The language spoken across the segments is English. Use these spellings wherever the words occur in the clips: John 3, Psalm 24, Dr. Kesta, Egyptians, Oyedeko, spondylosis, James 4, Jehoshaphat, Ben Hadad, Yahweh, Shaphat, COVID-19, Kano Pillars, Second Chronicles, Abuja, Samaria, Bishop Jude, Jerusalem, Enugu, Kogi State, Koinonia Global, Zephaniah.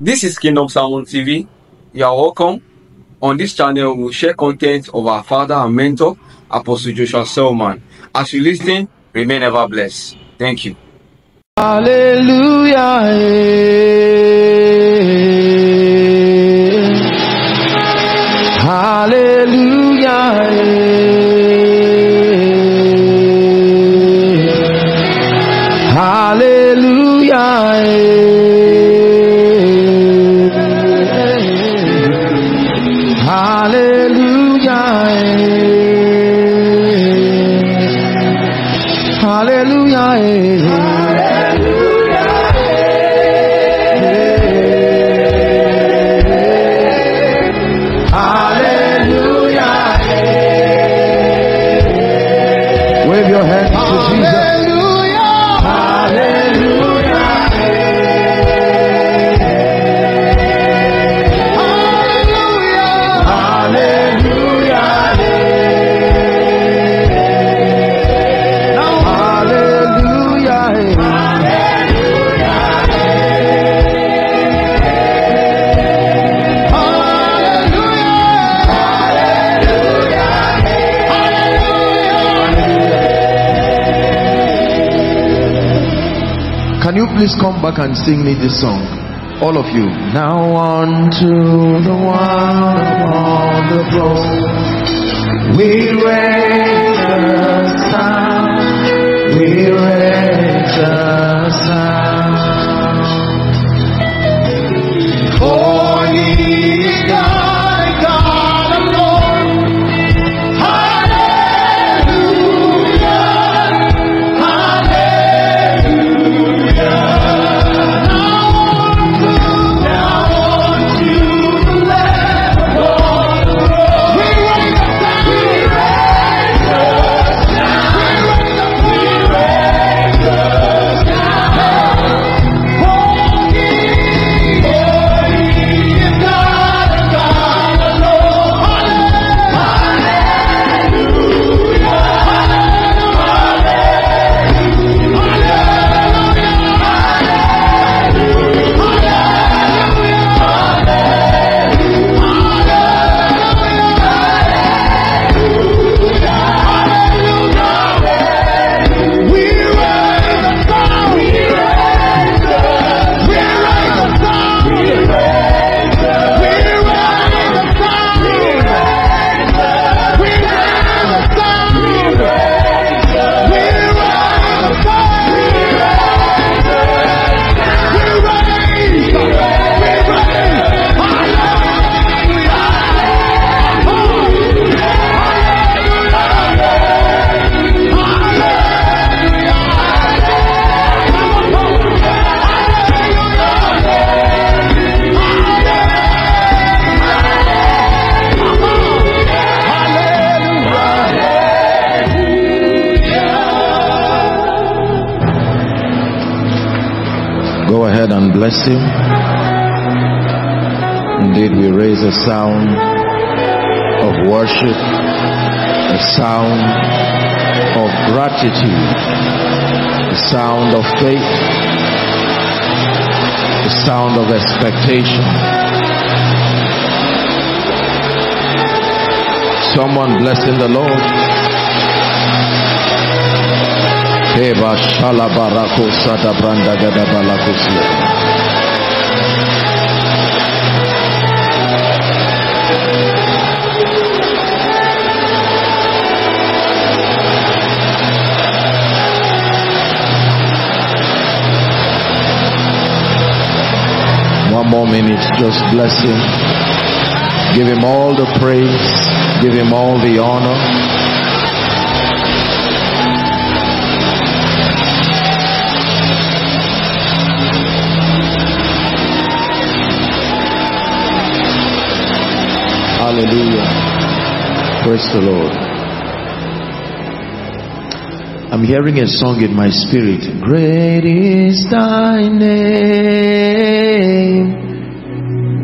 This is Kingdom Sound TV. You are welcome. On this channel, we'll share content of our father and mentor, Apostle Joshua Selman. As you listen, remain ever blessed. Thank you. Hallelujah. Hallelujah. Please come back and sing me this song, all of you. Now unto the one upon the throne, we raise the sound, we raise the sound. For He is God. Bless Him. Indeed, we raise a sound of worship, a sound of gratitude, a sound of faith, a sound of expectation. Someone blessing the Lord. Eva Shalabarako Satabranda Gadabalakusle. More minutes, just bless Him, give Him all the praise, give Him all the honor. Hallelujah. Praise the Lord. I'm hearing a song in my spirit. Great is thy name,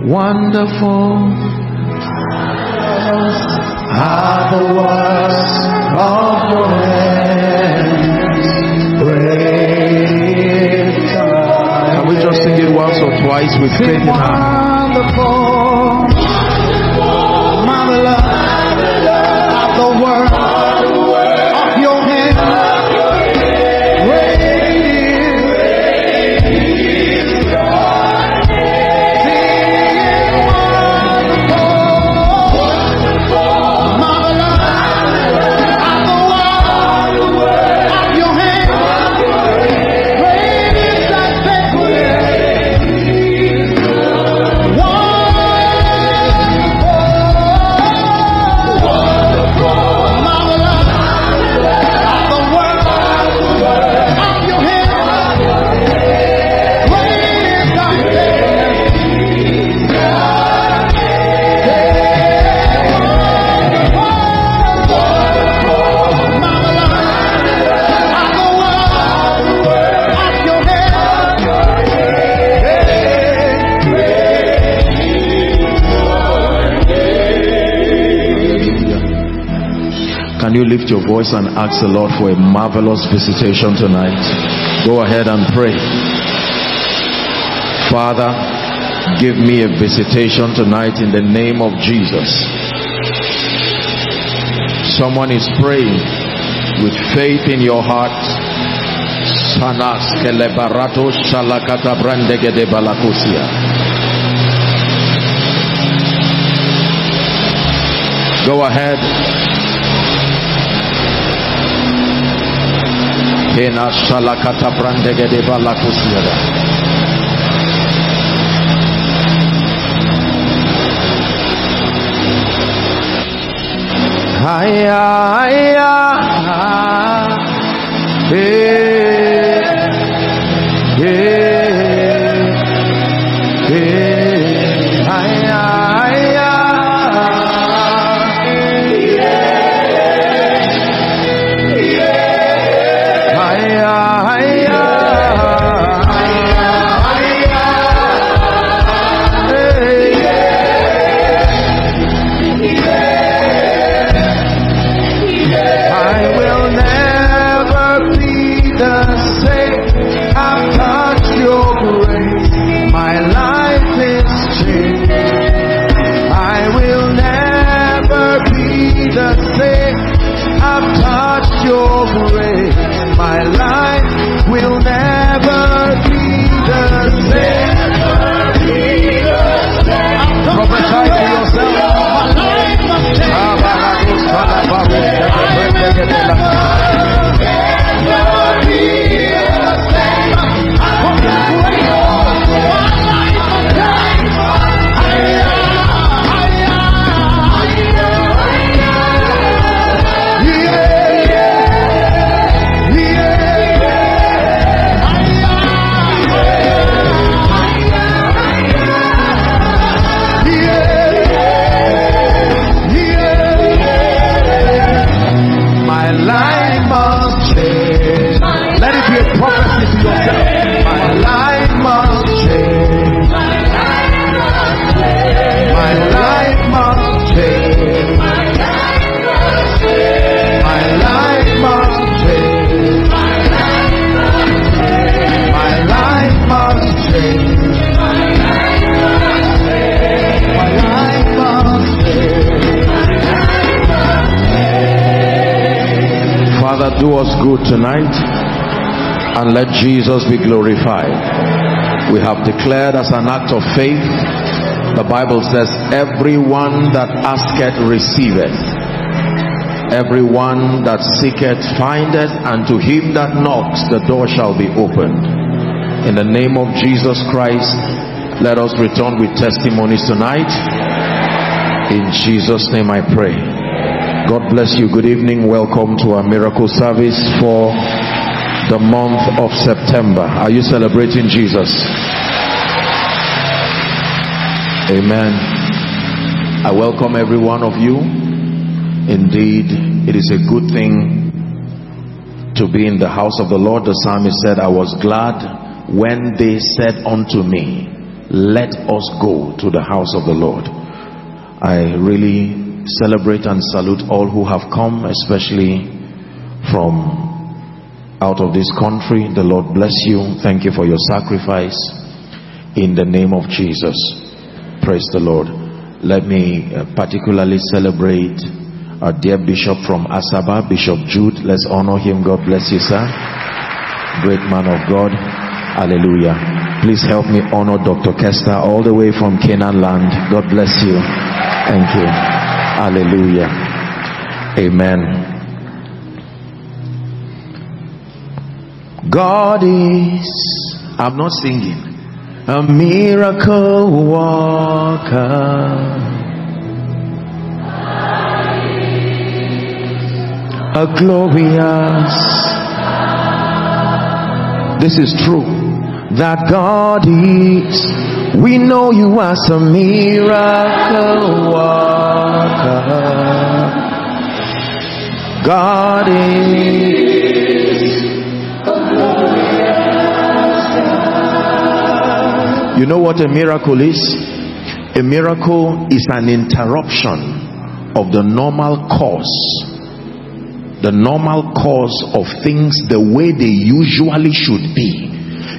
wonderful are the works of your hands. Great is thy name. Can we just sing it once or twice? voice with faith in wonderful, marvelous, of the world, of your hand, great is your name. Wonderful, marvelous, of the world, of your hand. You lift your voice and ask the Lord for a marvelous visitation tonight. Go ahead and pray. Father, give me a visitation tonight in the name of Jesus. Someone is praying with faith in your heart. Go ahead. Do us good tonight and let Jesus be glorified. We have declared as an act of faith, the Bible says, everyone that asketh receiveth, everyone that seeketh findeth, and to him that knocks the door shall be opened. In the name of Jesus Christ, let us return with testimonies tonight. In Jesus' name I pray. God bless you. Good evening. Welcome to our miracle service for the month of September. Are you celebrating Jesus? Amen. I welcome every one of you. Indeed, it is a good thing to be in the house of the Lord. The psalmist said, I was glad when they said unto me, let us go to the house of the Lord. I really celebrate and salute all who have come, especially from out of this country. The Lord bless you. Thank you for your sacrifice. in the name of Jesus. Praise the Lord. Let me particularly celebrate our dear bishop from Asaba, Bishop Jude. Let's honor him. God bless you, sir. Great man of God. Hallelujah. Please help me honor Dr. Kesta all the way from Canaan land. God bless you. Thank you. Hallelujah. Amen. God is, I'm not singing, a miracle worker, a glorious. This is true, that God is. We know you as a miracle worker. God is a glorious. You know what a miracle is? A miracle is an interruption of the normal course. The normal course of things, the way they usually should be.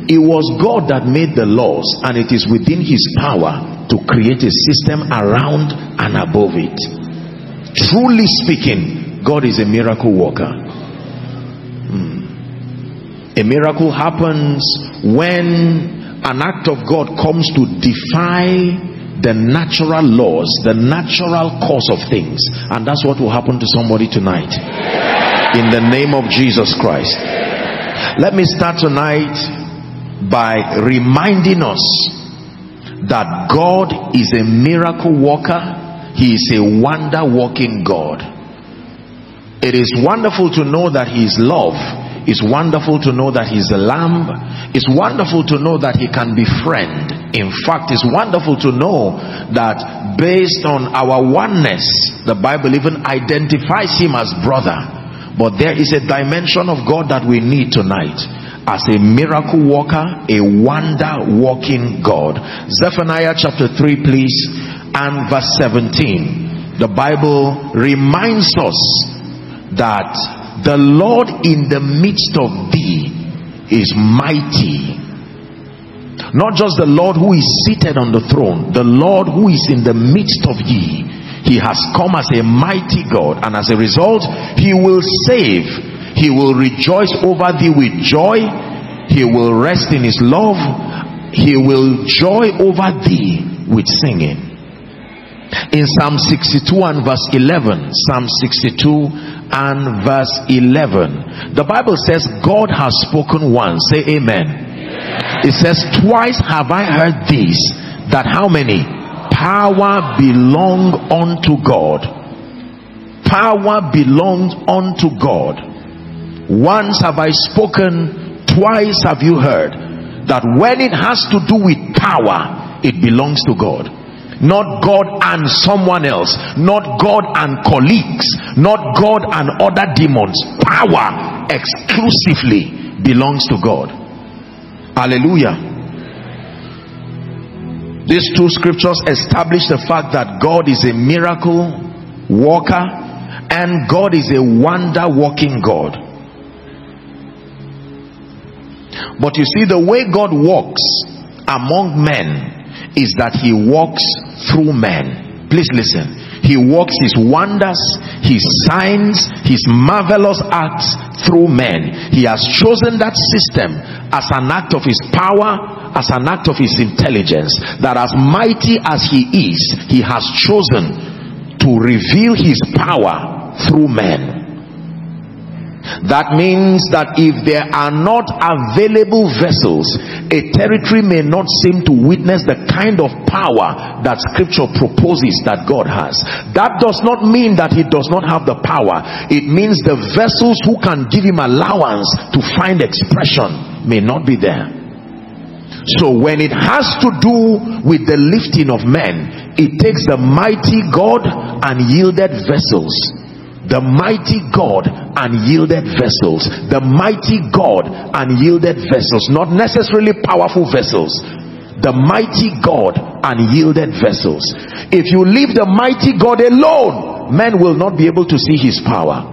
It was God that made the laws, and it is within his power to create a system around and above it. Truly speaking, God is a miracle worker. A miracle happens when an act of God comes to defy the natural laws, the natural course of things. And that's what will happen to somebody tonight. In the name of Jesus Christ. Let me start tonight by reminding us that God is a miracle worker. He is a wonder working God. It is wonderful to know that he is love. It's wonderful to know that he's the Lamb. It's wonderful to know that he can befriend. In fact, it's wonderful to know that based on our oneness, the Bible even identifies him as brother. But there is a dimension of God that we need tonight, as a miracle worker, a wonder working God. Zephaniah chapter 3, please, and verse 17. The Bible reminds us that the Lord in the midst of thee is mighty. Not just the Lord who is seated on the throne, the Lord who is in the midst of ye. He has come as a mighty God, and as a result, he will save. He will rejoice over thee with joy. He will rest in his love. He will joy over thee with singing. In Psalm 62 and verse 11, Psalm 62 and verse 11, the Bible says, God has spoken once. Say amen. Amen. It says, twice have I heard this, that how many? Power belongs unto God. Power belongs unto God. Once have I spoken, twice have you heard, that when it has to do with power, it belongs to God. Not God and someone else, not God and colleagues, not God and other demons. Power exclusively belongs to God. Hallelujah. These two scriptures establish the fact that God is a miracle worker and God is a wonder working God. But you see, the way God works among men is that he walks through men. Please listen. He walks his wonders, his signs, his marvelous acts through men. He has chosen that system as an act of his power, as an act of his intelligence, that as mighty as he is, he has chosen to reveal his power through men. That means that if there are not available vessels, a territory may not seem to witness the kind of power that scripture proposes that God has. That does not mean that he does not have the power. It means the vessels who can give him allowance to find expression may not be there. So when it has to do with the lifting of men, it takes the mighty God and yielded vessels. The mighty God and yielded vessels. The mighty God and yielded vessels. Not necessarily powerful vessels. The mighty God and yielded vessels. If you leave the mighty God alone, men will not be able to see his power.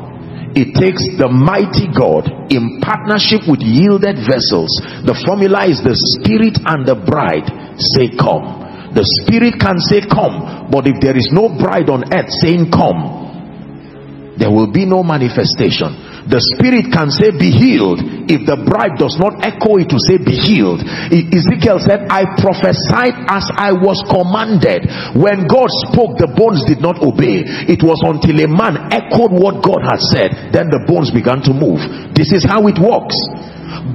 It takes the mighty God in partnership with yielded vessels. The formula is the Spirit and the bride say come. The Spirit can say come, but if there is no bride on earth saying come, there will be no manifestation. The Spirit can say be healed if the bride does not echo it to say be healed. Ezekiel said, I prophesied as I was commanded. When God spoke, the bones did not obey. It was until a man echoed what God had said, then the bones began to move. This is how it works.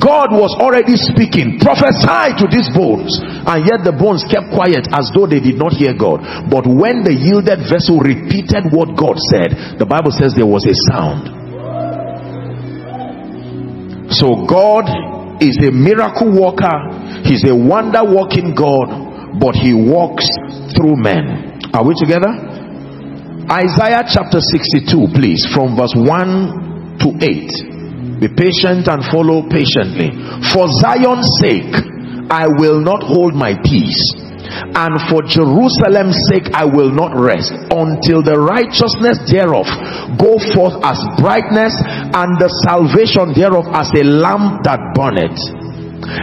God was already speaking, prophesy to these bones, and yet the bones kept quiet as though they did not hear God. But when the yielded vessel repeated what God said, the Bible says there was a sound. So God is a miracle worker. He's a wonder working God, but he walks through men. Are we together? Isaiah chapter 62, please, from verse 1 to 8. Be patient and follow patiently. For Zion's sake, I will not hold my peace, and for Jerusalem's sake I will not rest, until the righteousness thereof go forth as brightness, and the salvation thereof as a lamp that burneth.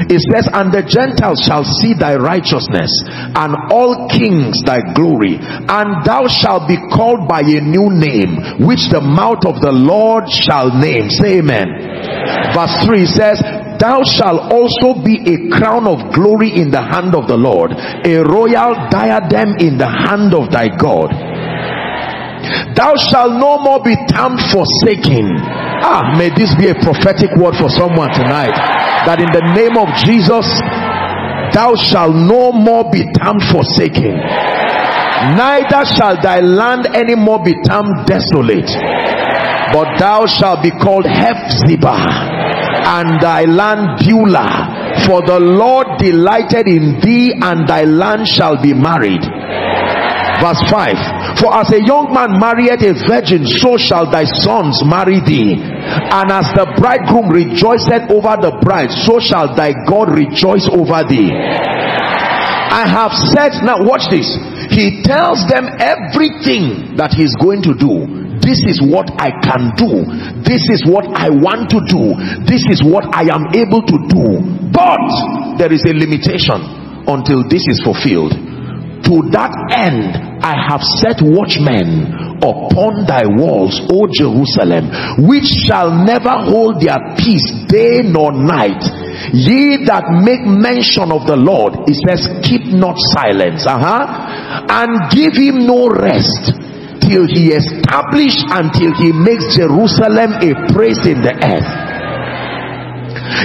It says, and the Gentiles shall see thy righteousness, and all kings thy glory, and thou shalt be called by a new name, which the mouth of the Lord shall name. Say amen. Amen. Verse 3 says, thou shalt also be a crown of glory in the hand of the Lord, a royal diadem in the hand of thy God. Thou shalt no more be termed forsaken. Ah, may this be a prophetic word for someone tonight, that in the name of Jesus, thou shalt no more be termed forsaken. Neither shall thy land anymore be termed desolate, but thou shalt be called Hephzibah, and thy land Beulah, for the Lord delighted in thee, and thy land shall be married. Verse 5, for as a young man married a virgin, so shall thy sons marry thee, and as the bridegroom rejoiceth over the bride, so shall thy God rejoice over thee. I have said, now watch this, he tells them everything that he's going to do. This is what I can do. This is what I want to do. This is what I am able to do. But there is a limitation until this is fulfilled. To that end, I have set watchmen upon thy walls, O Jerusalem, which shall never hold their peace day nor night. Ye that make mention of the Lord, it says, keep not silence. And give him no rest, till he established, until he makes Jerusalem a praise in the earth.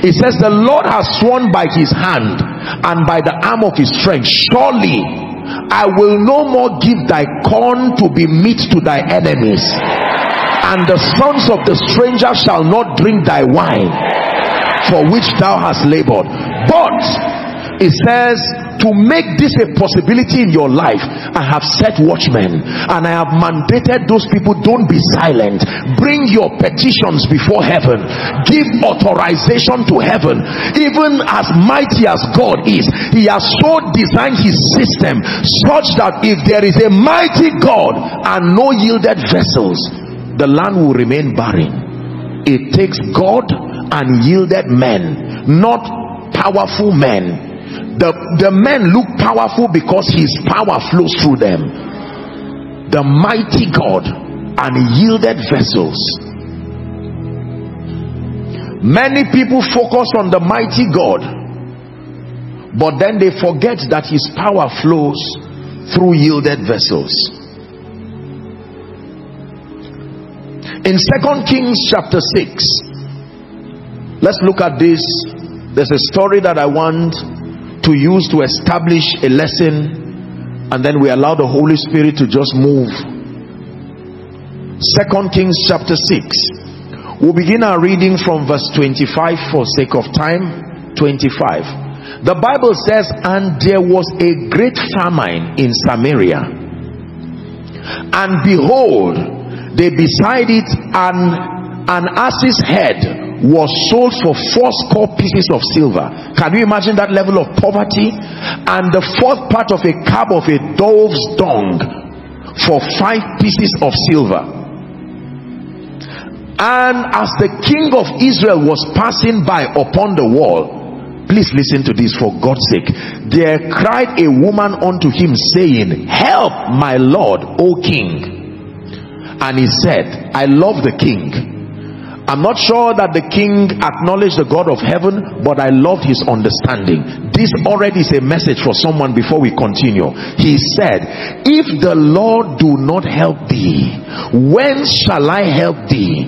It says, the Lord has sworn by his hand, and by the arm of his strength, surely I will no more give thy corn to be meat to thy enemies, and the sons of the stranger shall not drink thy wine, for which thou hast labored. But it says, to make this a possibility in your life, I have set watchmen, and I have mandated those people, don't be silent. Bring your petitions before heaven. Give authorization to heaven. Even as mighty as God is, he has so designed his system such that if there is a mighty God and no yielded vessels, the land will remain barren. It takes God and yielded men, not powerful men. The men look powerful because his power flows through them. The mighty God and yielded vessels. Many people focus on the mighty God, but then they forget that his power flows through yielded vessels. In Second Kings chapter 6, let's look at this. There's a story that I want to use to establish a lesson, and then we allow the Holy Spirit to just move. Second Kings chapter 6. We'll begin our reading from verse 25 for sake of time. 25. The Bible says, and there was a great famine in Samaria, and behold, they beside it an ass's head was sold for 4 score pieces of silver. Can you imagine that level of poverty? And the fourth part of a cab of a dove's dung for 5 pieces of silver. And as the king of Israel was passing by upon the wall, Please listen to this, for God's sake. There cried a woman unto him, saying, Help, my Lord, O king. And he said, I love the king. I'm not sure that the king acknowledged the God of heaven, but I loved his understanding. This already is a message for someone before we continue. He said, If the Lord do not help thee, when shall I help thee?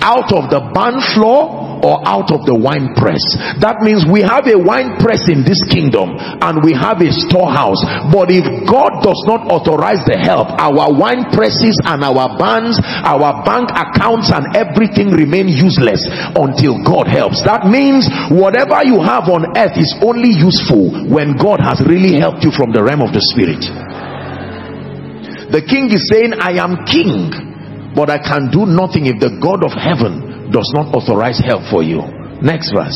Out of the barn floor or out of the wine press? That means we have a wine press in this kingdom and we have a storehouse. But if God does not authorize the help, our wine presses and our barns, our bank accounts and everything remain useless until God helps. That means whatever you have on earth is only useful when God has really helped you from the realm of the spirit. The king is saying, I am king. But I can do nothing if the God of heaven does not authorize help for you. Next verse.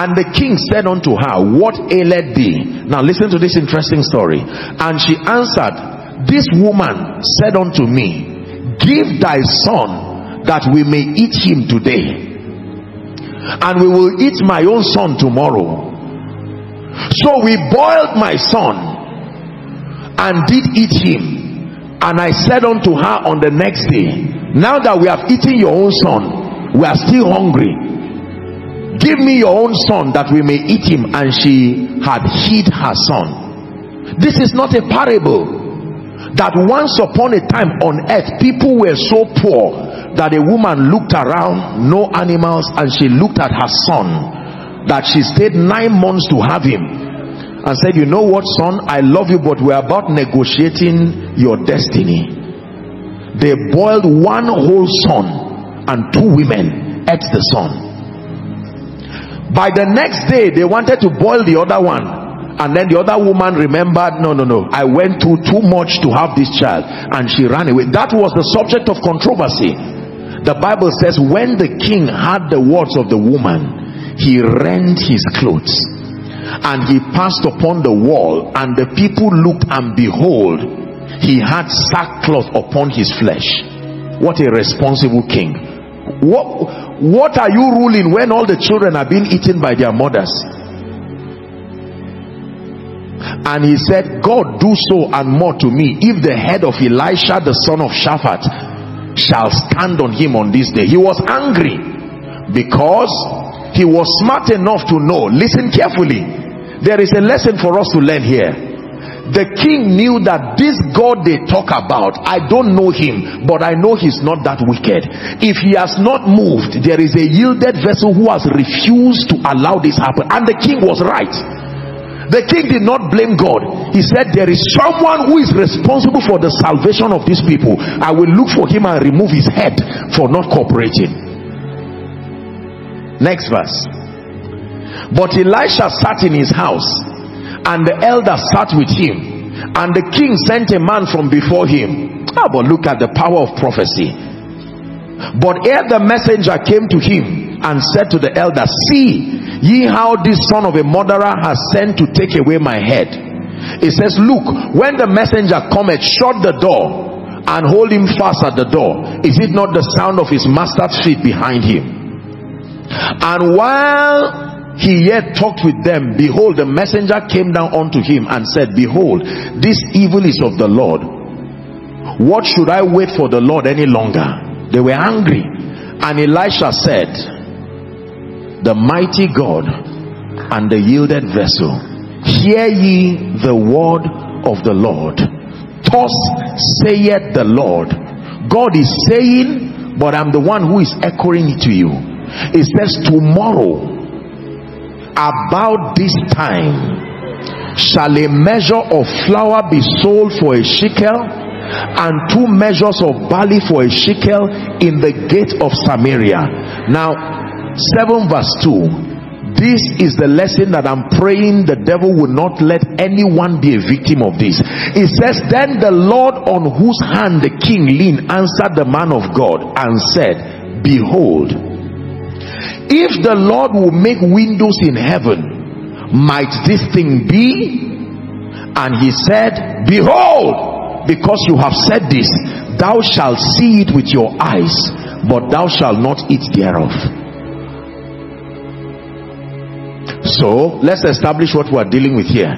And the king said unto her, What aileth thee? Now listen to this interesting story. And she answered, This woman said unto me, Give thy son that we may eat him today, and we will eat my own son tomorrow. So we boiled my son and did eat him. And I said unto her on the next day, Now that we have eaten your own son, we are still hungry. Give me your own son that we may eat him. And she had hid her son. This is not a parable. That once upon a time on earth, people were so poor that a woman looked around, no animals, and she looked at her son, that she stayed 9 months to have him. And said, you know what, son, I love you, but we're about negotiating your destiny. They boiled one whole son, and 2 women ate the son. By the next day, they wanted to boil the other one, and then the other woman remembered, no, I went through too much to have this child, and she ran away. That was the subject of controversy. The Bible says, when the king heard the words of the woman, he rent his clothes. And he passed upon the wall, and the people looked, and behold, he had sackcloth upon his flesh. What a responsible king. What are you ruling when all the children are being eaten by their mothers? And he said, God, do so and more to me, if the head of Elisha the son of Shaphat shall stand on him on this day. He was angry because he was smart enough to know. Listen carefully. There is a lesson for us to learn here. The king knew that this God they talk about, I don't know him, but I know he's not that wicked. If he has not moved, there is a yielded vessel who has refused to allow this happen. And the king was right. The king did not blame God. He said, there is someone who is responsible for the salvation of these people. I will look for him and remove his head for not cooperating. Next verse. But Elisha sat in his house, and the elder sat with him, and the king sent a man from before him. Ah, but look at the power of prophecy. But ere the messenger came to him and said to the elder, See ye how this son of a murderer has sent to take away my head. It says, Look, when the messenger cometh, shut the door and hold him fast at the door. Is it not the sound of his master's feet behind him? And while he yet talked with them, behold, the messenger came down unto him and said, Behold, this evil is of the Lord. What should I wait for the Lord any longer? They were angry. And Elisha said, The mighty God and the yielded vessel, hear ye the word of the Lord. Thus saith the Lord. God is saying, but I'm the one who is echoing it to you. It says, tomorrow about this time shall a measure of flour be sold for a shekel, and 2 measures of barley for a shekel in the gate of Samaria. Now 7 verse 2. This is the lesson that I'm praying the devil will not let anyone be a victim of. This it says, Then the Lord, on whose hand the king leaned, answered the man of God and said, Behold, if the Lord will make windows in heaven, might this thing be? And he said, Behold, because you have said this, thou shalt see it with your eyes, but thou shalt not eat thereof. So let's establish what we are dealing with here.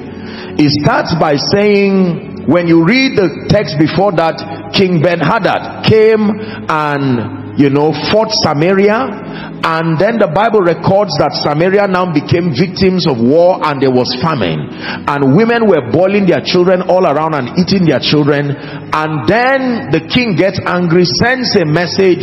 It starts by saying, when you read the text before that, King Ben Hadad came and, you know, fought Samaria, and then the Bible records that Samaria now became victims of war, and there was famine, and women were boiling their children all around and eating their children. And then the king gets angry, sends a message,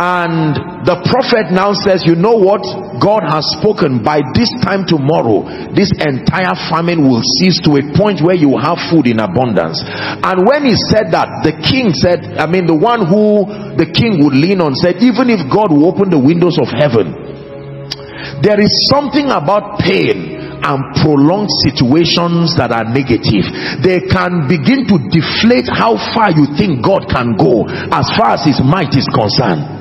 and the prophet now says, you know what, God has spoken. By this time tomorrow, this entire famine will cease to a point where you have food in abundance. And when he said that, the king said, I mean the one who the king would lean on said, even if God will open the windows of heaven, there is something about pain and prolonged situations that are negative. They can begin to deflate how far you think God can go as far as his might is concerned.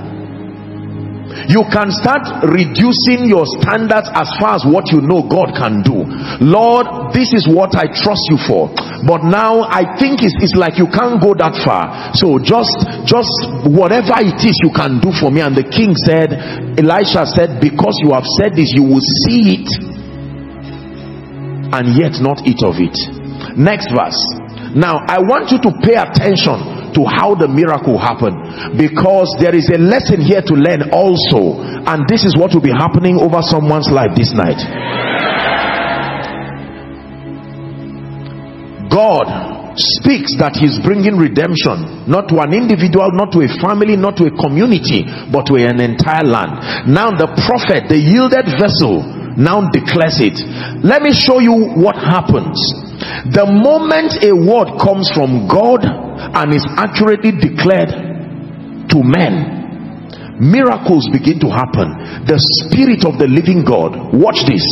You can start reducing your standards as far as what you know God can do. Lord, this is what I trust you for, but now I think it's like you can't go that far, so just whatever it is you can do for me. And the king said, Elisha said, because you have said this, you will see it and yet not eat of it. Next verse. Now I want you to pay attention to how the miracle happened, because there is a lesson here to learn also, and this is what will be happening over someone's life this night. God speaks that he's bringing redemption, not to an individual, not to a family, not to a community, but to an entire land. Now the prophet, the yielded vessel, now declares it. Let me show you what happens. The moment a word comes from God and is accurately declared to men, miracles begin to happen. The Spirit of the living God, watch this.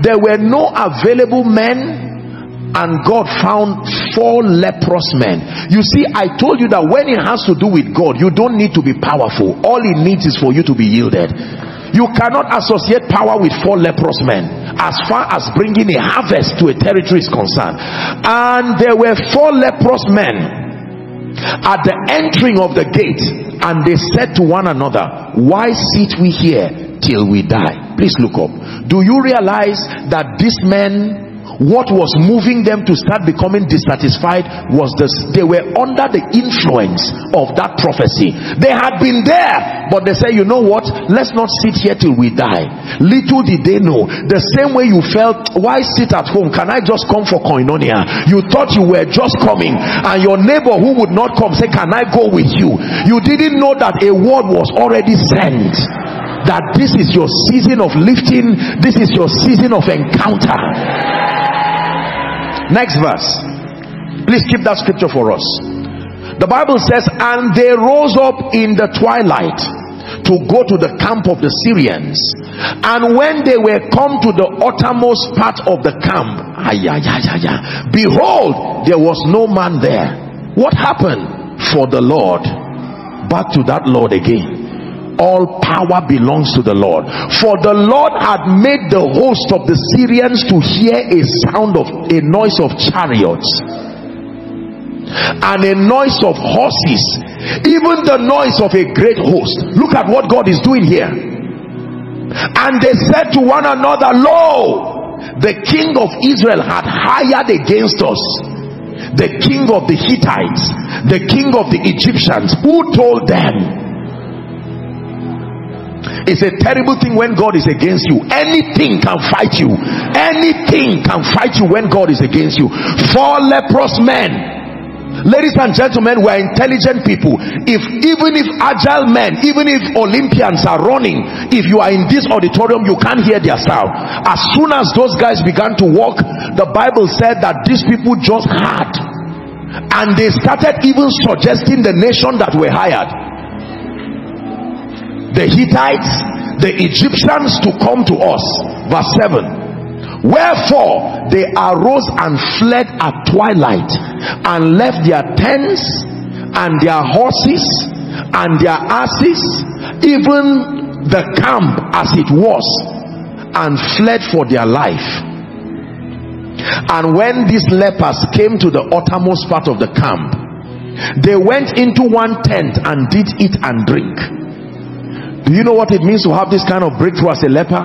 There were no available men, and God found 4 leprous men. You see, I told you that when it has to do with God, you don't need to be powerful. All it needs is for you to be yielded. You cannot associate power with 4 leprous men as far as bringing a harvest to a territory is concerned. And there were 4 leprous men at the entering of the gate, and they said to one another, why sit we here till we die? Please look up. Do you realize that these men, what was moving them to start becoming dissatisfied was this: they were under the influence of that prophecy. They had been there, but they say, you know what, let's not sit here till we die. Little did they know, the same way you felt, why sit at home, can I just come for Koinonia? You thought you were just coming, and your neighbor who would not come say, can I go with you? You didn't know that a word was already sent, that this is your season of lifting, this is your season of encounter. Next verse. Please keep that scripture for us. The Bible says, and they rose up in the twilight to go to the camp of the Syrians. And when they were come to the uttermost part of the camp, behold, there was no man there. What happened? For the Lord. Back to that Lord again. All power belongs to the Lord. For the Lord had made the host of the Syrians to hear a sound of a noise of chariots and a noise of horses, even the noise of a great host. Look at what God is doing here. And they said to one another, lo, the king of Israel had hired against us the king of the Hittites, the king of the Egyptians. Who told them? It's a terrible thing when God is against you. Anything can fight you. Anything can fight you when God is against you. 4 leprous men. Ladies and gentlemen, we are intelligent people. Even if agile men, even if Olympians are running, if you are in this auditorium, you can't hear their sound. As soon as those guys began to walk, the Bible said that these people just heard, and they started even suggesting the nation that were hired, the Hittites, the Egyptians, to come to us. Verse 7. Wherefore they arose and fled at twilight, and left their tents and their horses and their asses, even the camp as it was, and fled for their life. And when these lepers came to the uttermost part of the camp, they went into one tent and did eat and drink. Do you know what it means to have this kind of breakthrough as a leper?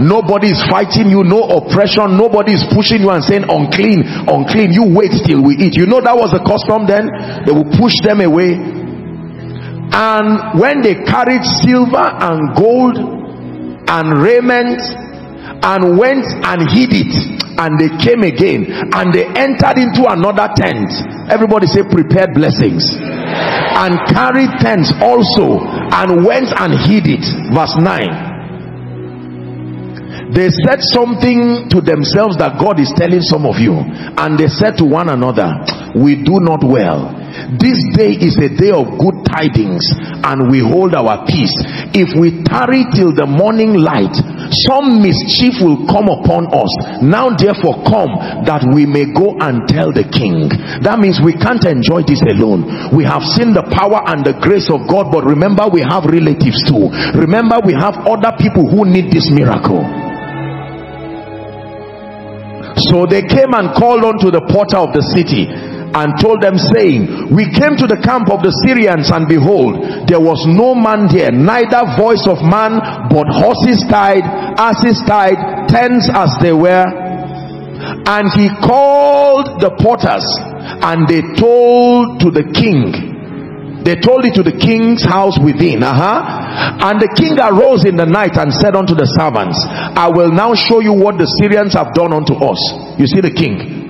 Nobody is fighting you, no oppression, nobody is pushing you and saying unclean, unclean, you wait till we eat. You know that was the custom then. They will push them away. And when they carried silver and gold and raiment and went and hid it, and they came again and they entered into another tent, everybody say prepared blessings, and carried tents also and went and hid it. Verse 9. They said something to themselves that God is telling some of you, and they said to one another, we do not well. This day is a day of good tidings, and we hold our peace. If we tarry till the morning light, some mischief will come upon us. Now therefore come, that we may go and tell the king. That means we can't enjoy this alone. We have seen the power and the grace of God, but remember we have relatives too. Remember we have other people who need this miracle. So they came and called unto the porter of the city and told them, saying, we came to the camp of the Syrians, and behold, there was no man there, neither voice of man, but horses tied, asses tied, tents as they were. And he called the porters, and they told to the king. They told it to the king's house within. And the king arose in the night and said unto the servants, I will now show you what the Syrians have done unto us. You see the king.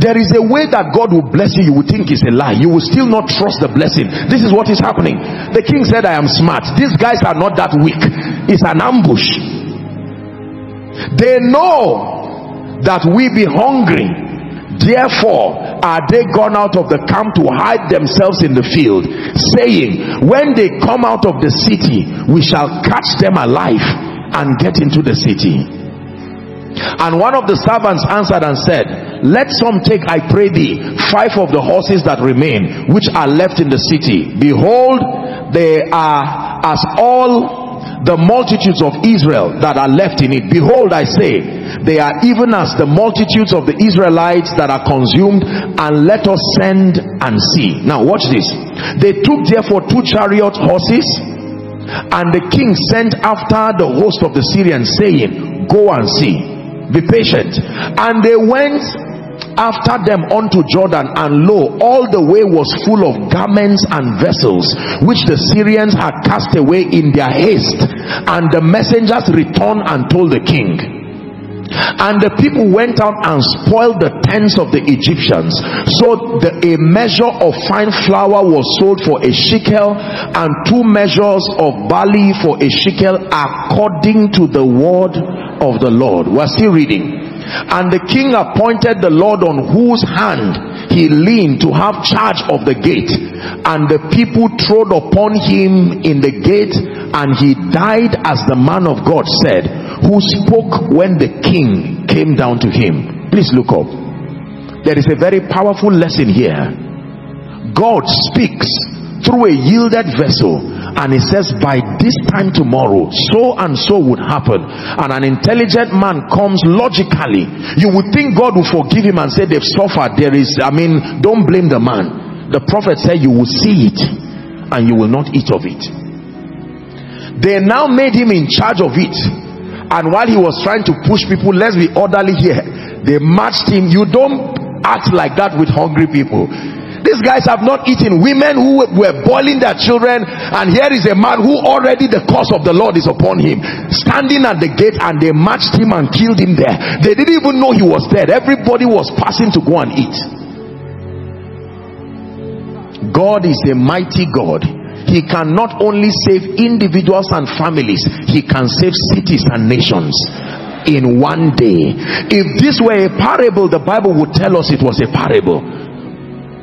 There is a way that God will bless you. You will think it's a lie. You will still not trust the blessing. This is what is happening. The king said, I am smart. These guys are not that weak. It's an ambush. They know that we be hungry. Therefore are they gone out of the camp to hide themselves in the field, saying, when they come out of the city, we shall catch them alive and get into the city. And one of the servants answered and said, let some take, I pray thee, 5 of the horses that remain, which are left in the city. Behold, they are as all the multitudes of Israel that are left in it. Behold, I say, they are even as the multitudes of the Israelites that are consumed, and let us send and see. Now watch this. They took therefore 2 chariot horses, and the king sent after the host of the Syrians, saying, go and see. Be patient. And they went after them unto Jordan, and lo, all the way was full of garments and vessels, which the Syrians had cast away in their haste. And the messengers returned and told the king. And the people went out and spoiled the tents of the Egyptians. So a measure of fine flour was sold for a shekel, and 2 measures of barley for a shekel, according to the word of the Lord. We're still reading. And the king appointed the Lord on whose hand he leaned to have charge of the gate. And the people trod upon him in the gate, and he died as the man of God said, who spoke when the king came down to him. Please look up. There is a very powerful lesson here. God speaks through a yielded vessel, and he says, by this time tomorrow so and so would happen. And an intelligent man comes logically. You would think God will forgive him and say they've suffered. There is, I mean, don't blame the man. The prophet said you will see it and you will not eat of it. They now made him in charge of it, and while he was trying to push people, let's be orderly here, they marched him. You don't act like that with hungry people. These guys have not eaten, women who were boiling their children, and here is a man who already the curse of the Lord is upon him, standing at the gate, and they marched him and killed him there. They didn't even know he was dead. Everybody was passing to go and eat. God is a mighty God. He can not only save individuals and families, he can save cities and nations in one day. If this were a parable, the Bible would tell us it was a parable.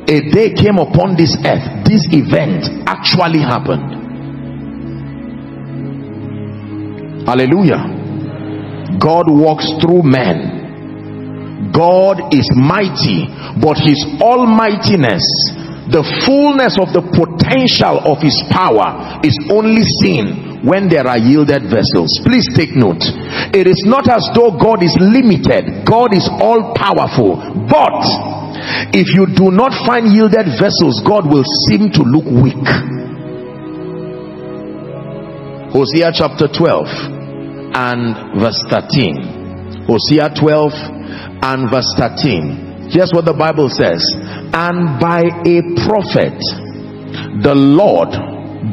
A day came upon this earth. This event actually happened. Hallelujah. God walks through men. God is mighty, but his almightiness, the fullness of the potential of his power, is only seen when there are yielded vessels. Please take note. It is not as though God is limited. God is all powerful, but if you do not find yielded vessels, God will seem to look weak. Hosea chapter 12 and verse 13. Hosea 12 and verse 13. Here's what the Bible says. And by a prophet, the Lord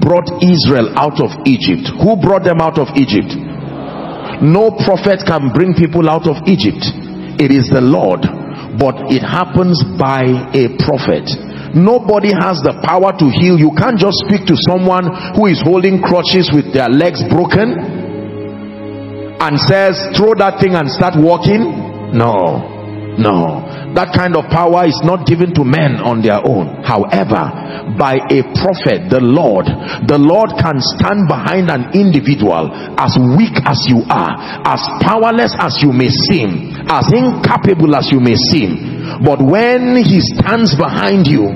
brought Israel out of Egypt. Who brought them out of Egypt? No prophet can bring people out of Egypt. It is the Lord, but it happens by a prophet. Nobody has the power to heal. You can't just speak to someone who is holding crutches with their legs broken and says, throw that thing and start walking. No, that kind of power is not given to men on their own. However, by a prophet, the Lord can stand behind an individual, as weak as you are, as powerless as you may seem, as incapable as you may seem. But when he stands behind you,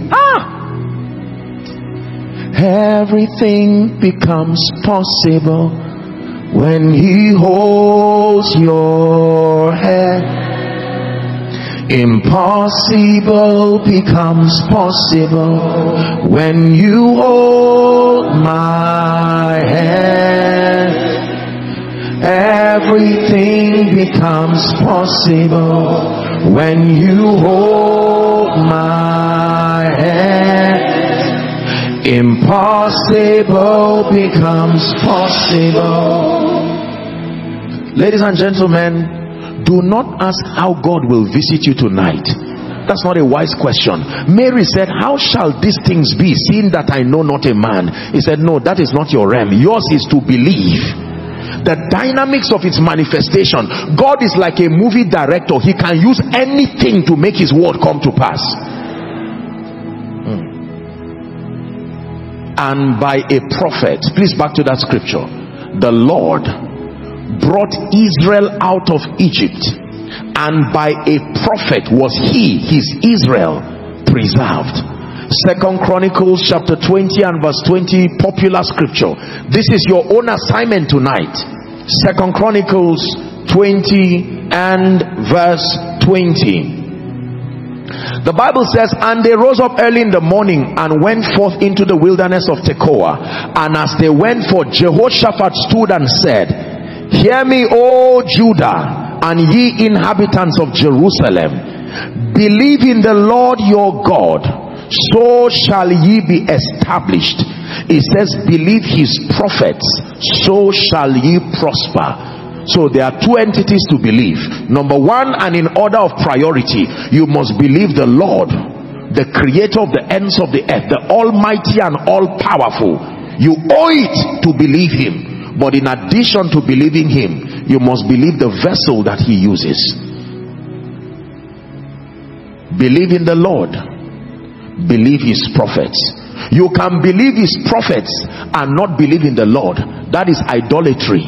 everything becomes possible when he holds your hand. Impossible becomes possible when you hold my hand. Everything becomes possible when you hold my hand. Impossible becomes possible. Ladies and gentlemen, do not ask how God will visit you tonight. That's not a wise question. Mary said, how shall these things be, seeing that I know not a man? He said, no, that is not your realm. Yours is to believe. The dynamics of its manifestation. God is like a movie director. He can use anything to make his word come to pass. And by a prophet, please, back to that scripture. The Lord brought Israel out of Egypt, and by a prophet was he, his Israel, preserved. Second Chronicles chapter 20 and verse 20, popular scripture. This is your own assignment tonight. Second Chronicles 20 and verse 20. The Bible says, and they rose up early in the morning and went forth into the wilderness of Tekoah. And as they went forth, Jehoshaphat stood and said, hear me, O Judah, and ye inhabitants of Jerusalem. Believe in the Lord your God, so shall ye be established. It says, believe his prophets, so shall ye prosper. So there are two entities to believe. Number one, and in order of priority, you must believe the Lord, the creator of the ends of the earth, the almighty and all-powerful. You owe it to believe him. But in addition to believing him, you must believe the vessel that he uses. Believe in the Lord. Believe his prophets. You can believe his prophets and not believe in the Lord. That is idolatry.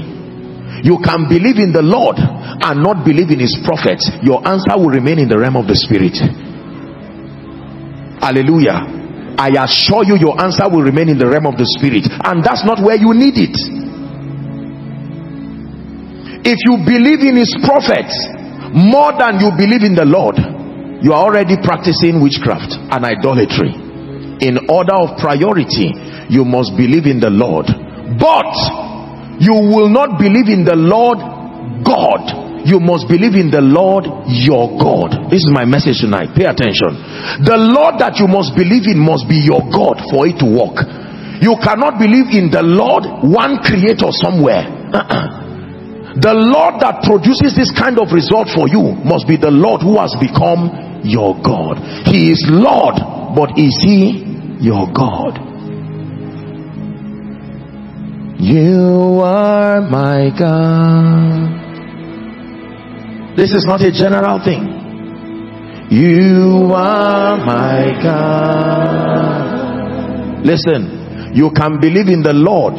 You can believe in the Lord and not believe in his prophets. Your answer will remain in the realm of the spirit. Hallelujah. I assure you, your answer will remain in the realm of the spirit. And that's not where you need it. If you believe in his prophets more than you believe in the Lord, you are already practicing witchcraft and idolatry. In order of priority, you must believe in the Lord. But you will not believe in the Lord God. You must believe in the Lord your God. This is my message tonight. Pay attention. The Lord that you must believe in must be your God for it to work. You cannot believe in the Lord, one creator somewhere. The Lord that produces this kind of result for you must be the Lord who has become your God. He is Lord, but is he your God? You are my God. This is not a general thing. You are my God. Listen, you can believe in the Lord,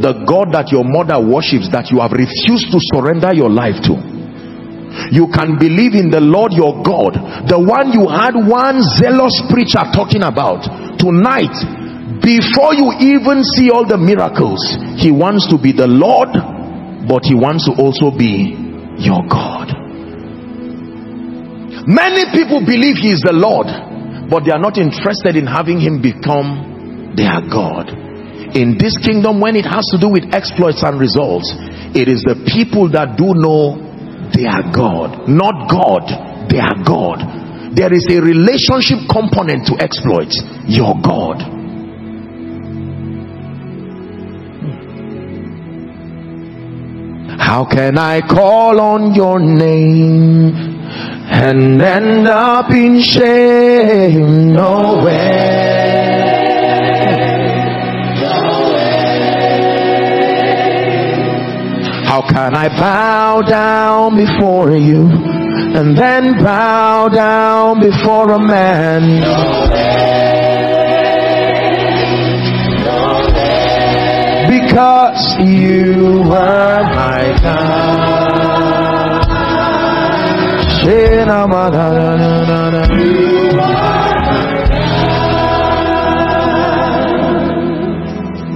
the God that your mother worships, that you have refused to surrender your life to. You can believe in the Lord your God, the one you had one zealous preacher talking about. Tonight, before you even see all the miracles, he wants to be the Lord, but he wants to also be your God. Many people believe he is the Lord, but they are not interested in having him become their God. In this kingdom, when it has to do with exploits and results, It is the people that do know they are God. Not God, they are God. There is a relationship component to exploits. Your God. How can I call on your name and end up in shame? No way, no way. How can I bow down before you and then bow down before a man? No way, no way. Because you were my God. You are my God.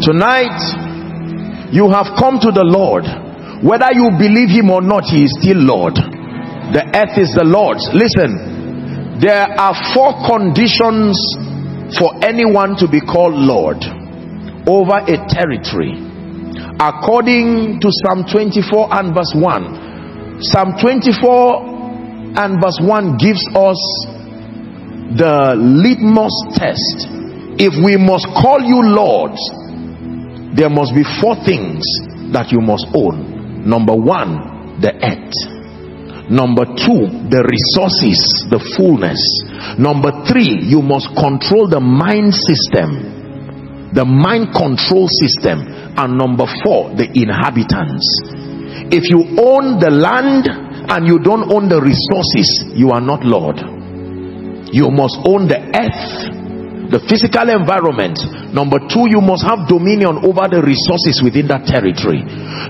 Tonight you have come to the Lord. Whether you believe him or not, he is still Lord. The earth is the Lord's. Listen, there are four conditions for anyone to be called Lord over a territory, according to Psalm 24 and verse 1. Psalm 24 and verse 1 gives us the litmus test. If we must call you Lord, there must be four things that you must own. Number one, the earth. Number two, the resources, the fullness. Number three, you must control the mind system, the mind control system. And number four, the inhabitants. If you own the land and you don't own the resources, you are not Lord. You must own the earth, the physical environment. Number two, you must have dominion over the resources within that territory.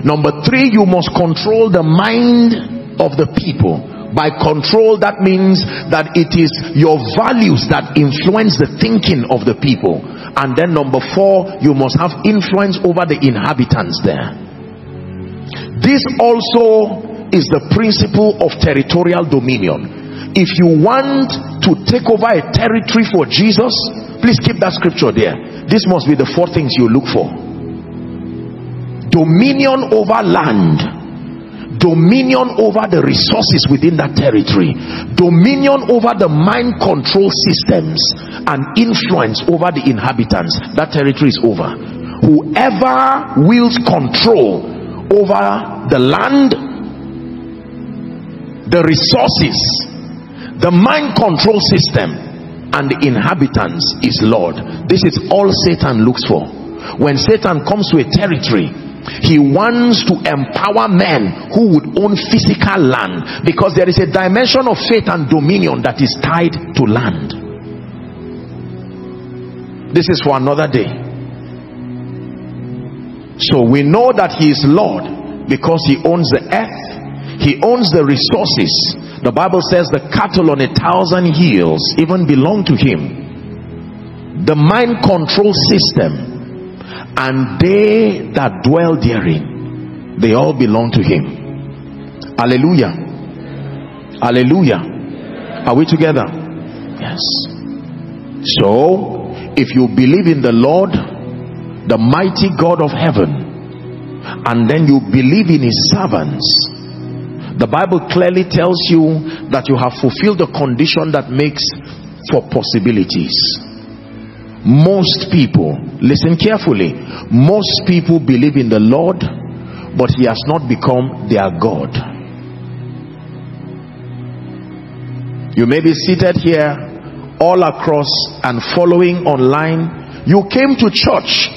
Number three, you must control the mind of the people. By control, that means that it is your values that influence the thinking of the people. And then number four, you must have influence over the inhabitants there. This also is the principle of territorial dominion. If you want to take over a territory for Jesus, please keep that scripture there. This must be the four things you look for: dominion over land, dominion over the resources within that territory, dominion over the mind control systems, and influence over the inhabitants. That territory is over. Whoever wields control over the land, the resources, the mind control system, and the inhabitants is Lord. This is all Satan looks for. When Satan comes to a territory, he wants to empower men who would own physical land, because there is a dimension of faith and dominion that is tied to land. This is for another day. So we know that he is Lord because he owns the earth. He owns the resources. The Bible says the cattle on a thousand hills even belong to him. The mind control system and they that dwell therein, they all belong to him. Hallelujah. Hallelujah. Are we together? Yes. So, if you believe in the Lord, the mighty God of heaven, and then you believe in his servants, the Bible clearly tells you that you have fulfilled the condition that makes for possibilities. Most people, listen carefully, most people believe in the Lord, but he has not become their God. You may be seated here, all across, and following online. You came to church.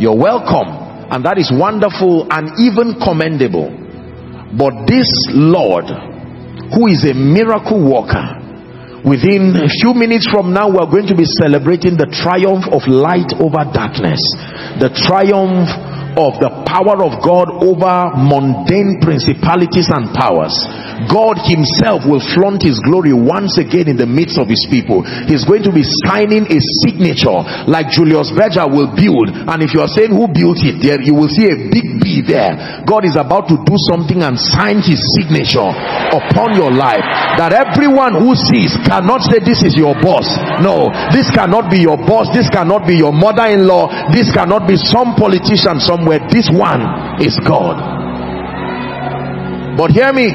You're welcome, and that is wonderful and even commendable. But this Lord, who is a miracle worker, within a few minutes from now, we are going to be celebrating the triumph of light over darkness, the triumph of the power of God over mundane principalities and powers. God himself will flaunt his glory once again in the midst of his people. He's going to be signing a signature like Julius Berger will build. And if you are saying who built it, there you will see a big B there. God is about to do something and sign his signature upon your life, that everyone who sees cannot say this is your boss. No, this cannot be your boss. This cannot be your mother-in-law. This cannot be some politician somewhere. This one is God. But hear me,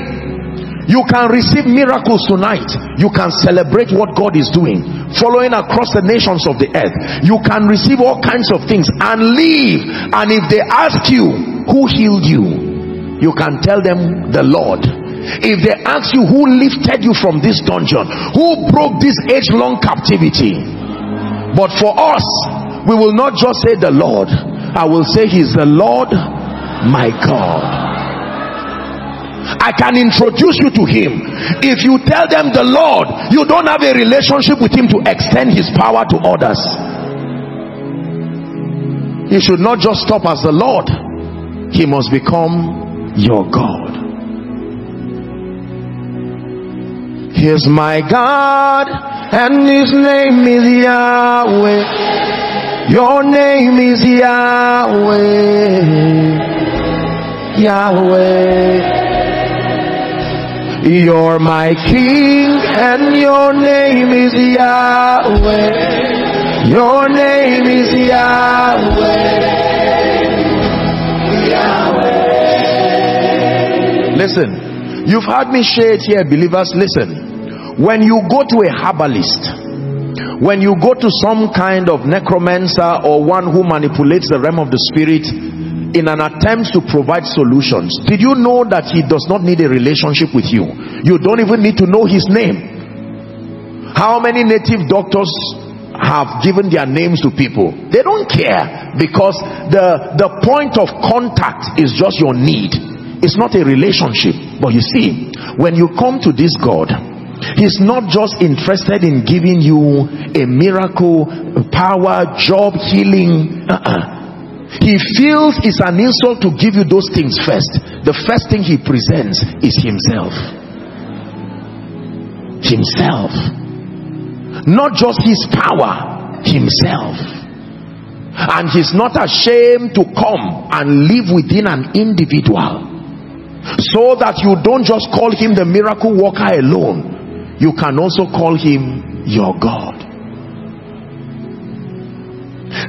you can receive miracles tonight. You can celebrate what God is doing, following across the nations of the earth. You can receive all kinds of things and leave. And if they ask you who healed you, you can tell them the Lord. If they ask you who lifted you from this dungeon, who broke this age-long captivity. But for us, we will not just say the Lord. I will say he's the Lord my God. I can introduce you to him. If you tell them the Lord, you don't have a relationship with him to extend his power to others. He should not just stop as the Lord. He must become your God. He's my God, and his name is Yahweh. Your name is Yahweh. Yahweh. You're my King, and your name is Yahweh. Your name is Yahweh. Yahweh. Listen, you've heard me share it here, believers. Listen. When you go to a herbalist, when you go to some kind of necromancer or one who manipulates the realm of the spirit in an attempt to provide solutions, did you know that he does not need a relationship with you? You don't even need to know his name. How many native doctors have given their names to people? They don't care, because the point of contact is just your need. It's not a relationship. But you see, when you come to this God, he's not just interested in giving you a miracle, power, job, healing. He feels it's an insult to give you those things first. The first thing he presents is himself. Himself. Not just his power, himself. And he's not ashamed to come and live within an individual, so that you don't just call him the miracle worker alone. You can also call him your God.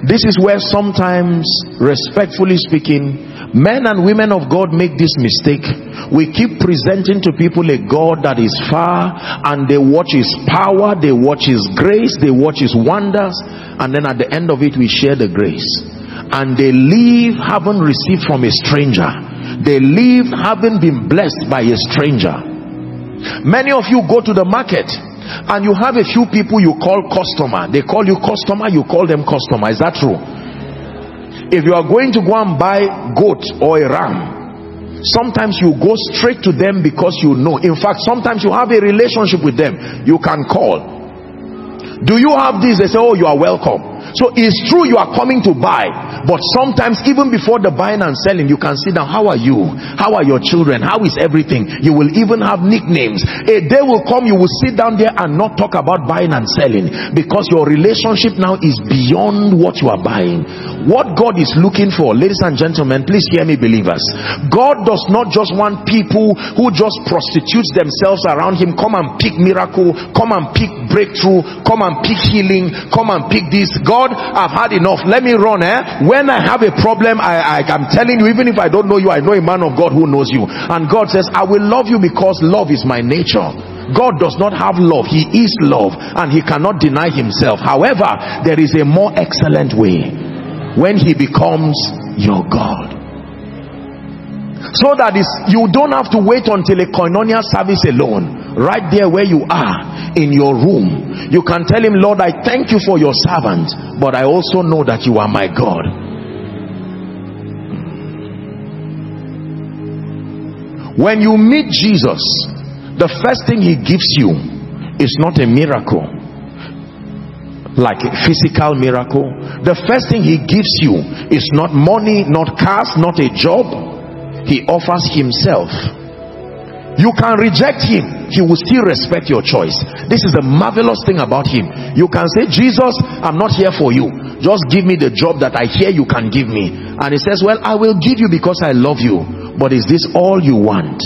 This is where sometimes, respectfully speaking, men and women of God make this mistake. We keep presenting to people a God that is far, and they watch his power, they watch his grace, they watch his wonders, and then at the end of it we share the grace. And they leave having received from a stranger. They leave having been blessed by a stranger. Many of you go to the market and you have a few people you call customer. They call you customer, you call them customer. Is that true? If you are going to go and buy goat or a ram, sometimes you go straight to them because you know. In fact, sometimes you have a relationship with them. You can call. Do you have this? They say, oh, you are welcome. So it's true you are coming to buy, but sometimes even before the buying and selling, you can sit down. How are you? How are your children? How is everything? You will even have nicknames. A day will come you will sit down there and not talk about buying and selling, because your relationship now is beyond what you are buying. What God is looking for, ladies and gentlemen, please hear me, believers. God does not just want people who just prostitute themselves around him. Come and pick miracle, come and pick breakthrough, come and pick healing, come and pick this. God, I've had enough. Let me run. When I have a problem, I'm telling you, even if I don't know you, I know a man of God who knows you. And God says, I will love you because love is my nature. God does not have love. He is love, and he cannot deny himself. However, there is a more excellent way, when he becomes your God. So that is, you don't have to wait until a Koinonia service alone. Right there where you are, in your room, you can tell him, Lord, I thank you for your servant, but I also know that you are my God. When you meet Jesus, the first thing he gives you is not a miracle, like a physical miracle. The first thing he gives you is not money, not cars, not a job. He offers himself. You can reject him, he will still respect your choice. This is the marvelous thing about him. You can say, Jesus, I'm not here for you, just give me the job that I hear you can give me. And he says, well, I will give you because I love you. But is this all you want?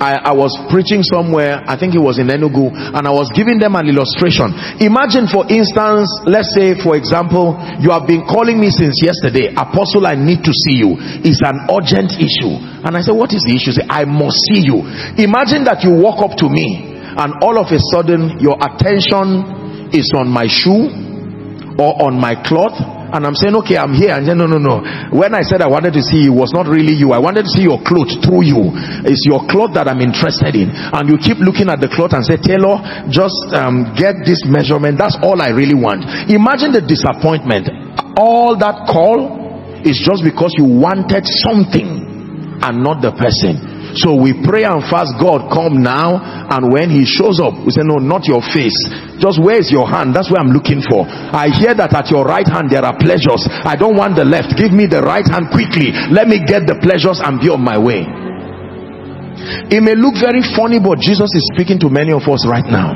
I was preaching somewhere, I think it was in Enugu, and I was giving them an illustration. Imagine, for instance, let's say, for example, you have been calling me since yesterday, Apostle, I need to see you. It's an urgent issue. And I said, what is the issue? Say, I must see you. Imagine that you walk up to me, and all of a sudden, your attention is on my shoe or on my cloth. And I'm saying, okay, I'm here. And then, no. When I said I wanted to see you, it was not really you. I wanted to see your clothes through you. It's your clothes that I'm interested in. And you keep looking at the clothes and say, Taylor, just get this measurement. That's all I really want. Imagine the disappointment. All that call is just because you wanted something and not the person. So we pray and fast, God, come now. And when he shows up, we say, no, not your face. Just where is your hand? That's where I'm looking for. I hear that at your right hand there are pleasures. I don't want the left. Give me the right hand quickly. Let me get the pleasures and be on my way. It may look very funny, but Jesus is speaking to many of us right now.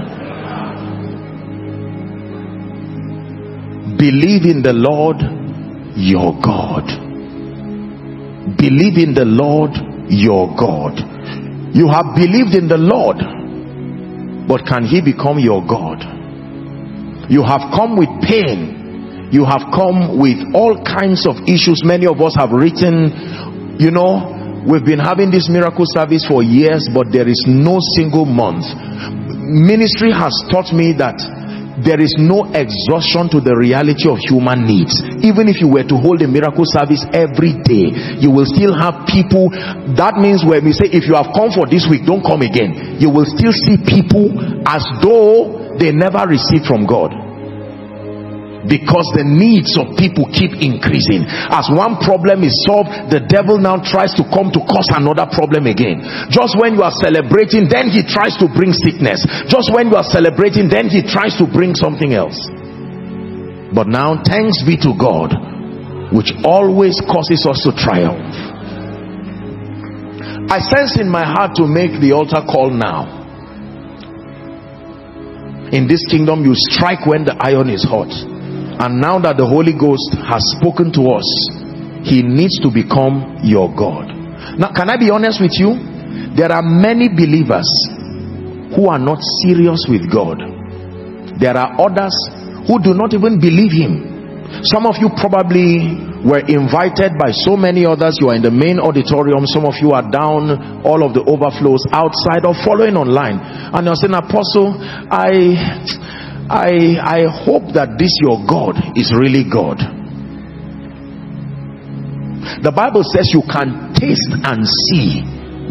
Believe in the Lord your God. Believe in the Lord your God. You have believed in the Lord, but can he become your God? You have come with pain. You have come with all kinds of issues. Many of us have written, you know, we've been having this miracle service for years, but there is no single month. Ministry has taught me that there is no exhaustion to the reality of human needs. Even if you were to hold a miracle service every day, you will still have people. That means when we say, if you have come for this week, don't come again, you will still see people as though they never received from God, because the needs of people keep increasing. As one problem is solved, the devil now tries to come to cause another problem again. Just when you are celebrating, then he tries to bring sickness. Just when you are celebrating, then he tries to bring something else. But now, thanks be to God, which always causes us to triumph. I sense in my heart to make the altar call now. In this kingdom, you strike when the iron is hot. And now that the Holy Ghost has spoken to us, he needs to become your God. Now, can I be honest with you? There are many believers who are not serious with God. There are others who do not even believe him. Some of you probably were invited by so many others. You are in the main auditorium. Some of you are down, all of the overflows outside, or following online. And you're saying, Apostle, I hope that this your God is really God. The Bible says you can taste and see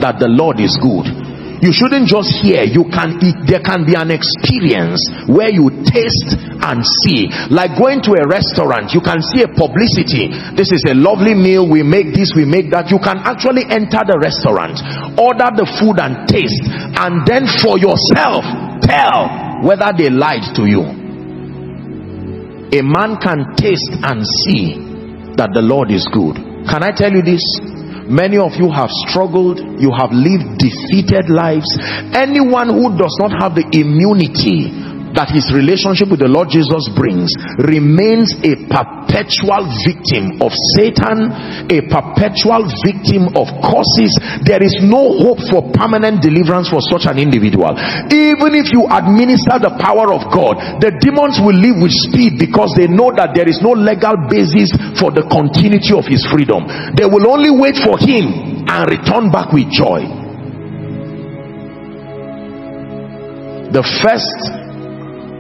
that the Lord is good. You shouldn't just hear. There can be an experience where you taste and see. Like going to a restaurant, you can see a publicity. This is a lovely meal. We make this, we make that. You can actually enter the restaurant, order the food and taste, and then for yourself tell whether they lied to you. A man can taste and see that the Lord is good. Can I tell you this? Many of you have struggled. You have lived defeated lives. Anyone who does not have the immunity that his relationship with the Lord Jesus brings remains a perpetual victim of Satan, a perpetual victim of curses. There is no hope for permanent deliverance for such an individual. Even if you administer the power of God, the demons will leave with speed, because they know that there is no legal basis for the continuity of his freedom. They will only wait for him and return back with joy. The first,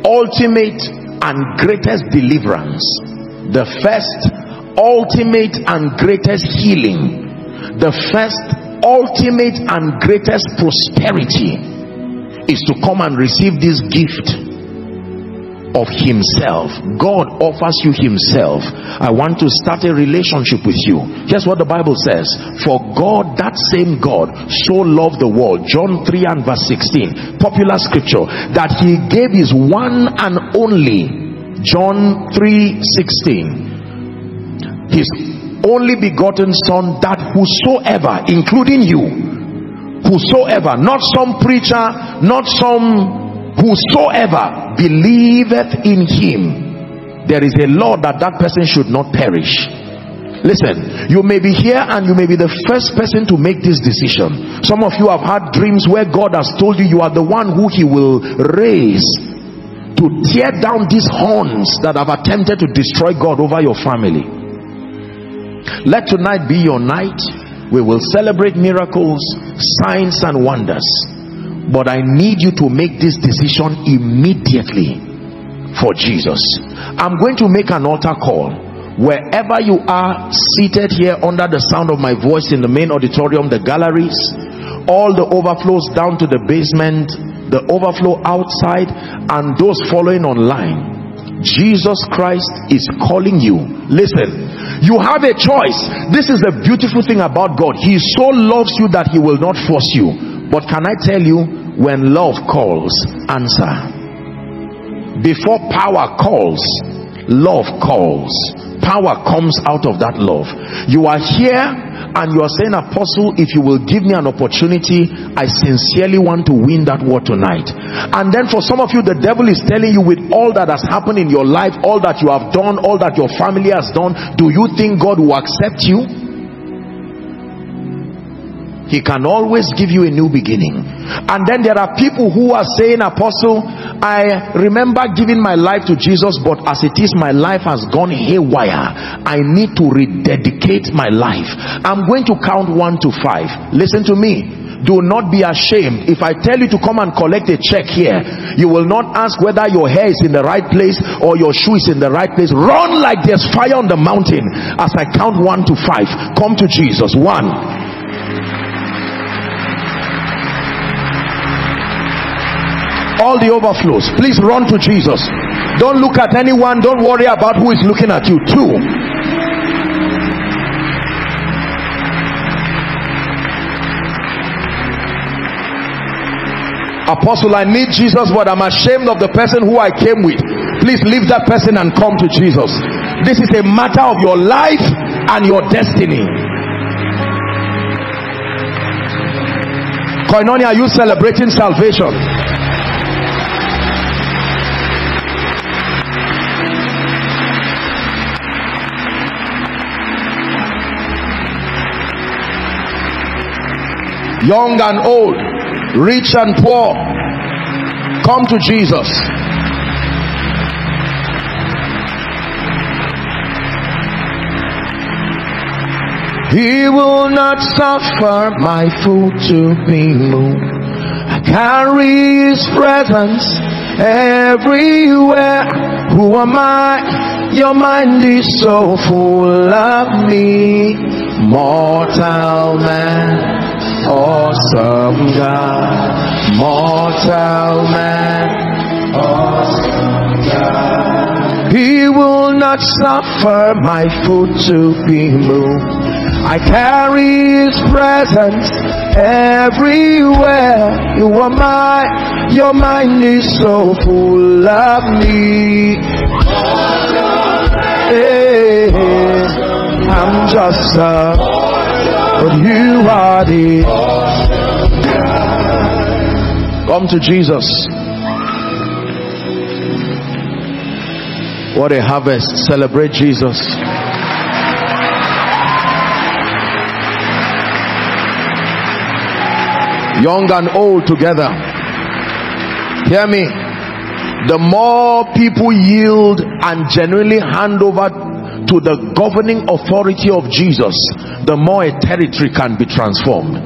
ultimate and greatest deliverance, the first, ultimate and greatest healing, the first, ultimate and greatest prosperity is to come and receive this gift of himself. God offers you himself. I want to start a relationship with you. Here's what the Bible says: for God, that same God, so loved the world, John 3 and verse 16, popular scripture, that he gave his one and only, John 3:16, his only begotten son, that whosoever, including you, whosoever, not some preacher, not some, whosoever believeth in him, there is a law that that person should not perish, Listen, you may be here and you may be the first person to make this decision. Some of you have had dreams where God has told you you are the one who he will raise to tear down these horns that have attempted to destroy God over your family. Let tonight be your night. We will celebrate miracles, signs and wonders. But I need you to make this decision immediately for Jesus. I'm going to make an altar call. Wherever you are seated here under the sound of my voice, in the main auditorium, the galleries, all the overflows down to the basement, the overflow outside, and those following online, Jesus Christ is calling you. Listen, you have a choice. This is the beautiful thing about God. He so loves you that he will not force you. But can I tell you, when love calls, answer. Before power calls, love calls. Power comes out of that love. You are here and you are saying, Apostle, if you will give me an opportunity, I sincerely want to win that war tonight. And then for some of you, the devil is telling you, with all that has happened in your life, all that you have done, all that your family has done, do you think God will accept you? He can always give you a new beginning. And then there are people who are saying, Apostle, I remember giving my life to Jesus, but as it is, my life has gone haywire. I need to rededicate my life. I'm going to count 1 to 5. Listen to me. Do not be ashamed. If I tell you to come and collect a check here, you will not ask whether your hair is in the right place or your shoe is in the right place. Run like there's fire on the mountain. As I count 1 to 5, come to Jesus. 1. All the overflows, please run to Jesus. Don't look at anyone. Don't worry about who is looking at you. 2. Apostle, I need Jesus, but I'm ashamed of the person who I came with. Please leave that person and come to Jesus. This is a matter of your life and your destiny. Koinonia, are you celebrating salvation? Young and old, rich and poor, come to Jesus. He will not suffer my foot to be moved. I carry his presence everywhere. Who am I? Your mind is so full of me, mortal man. Awesome God, mortal man, awesome God. He will not suffer my foot to be moved. I carry his presence everywhere. You are mine, your mind is so full of me. Hey, I'm just a. But you are the awesome God. Come to Jesus. What a harvest. Celebrate Jesus. Young and old together. Hear me. The more people yield and genuinely hand over to the governing authority of Jesus, the more a territory can be transformed.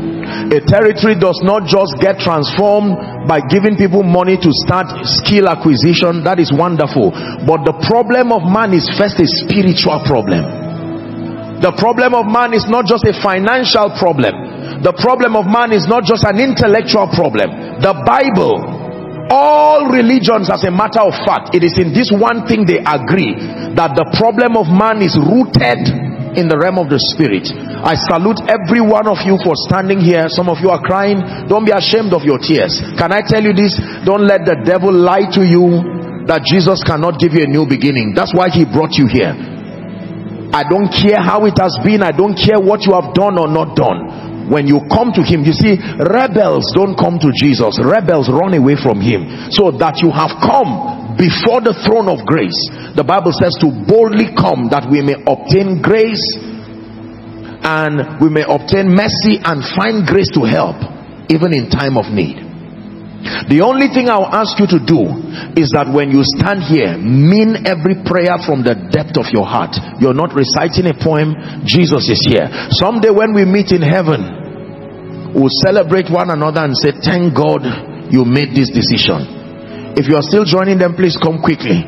A territory does not just get transformed by giving people money to start skill acquisition. That is wonderful. But the problem of man is first a spiritual problem. The problem of man is not just a financial problem. The problem of man is not just an intellectual problem. The Bible, all religions, as a matter of fact, it is in this one thing they agree, that the problem of man is rooted in the realm of the spirit. I salute every one of you for standing here. Some of you are crying. Don't be ashamed of your tears. Can I tell you this? Don't let the devil lie to you that Jesus cannot give you a new beginning. That's why he brought you here. I don't care how it has been. I don't care what you have done or not done. When you come to him, you see, rebels don't come to Jesus. Rebels run away from him. So that you have come before the throne of grace. The Bible says to boldly come that we may obtain grace and we may obtain mercy and find grace to help even in time of need. The only thing I'll ask you to do is that when you stand here, mean every prayer from the depth of your heart. You're not reciting a poem. Jesus is here. Someday when we meet in heaven, we'll celebrate one another and say, thank God you made this decision. If you are still joining them, please come quickly.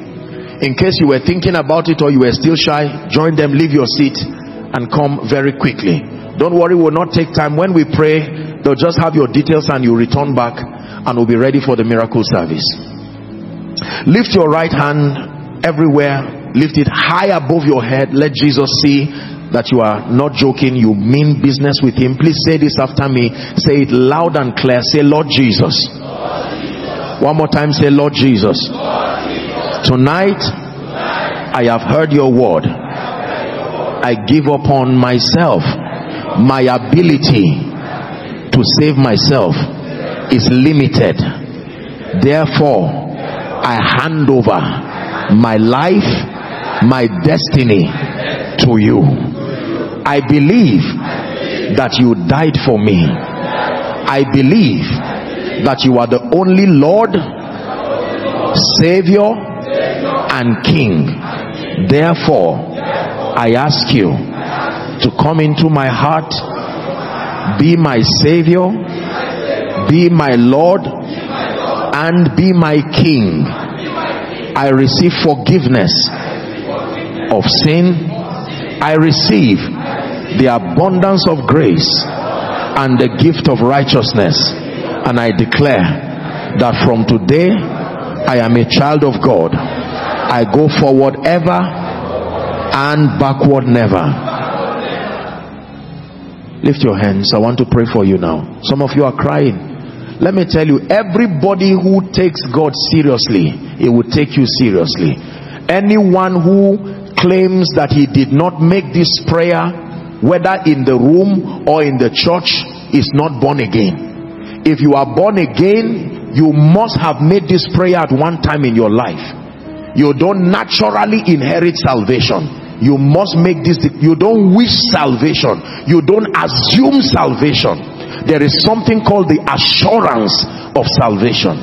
In case you were thinking about it or you were still shy, join them, leave your seat and come very quickly. Don't worry, we'll not take time. When we pray, they'll just have your details and you return back and we'll be ready for the miracle service. Lift your right hand everywhere. Lift it high above your head. Let Jesus see that you are not joking. You mean business with him. Please say this after me. Say it loud and clear. Say, Lord Jesus. Lord Jesus. One more time. Say, Lord Jesus. Lord Jesus. Tonight, I have heard your word. I give upon myself. My ability to save myself is limited. Therefore, I hand over my life, my destiny to you. I believe that you died for me. I believe that you are the only Lord, Savior, and King. Therefore, I ask you to come into my heart, be my Savior, be my Lord, and be my King. I receive forgiveness of sin. I receive the abundance of grace and the gift of righteousness. And I declare that from today, I am a child of God. I go forward ever and backward never. Lift your hands. I want to pray for you now. Some of you are crying. Let me tell you, everybody who takes God seriously, it will take you seriously. Anyone who claims that he did not make this prayer, whether in the room or in the church, is not born again. If you are born again, you must have made this prayer at one time in your life. You don't naturally inherit salvation. You must make this. You don't wish salvation. You don't assume salvation. There is something called the assurance of salvation.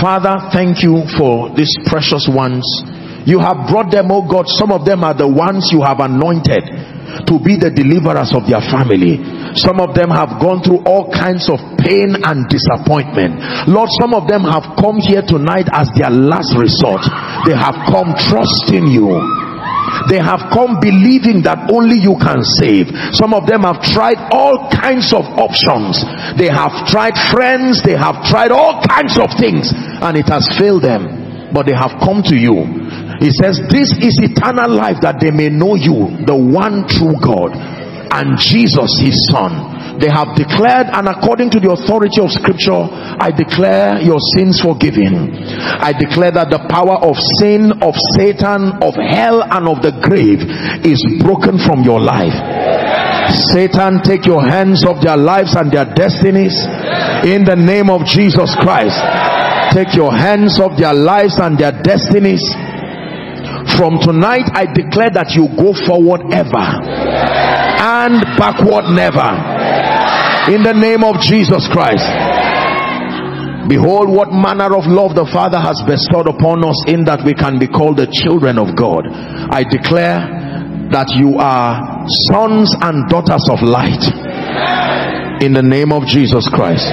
Father, thank you for these precious ones. You have brought them, oh God. Some of them are the ones you have anointed to be the deliverers of their family. Some of them have gone through all kinds of pain and disappointment. Lord, some of them have come here tonight as their last resort. They have come trusting you. They have come believing that only you can save. Some of them have tried all kinds of options. They have tried friends. They have tried all kinds of things and it has failed them. But they have come to you. He says, this is eternal life, that they may know you, the one true God, and Jesus his Son. They have declared, and according to the authority of Scripture, I declare your sins forgiven. I declare that the power of sin, of Satan, of hell, and of the grave is broken from your life. Satan, take your hands off their lives and their destinies in the name of Jesus Christ. Take your hands off their lives and their destinies. From tonight, I declare that you go forward ever and backward never. In the name of Jesus Christ. Behold what manner of love the Father has bestowed upon us, in that we can be called the children of God. I declare that you are sons and daughters of light. In the name of Jesus Christ.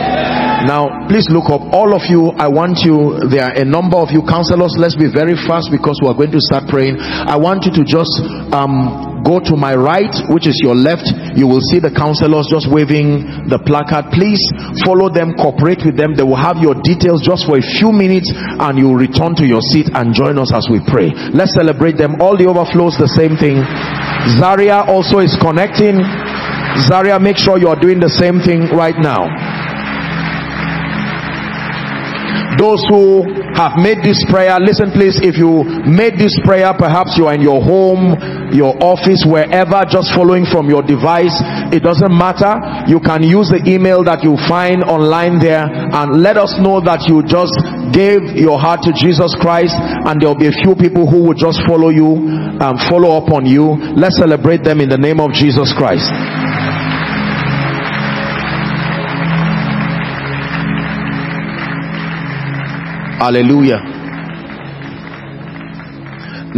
Now, please look up. All of you, I want you, there are a number of you. Counselors, let's be very fast because we are going to start praying. I want you to just... go to my right, which is your left. You will see the counselors just waving the placard. Please follow them, cooperate with them. They will have your details just for a few minutes and you will return to your seat and join us as we pray. Let's celebrate them. All the overflows, the same thing. Zaria also is connecting. Zaria, make sure you are doing the same thing right now. Those who have made this prayer, listen please, if you made this prayer, perhaps you are in your home, your office, wherever, just following from your device, it doesn't matter. You can use the email that you find online there and let us know that you just gave your heart to Jesus Christ, and there will be a few people who will just follow you and follow up on you. Let's celebrate them in the name of Jesus Christ. Hallelujah.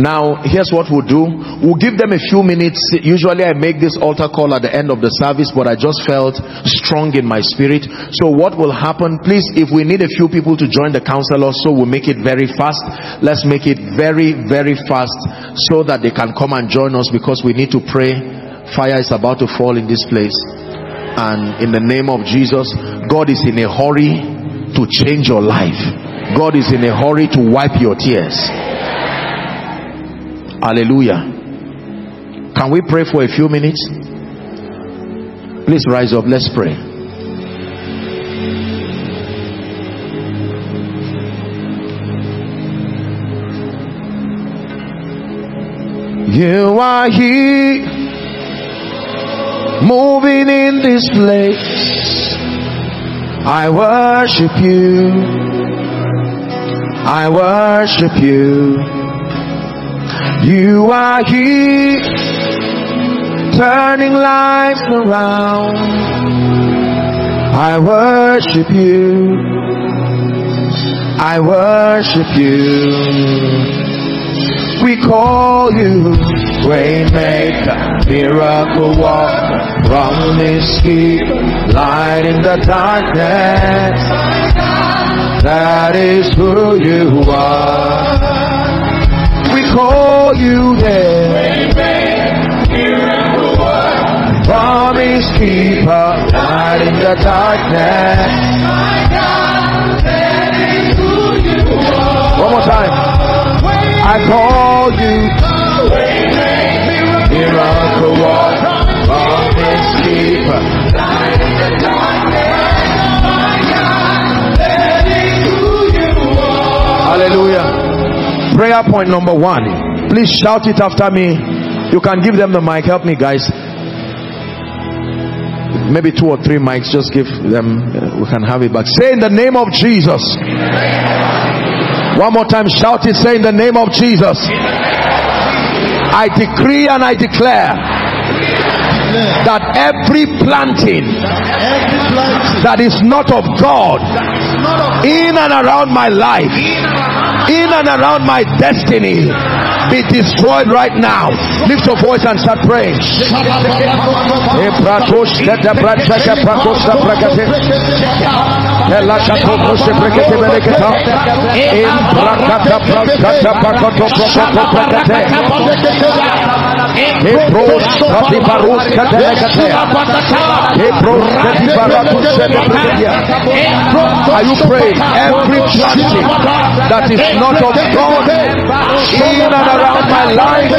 Now here's what we'll do. We'll give them a few minutes. Usually I make this altar call at the end of the service, but I just felt strong in my spirit. So what will happen, please, if we need a few people to join the council also, we'll make it very fast. Let's make it very, very fast so that they can come and join us, because we need to pray. Fire is about to fall in this place, and in the name of Jesus, God is in a hurry to change your life. God is in a hurry to wipe your tears. Hallelujah. Can we pray for a few minutes? Please rise up. Let's pray. You are here, moving in this place. I worship you. I worship you. You are here, turning lives around. I worship you. I worship you. We call you Waymaker, Miracle Walker, Promise Keeper, Light in the Darkness. That is who you are. We call you there. Promise keeper, light in the darkness. My God, that is who you are. One more time. I call you miracle worker, promise keeper, light in the darkness. Hallelujah. Prayer point number one. Please shout it after me. You can give them the mic. Help me, guys. Maybe two or three mics. Just give them. We can have it back. Say in the name of Jesus. One more time. Shout it. Say in the name of Jesus. I decree and I declare that every planting that is not of God in and around my life, in and around my destiny, be destroyed right now. Lift your voice and start praying. Are you praying? Every planting that is not of God in and around my life,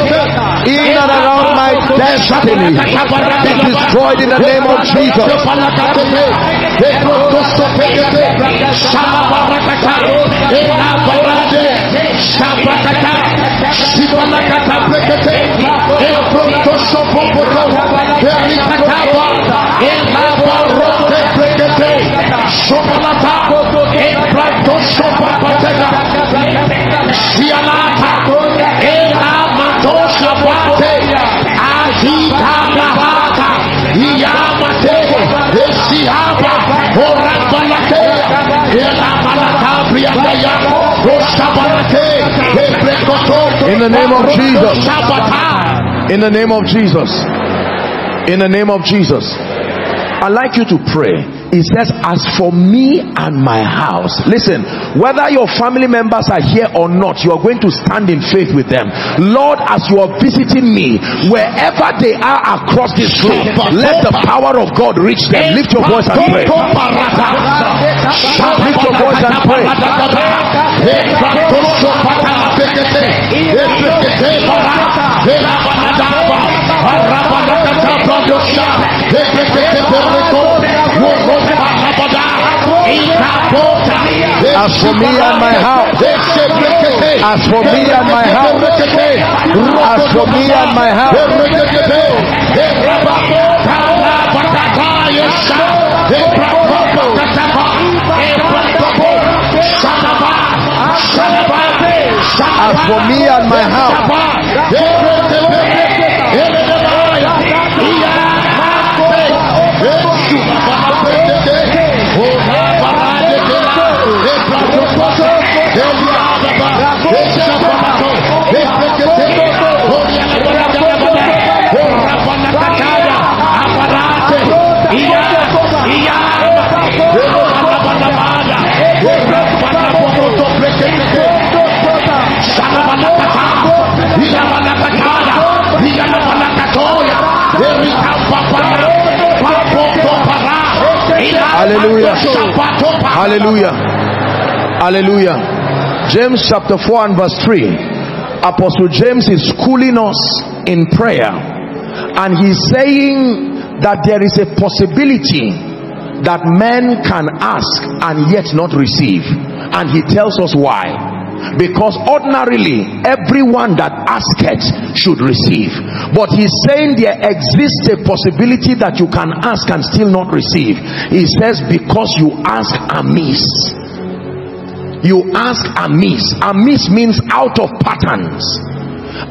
in and around my destiny, be destroyed in the name of Jesus. In the name of Jesus. In the name of Jesus. In the name of Jesus. I'd like you to pray. It says, as for me and my house. Listen, whether your family members are here or not, you are going to stand in faith with them. Lord, as you are visiting me, wherever they are across this room, let the power of God reach them. Lift your voice and pray. Lift your voice and pray. As for me and my house, as for me and my house, as for me and my house, as for me and my house. Hallelujah. Hallelujah. Hallelujah. James chapter 4 and verse 3. Apostle James is schooling us in prayer, and he's saying that there is a possibility that men can ask and yet not receive, and he tells us why. Because ordinarily everyone that asketh should receive, but he's saying there exists a possibility that you can ask and still not receive. He says because you ask amiss. You ask amiss. Amiss means out of patterns,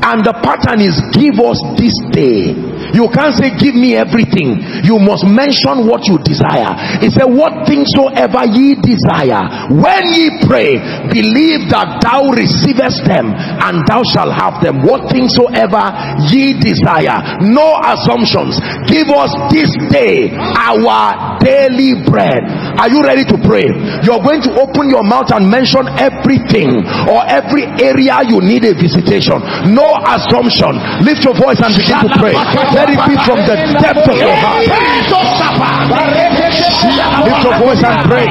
and the pattern is give us this day. You can't say give me everything. You must mention what you desire. He said what things soever ye desire, when ye pray, believe that thou receivest them and thou shalt have them. What things soever ye desire. No assumptions. Give us this day our daily bread. Are you ready to pray? You're going to open your mouth and mention everything or every area you need a visitation. No assumption. Lift your voice and begin to pray. Let it be from the depth of your heart. Lift your voice and pray.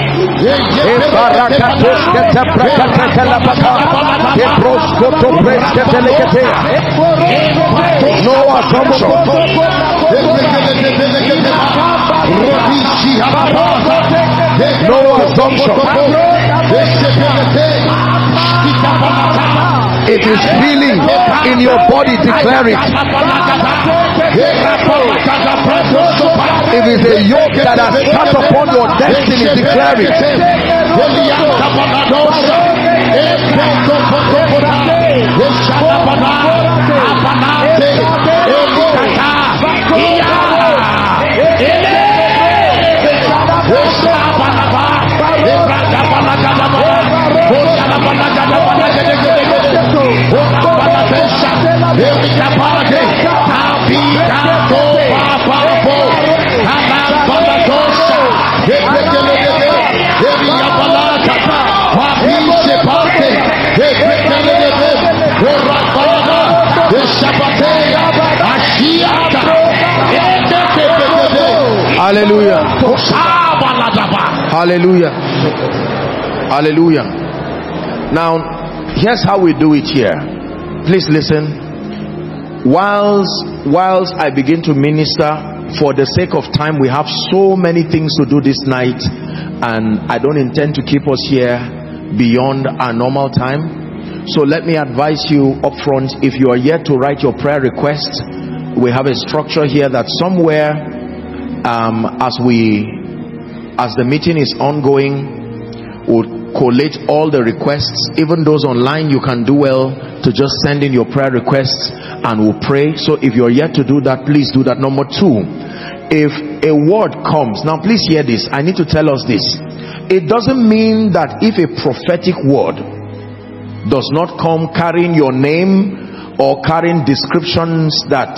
No assumption. No assumption. It is feeling in your body, declare it. It is a yoke that has sat upon your destiny, declare it. Hallelujah. Hallelujah. Hallelujah. Now, here's how we do it here. Please listen. Whilst I begin to minister, for the sake of time, we have so many things to do this night, and I don't intend to keep us here beyond our normal time. So let me advise you up front, if you are yet to write your prayer request, we have a structure here that somewhere as the meeting is ongoing, we'll collate all the requests. Even those online, you can do well to just send in your prayer requests and we'll pray. So if you're yet to do that, please do that. Number two, if a word comes, now please hear this, I need to tell us this. It doesn't mean that if a prophetic word does not come carrying your name or carrying descriptions that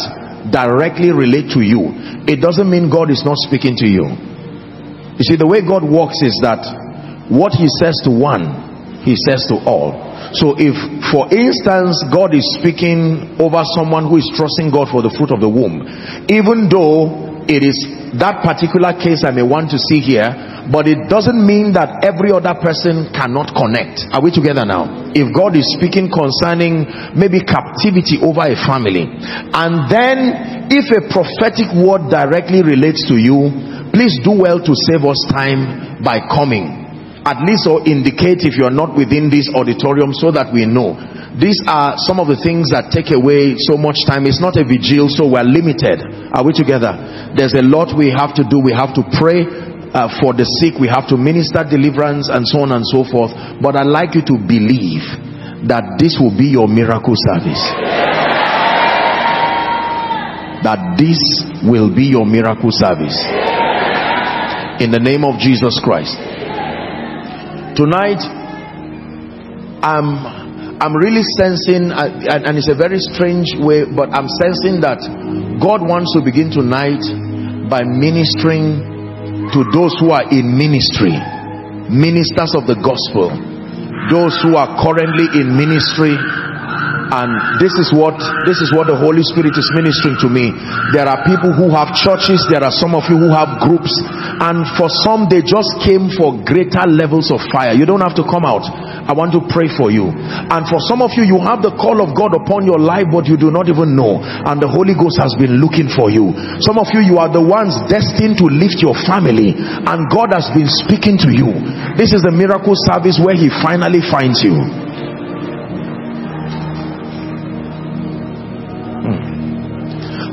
directly relate to you, it doesn't mean God is not speaking to you. You see, the way God works is that what he says to one, he says to all. So if, for instance, God is speaking over someone who is trusting God for the fruit of the womb, even though it is that particular case I may want to see here, but it doesn't mean that every other person cannot connect. Are we together now? If God is speaking concerning maybe captivity over a family, and then if a prophetic word directly relates to you, please do well to save us time by coming. At least, or indicate if you're not within this auditorium, so that we know. These are some of the things that take away so much time. It's not a vigil, so we're limited. Are we together? There's a lot we have to do. We have to pray for the sick. We have to minister deliverance and so on and so forth. But I'd like you to believe that this will be your miracle service. That this will be your miracle service. In the name of Jesus Christ. Tonight, I'm really sensing, and it's a very strange way, but I'm sensing that God wants to begin tonight by ministering to those who are in ministry, ministers of the gospel, those who are currently in ministry. And this is what the Holy Spirit is ministering to me. There are people who have churches. There are some of you who have groups. And for some, they just came for greater levels of fire. You don't have to come out. I want to pray for you. And for some of you, you have the call of God upon your life, but you do not even know. And the Holy Ghost has been looking for you. Some of you, you are the ones destined to lift your family. And God has been speaking to you. This is the miracle service where He finally finds you.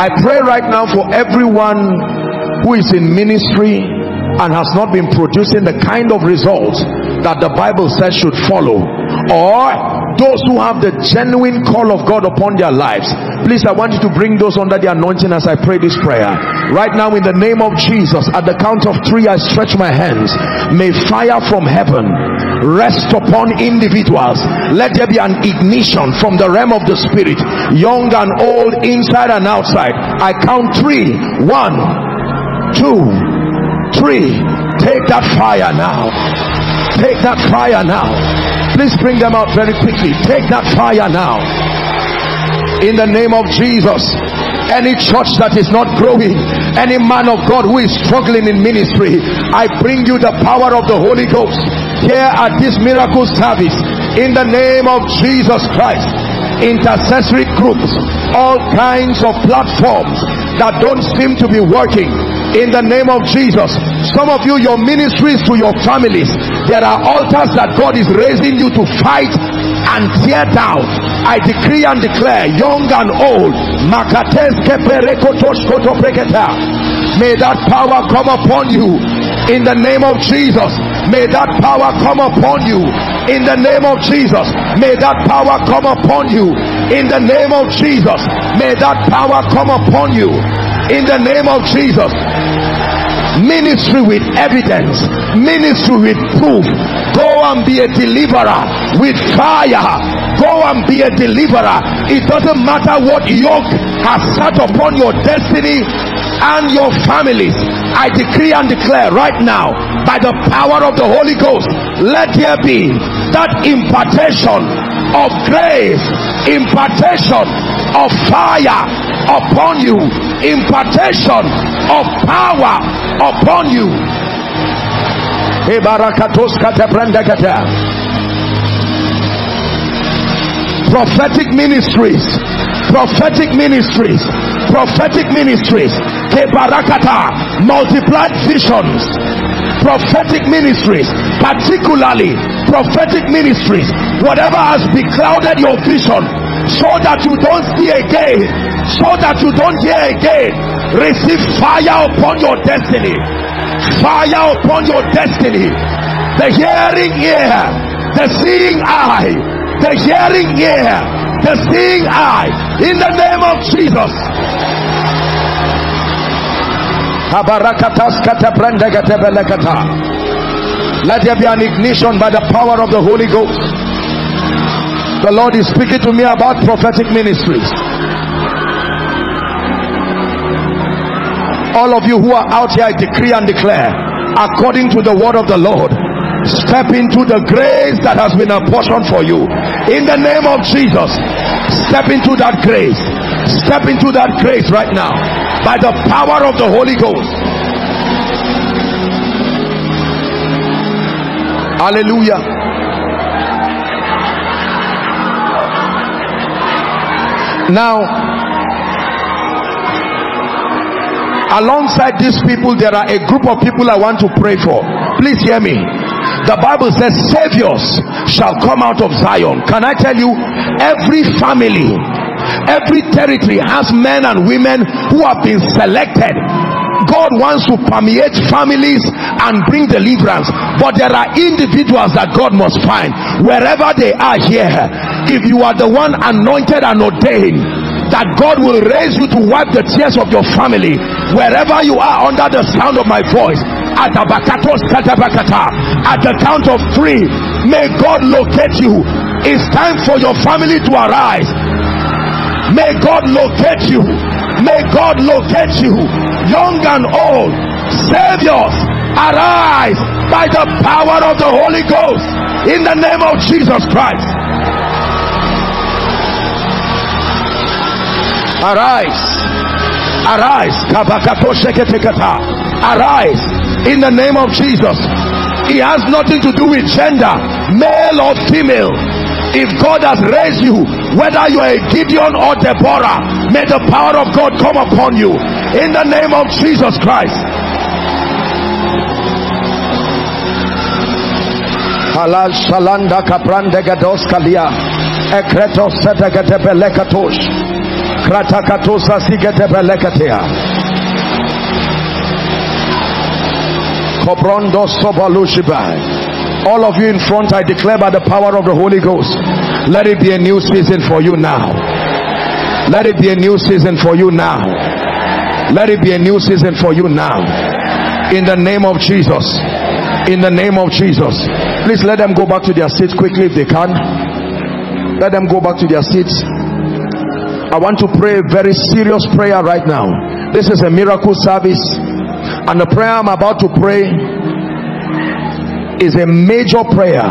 I pray right now for everyone who is in ministry and has not been producing the kind of results that the Bible says should follow, or those who have the genuine call of God upon their lives. Please, I want you to bring those under the anointing as I pray this prayer. Right now, in the name of Jesus, at the count of 3, I stretch my hands. May fire from heaven rest upon individuals. Let there be an ignition from the realm of the spirit, young and old, inside and outside. I count 3. 1, 2, 3. Take that fire now. Take that fire now. Please bring them out very quickly. Take that fire now. In the name of Jesus. Any church that is not growing, any man of God who is struggling in ministry, I bring you the power of the Holy Ghost here at this miracle service, in the name of Jesus Christ. Intercessory groups, all kinds of platforms that don't seem to be working, in the name of Jesus. Some of you, your ministries to your families, there are altars that God is raising you to fight and tear down. I decree and declare, young and old, may that power come upon you, in the name of Jesus. May that power come upon you, in the name of Jesus. May that power come upon you, in the name of Jesus. May that power come upon you, in the name of Jesus. Ministry with evidence, ministry with proof. Go and be a deliverer with fire. Go and be a deliverer. It doesn't matter what yoke has sat upon your destiny and your families. I decree and declare right now, by the power of the Holy Ghost, let there be that impartation of grace, impartation of fire upon you, impartation of power upon you. Prophetic ministries, kebarakata, multiplied visions, prophetic ministries, particularly prophetic ministries. Whatever has beclouded your vision, so that you don't see again, so that you don't hear again, receive fire upon your destiny. Fire upon your destiny. The hearing ear, the seeing eye, the hearing ear, the seeing eye, in the name of Jesus. Let there be an ignition by the power of the Holy Ghost. The Lord is speaking to me about prophetic ministries. All of you who are out here, I decree and declare, according to the word of the Lord, step into the grace that has been apportioned for you. In the name of Jesus, step into that grace. Step into that grace right now, by the power of the Holy Ghost. Hallelujah. Now, alongside these people, there are a group of people I want to pray for. Please hear me. The Bible says, saviors shall come out of Zion. Can I tell you, every family, every territory has men and women who have been selected. God wants to permeate families and bring deliverance, but there are individuals that God must find wherever they are. Here, if you are the one anointed and ordained, that God will raise you to wipe the tears of your family, wherever you are under the sound of my voice, at the count of three, may God locate you. It's time for your family to arise. May God locate you. May God locate you, young and old. Saviors, arise by the power of the Holy Ghost, in the name of Jesus Christ. Arise, arise, arise, in the name of Jesus. It has nothing to do with gender, male or female. If God has raised you, whether you are a Gideon or Deborah, may the power of God come upon you, in the name of Jesus Christ. All of you in front, I declare by the power of the Holy Ghost, let it be a new season for you now. Let it be a new season for you now. Let it be a new season for you now. In the name of Jesus. In the name of Jesus. Please let them go back to their seats quickly if they can. Let them go back to their seats. I want to pray a very serious prayer right now. This is a miracle service, and the prayer I'm about to pray is a major prayer.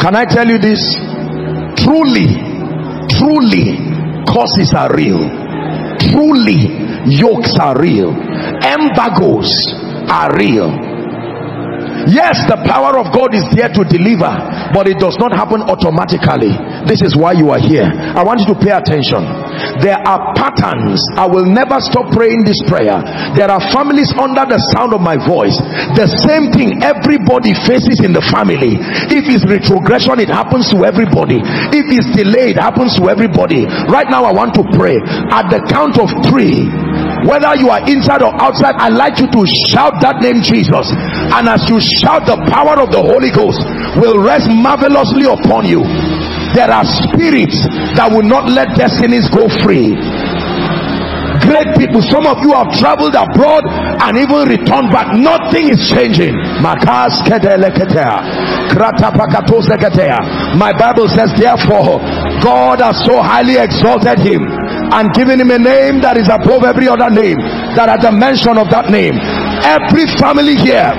Can I tell you this? Truly, truly, curses are real. Truly, yokes are real. Embargoes are real. Yes, the power of God is there to deliver, but it does not happen automatically. This is why you are here. I want you to pay attention. There are patterns. I will never stop praying this prayer. There are families under the sound of my voice, the same thing everybody faces in the family. If it's retrogression, it happens to everybody. If it's delay, it happens to everybody. Right now I want to pray. At the count of three, whether you are inside or outside, I'd like you to shout that name, Jesus. And as you shout, the power of the Holy Ghost will rest marvelously upon you. There are spirits that will not let destinies go free. Great people, some of you have traveled abroad and even returned back, nothing is changing. My Bible says, therefore, God has so highly exalted him and given him a name that is above every other name, that at the mention of that name, every family here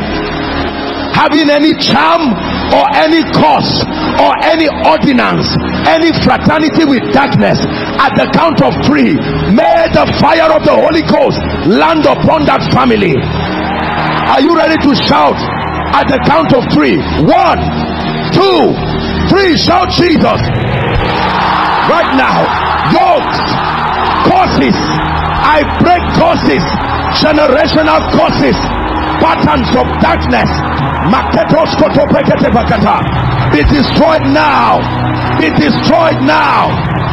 having any charm or any curse or any ordinance, any fraternity with darkness, at the count of three, may the fire of the Holy Ghost land upon that family. Are you ready to shout? At the count of three, 1, 2, 3, shout Jesus right now. Yokes, curses, I break curses, generational curses, patterns of darkness, be destroyed now, be destroyed now,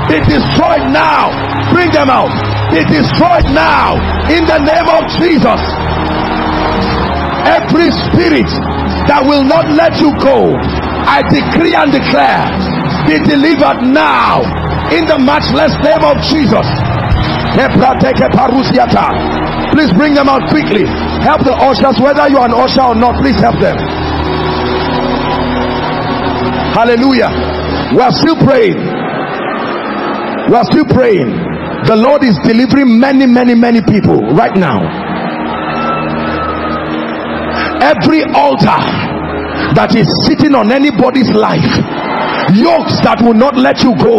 be destroyed now. Bring them out, be destroyed now, in the name of Jesus. Every spirit that will not let you go, I decree and declare, be delivered now, in the matchless name of Jesus. Please bring them out quickly. Help the ushers, whether you are an usher or not, please help them. Hallelujah. We are still praying. We are still praying. The Lord is delivering many people right now. Every altar that is sitting on anybody's life, yokes that will not let you go.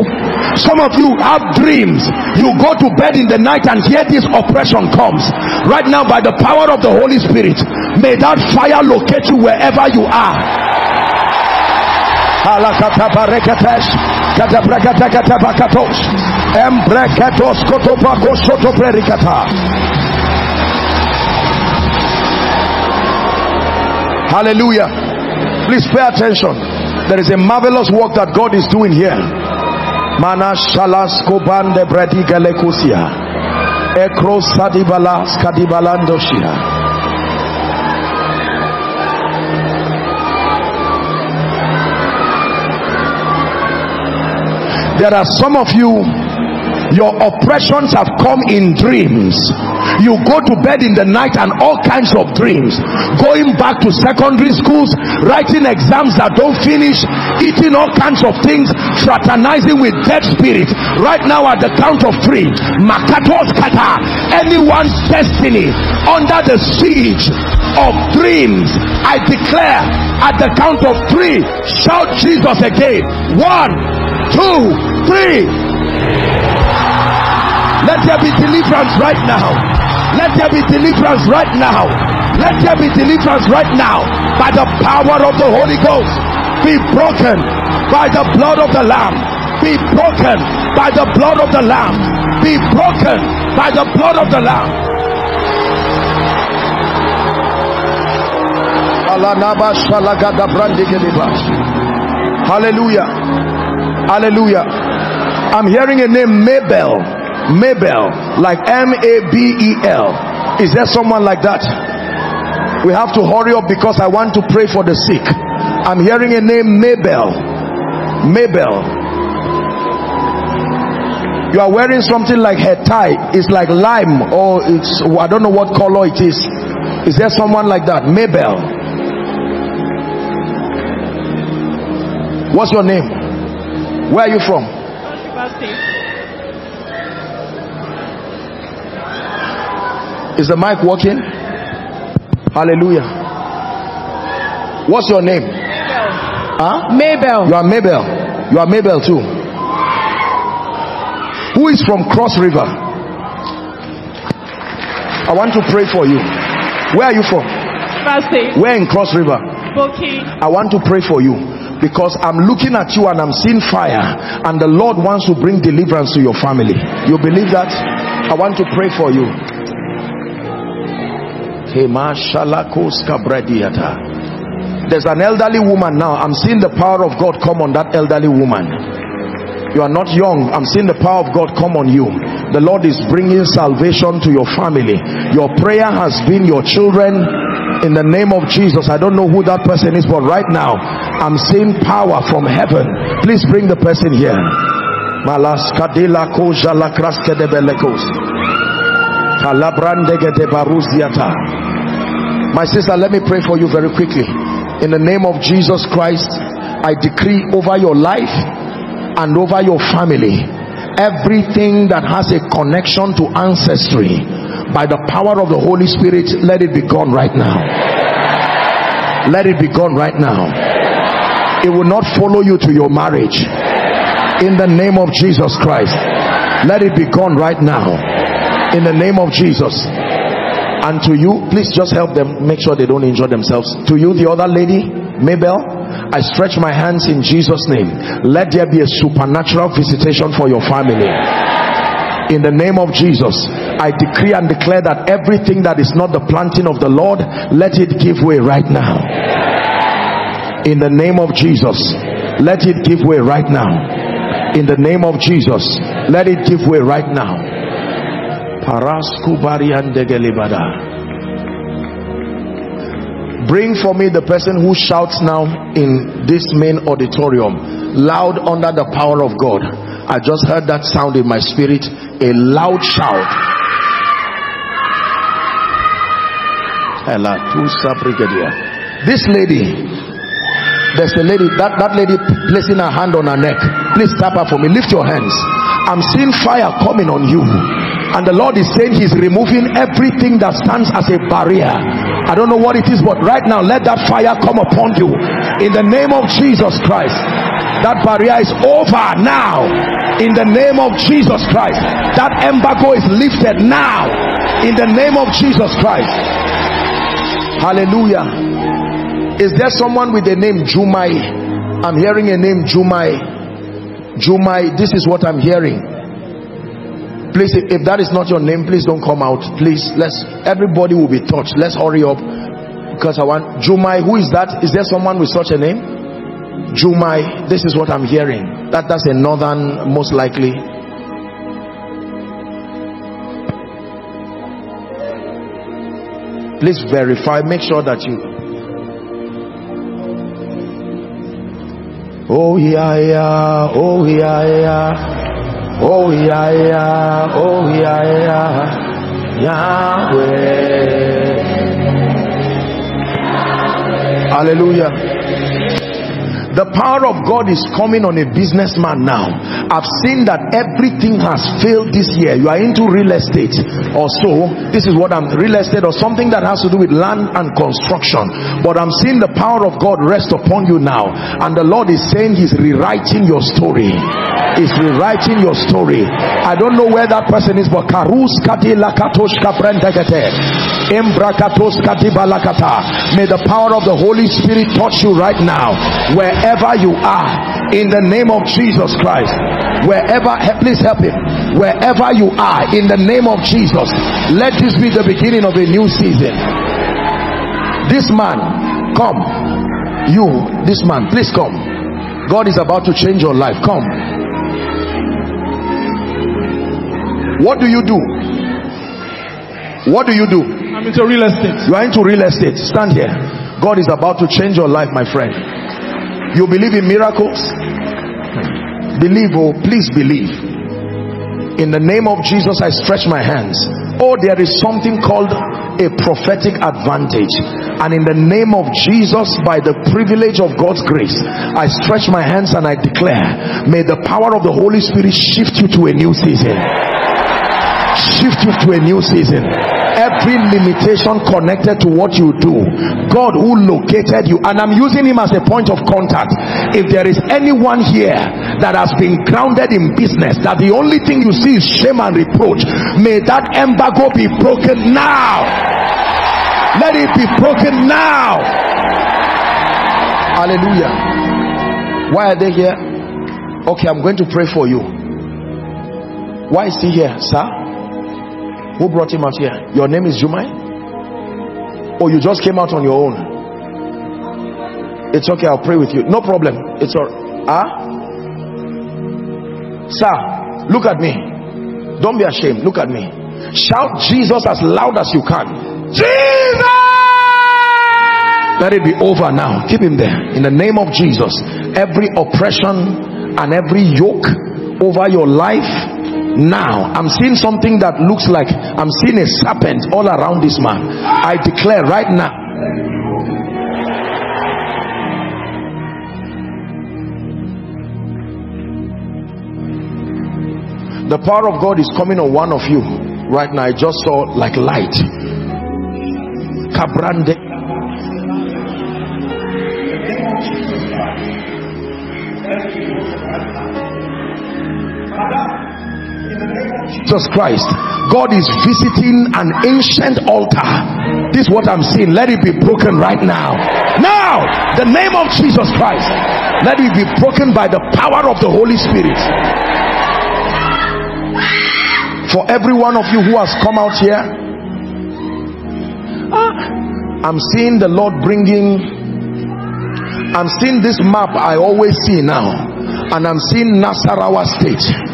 Some of you have dreams. You go to bed in the night and hear this oppression comes. Right now, by the power of the Holy Spirit, may that fire locate you wherever you are. Hallelujah. Please pay attention. There is a marvelous work that God is doing here. There are some of you, your oppressions have come in dreams. You go to bed in the night and all kinds of dreams, going back to secondary schools, writing exams that don't finish, eating all kinds of things, fraternizing with dead spirits. Right now, at the count of three, Makatos Kata, anyone's destiny under the siege of dreams, I declare at the count of three, shout Jesus again. 1, 2, 3. Let there be deliverance right now. Let there be deliverance right now. Let there be deliverance right now. By the power of the Holy Ghost, be broken by the blood of the Lamb. Be broken by the blood of the Lamb. Be broken by the blood of the Lamb. Hallelujah. Hallelujah. I'm hearing a name, Mabel. Mabel, like M-A-B-E-L. Is there someone like that? We have to hurry up because I want to pray for the sick. I'm hearing a name, Mabel. Mabel. You are wearing something like hair tie. It's like lime, or it's, I don't know what color it is. Is there someone like that? Mabel. What's your name? Where are you from? Is the mic working? Hallelujah. What's your name? Mabel. Huh? Mabel. You are Mabel. You are Mabel too. Who is from Cross River? I want to pray for you. Where are you from? Cross. Where in Cross River? Okay. I want to pray for you because I'm looking at you and I'm seeing fire, and the Lord wants to bring deliverance to your family. You believe that? I want to pray for you. There's an elderly woman now. I'm seeing the power of God come on that elderly woman. You are not young. I'm seeing the power of God come on you. The Lord is bringing salvation to your family. Your prayer has been your children. In the name of Jesus, I don't know who that person is, but right now I'm seeing power from heaven. Please bring the person here. My sister, let me pray for you very quickly. In the name of Jesus Christ, I decree over your life and over your family, everything that has a connection to ancestry, by the power of the Holy Spirit, let it be gone right now. Let it be gone right now. It will not follow you to your marriage. In the name of Jesus Christ, let it be gone right now. In the name of Jesus. And to you, please just help them, make sure they don't injure themselves. To you, the other lady, Mabel, I stretch my hands in Jesus' name. Let there be a supernatural visitation for your family. In the name of Jesus, I decree and declare that everything that is not the planting of the Lord, let it give way right now. In the name of Jesus, let it give way right now. In the name of Jesus, let it give way right now. Bring for me the person who shouts now in this main auditorium, loud under the power of God. I just heard that sound in my spirit, a loud shout. This lady, there's a lady, that lady placing her hand on her neck. Please tap up for me. Lift your hands. I'm seeing fire coming on you, and the Lord is saying he's removing everything that stands as a barrier. I don't know what it is, but right now let that fire come upon you in the name of Jesus Christ. That barrier is over now in the name of Jesus Christ. That embargo is lifted now in the name of Jesus Christ. Hallelujah. Is there someone with the name Jumai? I'm hearing a name Jumai. Jumai, this is what I'm hearing. Please, if that is not your name, please don't come out. Please, let's, everybody will be touched. Let's hurry up, because I want Jumai. Who is that? Is there someone with such a name? Jumai, this is what I'm hearing. That's a northern, most likely. Please verify, make sure that you... Oh yeah, yeah, oh yeah, yeah. Oh yeah, yeah, oh yeah, yeah, Yahweh. Hallelujah. The power of God is coming on a businessman now. I've seen that everything has failed this year. You are into real estate or so. This is what I'm, real estate or something that has to do with land and construction. But I'm seeing the power of God rest upon you now. And the Lord is saying he's rewriting your story. Is rewriting your story. I don't know where that person is, but may the power of the Holy Spirit touch you right now, wherever you are, in the name of Jesus Christ. Wherever, please help him. Wherever you are, in the name of Jesus, let this be the beginning of a new season. This man, come. You, this man, please come. God is about to change your life. Come. What do you do? What do you do? I'm into real estate. You are into real estate. Stand here. God is about to change your life, my friend. You believe in miracles? Believe, oh, please believe. In the name of Jesus, I stretch my hands. Oh, there is something called a prophetic advantage, and in the name of Jesus, by the privilege of God's grace, I stretch my hands and I declare, may the power of the Holy Spirit shift you to a new season. Shift you to a new season. Every limitation connected to what you do, God who located you, and I'm using him as a point of contact. If there is anyone here that has been grounded in business, that the only thing you see is shame and reproach, may that embargo be broken now. Let it be broken now. Hallelujah. Why are they here? Okay, I'm going to pray for you. Why is he here, sir? Who brought him out here? Your name is Jumai? Or you just came out on your own? It's okay, I'll pray with you. No problem. It's all right. Huh? Sir, look at me. Don't be ashamed. Look at me. Shout Jesus as loud as you can. Jesus! Let it be over now. Keep him there. In the name of Jesus, every oppression and every yoke over your life. Now I'm seeing something that looks like, I'm seeing a serpent all around this man. I declare right now, the power of God is coming on one of you right now. I just saw like light. Cabrande. Jesus Christ, God is visiting an ancient altar. This is what I'm seeing. Let it be broken right now. Now, the name of Jesus Christ, let it be broken by the power of the Holy Spirit. For every one of you who has come out here, I'm seeing the Lord bringing, I'm seeing this map I always see now, and I'm seeing Nasarawa State.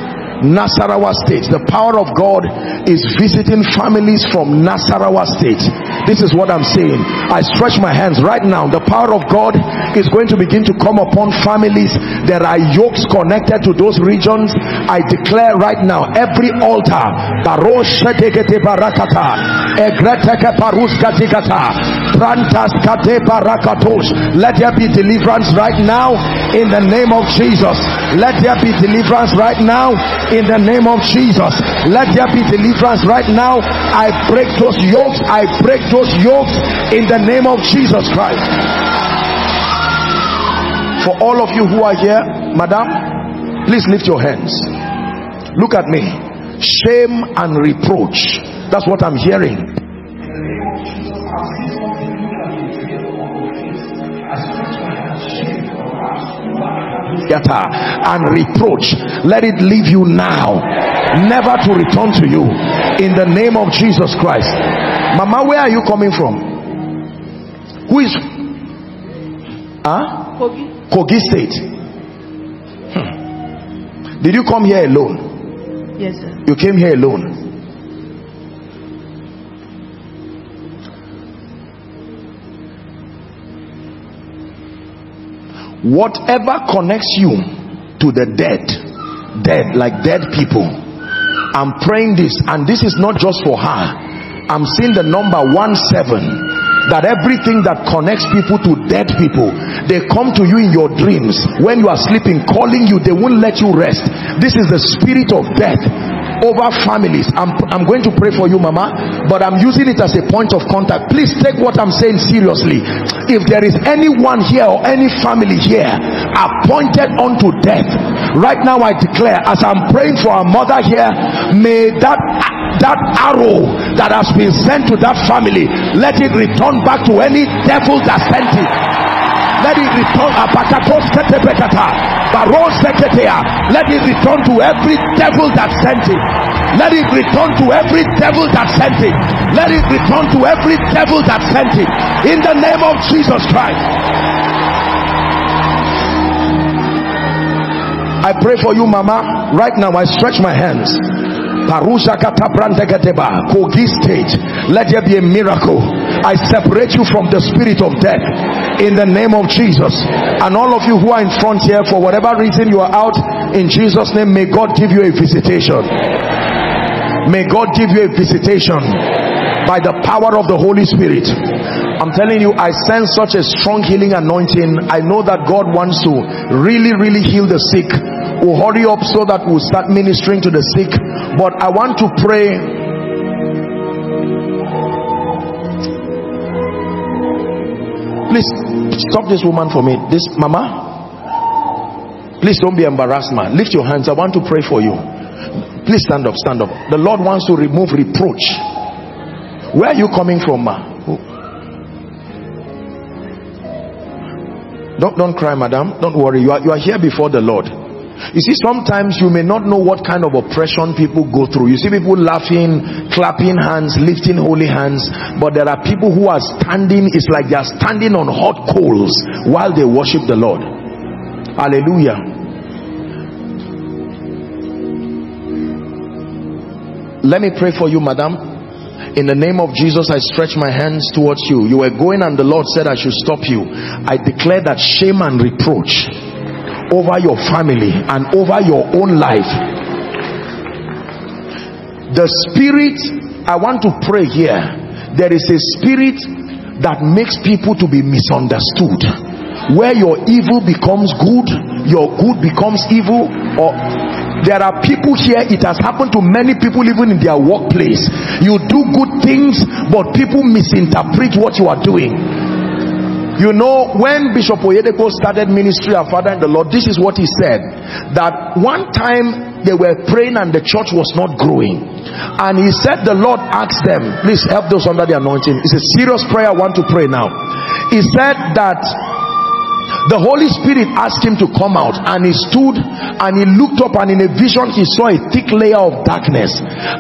Nasarawa State, the power of God is visiting families from Nasarawa State. This is what I'm saying. I stretch my hands right now. The power of God is going to begin to come upon families. There are yokes connected to those regions. I declare right now, every altar, let there be deliverance right now in the name of Jesus. Let there be deliverance right now in the name of Jesus. Let there be deliverance right now. I break those yokes. I break those yokes in the name of Jesus Christ. For all of you who are here, madam, please lift your hands. Look at me. Shame and reproach. That's what I'm hearing. And reproach, let it leave you now, never to return to you, in the name of Jesus Christ. Mama, where are you coming from? Who is? Huh? Kogi State. Did you come here alone? Yes, sir. You came here alone. Whatever connects you to the dead, like dead people, I'm praying this, and this is not just for her. I'm seeing the number 17. That everything that connects people to dead people, they come to you in your dreams when you are sleeping, calling you, they won't let you rest. This is the spirit of death over families. I'm going to pray for you, Mama, but I'm using it as a point of contact. Please take what I'm saying seriously. If there is anyone here or any family here appointed unto death, right now I declare, as I'm praying for our mother here, may that arrow that has been sent to that family, let it return back to any devil that sent it. Let it return. Let it return to every devil that sent it. Let it return to every devil that sent it. Let it return to every devil that sent it. In the name of Jesus Christ. I pray for you, Mama. Right now I stretch my hands. Kogi State, let there be a miracle. I separate you from the spirit of death in the name of Jesus. And all of you who are in front here, for whatever reason you are out, in Jesus' name, may God give you a visitation. May God give you a visitation by the power of the Holy Spirit. I'm telling you, I sense such a strong healing anointing. I know that God wants to really, really heal the sick. We'll hurry up so that we'll start ministering to the sick. But I want to pray. Please stop this woman for me. This Mama, please don't be embarrassed, man. Lift your hands. I want to pray for you. Please stand up, stand up. The Lord wants to remove reproach. Where are you coming from, ma? Don't cry, madam. Don't worry. You are here before the Lord. You see, sometimes you may not know what kind of oppression people go through. You see people laughing, clapping hands, lifting holy hands, but there are people who are standing. It's like they are standing on hot coals while they worship the Lord. Hallelujah. Let me pray for you, madam. In the name of Jesus, I stretch my hands towards you. You were going and the Lord said I should stop you. I declare that shame and reproach over your family and over your own life. The spirit, I want to pray here, there is a spirit that makes people to be misunderstood, where your evil becomes good, your good becomes evil. Or there are people here, it has happened to many people even in their workplace. You do good things, but people misinterpret what you are doing. You know, when Bishop Oyedeko started ministry, our father in the Lord, this is what he said. That one time they were praying and the church was not growing. And he said the Lord asked them, please help those under the anointing. It's a serious prayer I want to pray now. He said that the Holy Spirit asked him to come out. And he stood and he looked up, and in a vision he saw a thick layer of darkness.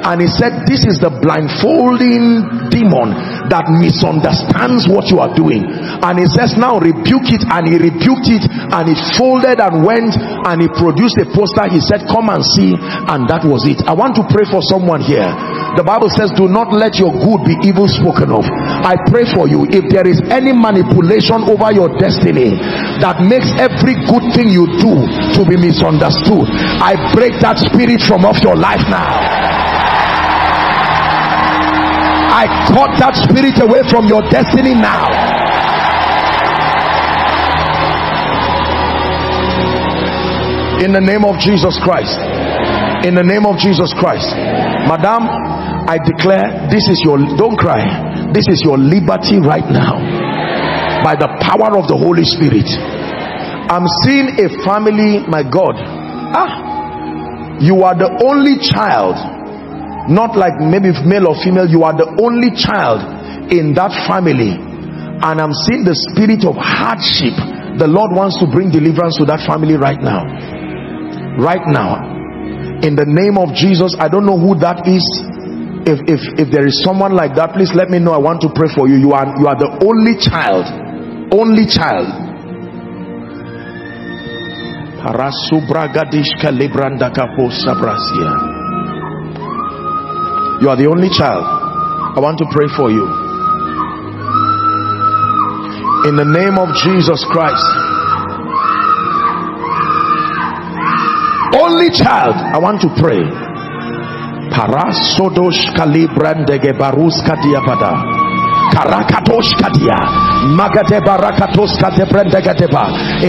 And he said, this is the blindfolding demon that misunderstands what you are doing. And he says, now rebuke it. And he rebuked it, and it folded and went, and he produced a poster. He said, come and see. And that was it. I want to pray for someone here. The Bible says, do not let your good be evil spoken of. I pray for you, if there is any manipulation over your destiny that makes every good thing you do to be misunderstood, I break that spirit from off your life now. I cut that spirit away from your destiny now. in the name of Jesus Christ. In the name of Jesus Christ. Madam, I declare this is your, don't cry, this is your liberty right now by the power of the Holy Spirit. I'm seeing a family, my God, you are the only child, not like maybe male or female, you are the only child in that family, and I'm seeing the spirit of hardship. The Lord wants to bring deliverance to that family right now, right now, in the name of Jesus. I don't know who that is. If there is someone like that, please let me know. I want to pray for you. You are the only child, only child. You are the only child. I want to pray for you in the name of Jesus Christ. Only child, I want to pray. In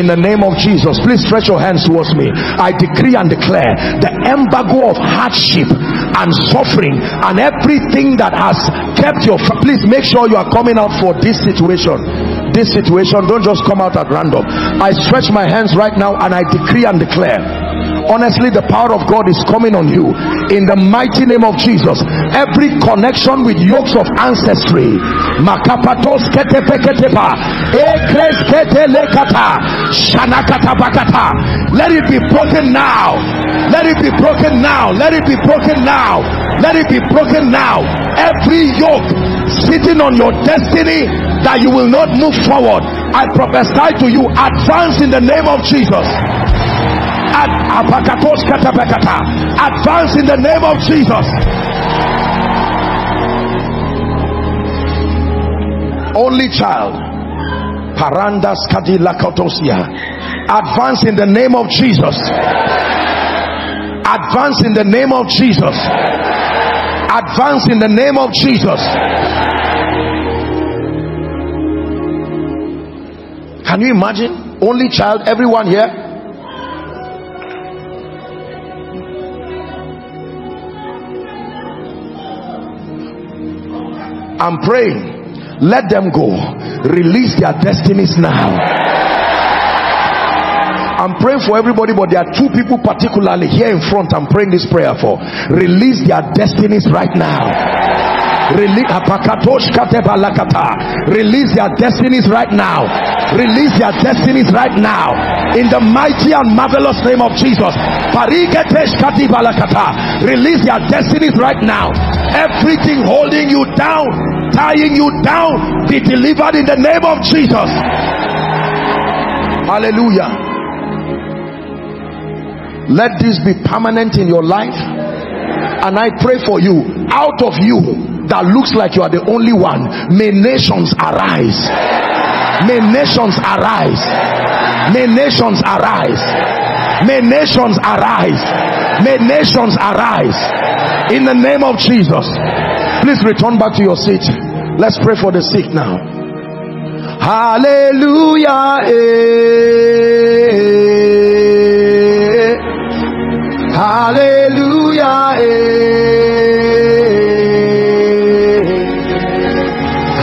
the name of Jesus, please stretch your hands towards me. I decree and declare the embargo of hardship and suffering and everything that has kept your, please make sure you are coming out for this situation. This situation, don't just come out at random. I stretch my hands right now and I decree and declare, honestly, the power of God is coming on you in the mighty name of Jesus. Every connection with yokes of ancestry, let it be broken now, let it be broken now, let it be broken now, let it be broken now. Every yoke sitting on your destiny that you will not move forward, I prophesy to you, advance in the name of Jesus. Advance in the name of Jesus. Only child, Parandas Kadilakatosia, advance in the name of Jesus. Advance in the name of Jesus. Advance in the name of Jesus. Can you imagine? Only child, everyone here. I'm praying, let them go. Release their destinies now. I'm praying for everybody, but there are two people particularly here in front I'm praying this prayer for. Release their destinies right now. Release their destinies right now. Release their destinies right now. In the mighty and marvelous name of Jesus. Release their destinies right now. Everything holding you down, tying you down, be delivered in the name of Jesus. Hallelujah. Let this be permanent in your life. And I pray for you, out of you that looks like you are the only one, may nations arise. May nations arise. May nations arise. May nations arise. May nations arise. In the name of Jesus. Please return back to your seat. Let's pray for the sick now. Hallelujah. Hallelujah. Hallelujah,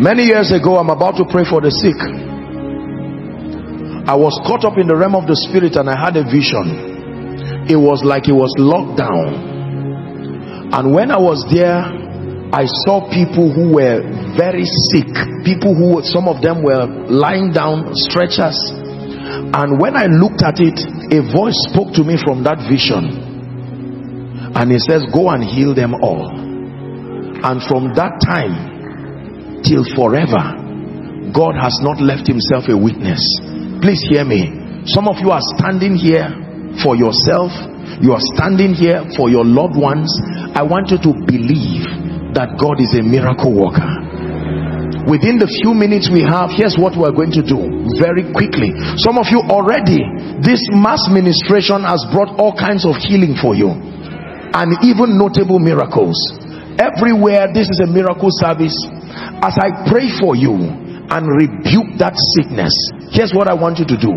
Many years ago, I'm about to pray for the sick. I was caught up in the realm of the spirit and I had a vision. It was like it was locked down. And when I was there, I saw people who were very sick. People who, some of them were lying down, stretchers. And when I looked at it, a voice spoke to me from that vision. And it says, go and heal them all. And from that time till forever, God has not left himself a witness. Please hear me. Some of you are standing here for yourself, you are standing here for your loved ones, I want you to believe that God is a miracle worker. Within the few minutes we have, here's what we're going to do very quickly. Some of you already, this mass ministration has brought all kinds of healing for you, and even notable miracles. Everywhere this is a miracle service. As I pray for you and rebuke that sickness, here's what I want you to do.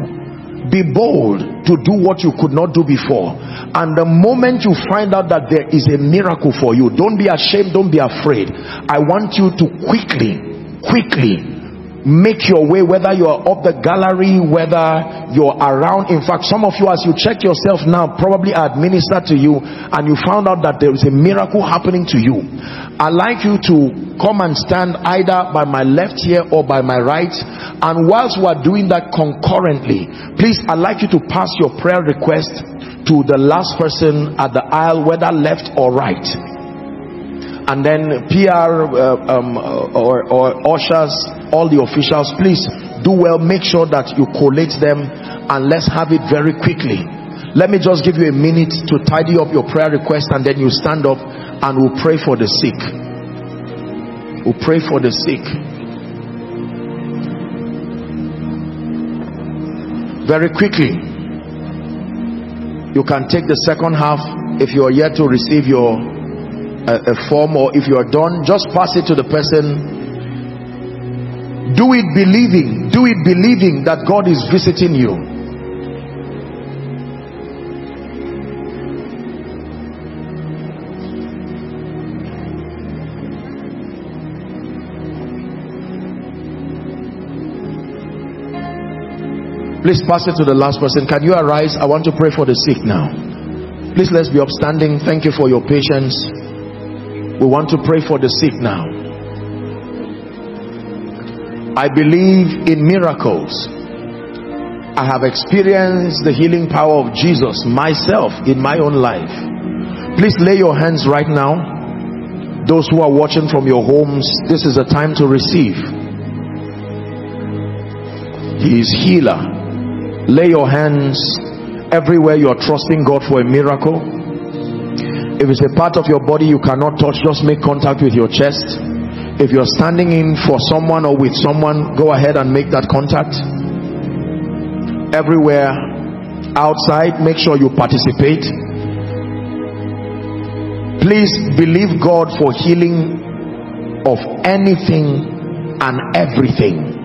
Be bold to do what you could not do before, and the moment you find out that there is a miracle for you, don't be ashamed, don't be afraid. I want you to quickly make your way, whether you are up the gallery, whether you're around. In fact, some of you, as you check yourself now, probably I administered to you and you found out that there is a miracle happening to you. I'd like you to come and stand either by my left here or by my right, and whilst we are doing that concurrently, please, I'd like you to pass your prayer request to the last person at the aisle, whether left or right. And then PR or ushers, all the officials, please do well, make sure that you collate them, and let's have it very quickly. Let me just give you a minute to tidy up your prayer request, and then you stand up and we'll pray for the sick. We'll pray for the sick. Very quickly. You can take the second half if you are yet to receive your a form, or if you are done, just pass it to the person. Do it believing that God is visiting you. Please pass it to the last person. Can you arise? I want to pray for the sick now. Please, let's be upstanding. Thank you for your patience. We want to pray for the sick now. I believe in miracles. I have experienced the healing power of Jesus myself in my own life. Please lay your hands right now. Those who are watching from your homes, this is a time to receive. He is healer. Lay your hands everywhere you are trusting God for a miracle. If it's a part of your body you cannot touch, just make contact with your chest. If you're standing in for someone or with someone, go ahead and make that contact. Everywhere outside, make sure you participate. Please believe God for healing of anything and everything.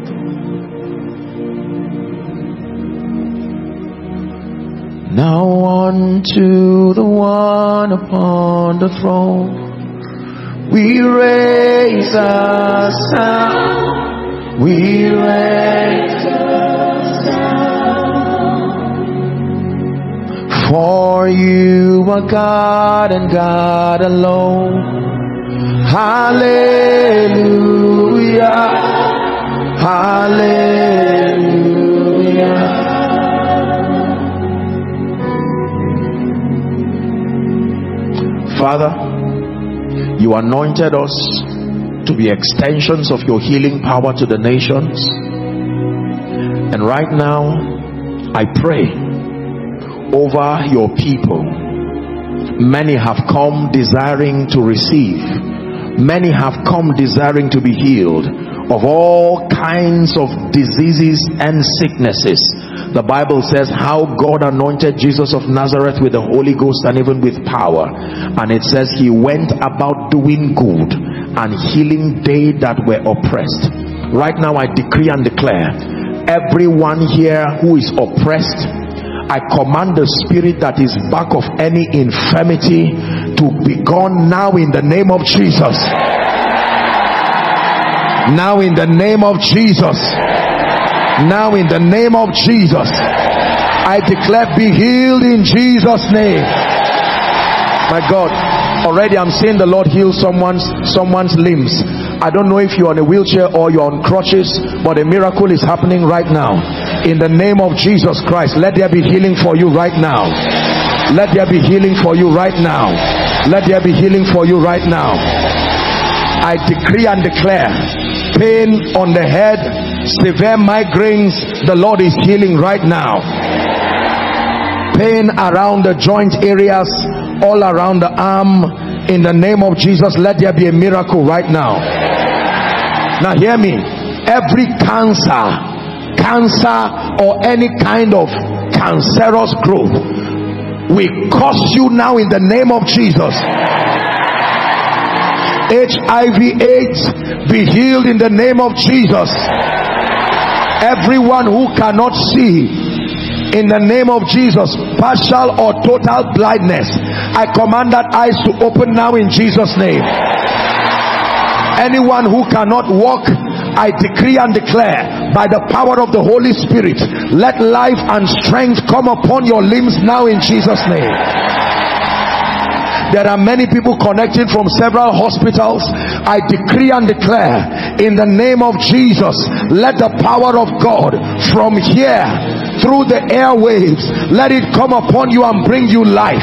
Now unto the one upon the throne, we raise a sound, we raise a sound. For you are God and God alone. Hallelujah, hallelujah. Father, you anointed us to be extensions of your healing power to the nations. And right now, I pray over your people. Many have come desiring to receive. Many have come desiring to be healed of all kinds of diseases and sicknesses. The Bible says how God anointed Jesus of Nazareth with the Holy Ghost and even with power. And it says he went about doing good and healing they that were oppressed. Right now I decree and declare, everyone here who is oppressed, I command the spirit that is back of any infirmity to be gone now in the name of Jesus. Now in the name of Jesus. Now in the name of Jesus, I declare, be healed in Jesus' name. My God, already I'm seeing the Lord heal someone's limbs. I don't know if you're on a wheelchair or you're on crutches, but a miracle is happening right now. In the name of Jesus Christ, let there be healing for you right now. Let there be healing for you right now. Let there be healing for you right now. I decree and declare, pain on the head, severe migraines, the Lord is healing right now. pain around the joint areas, all around the arm, in the name of Jesus. Let there be a miracle right now. Now hear me, every cancer or any kind of cancerous growth, we curse you now in the name of Jesus. HIV/AIDS, be healed in the name of Jesus. Everyone who cannot see, in the name of Jesus, partial or total blindness, I command that eyes to open now in Jesus' name. Anyone who cannot walk, I decree and declare by the power of the Holy Spirit, let life and strength come upon your limbs now in Jesus' name. There are many people connected from several hospitals. I decree and declare in the name of Jesus, let the power of God from here through the airwaves, let it come upon you and bring you life.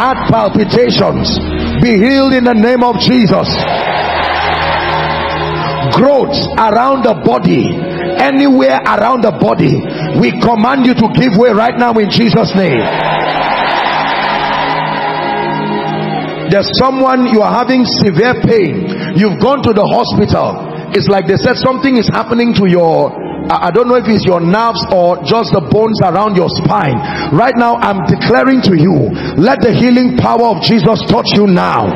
Heart palpitations, be healed in the name of Jesus. Growths around the body, anywhere around the body, we command you to give way right now in Jesus' name. There's someone, you are having severe pain, you've gone to the hospital, it's like they said something is happening to your, I don't know if it's your nerves or just the bones around your spine. Right now I'm declaring to you, let the healing power of Jesus touch you now.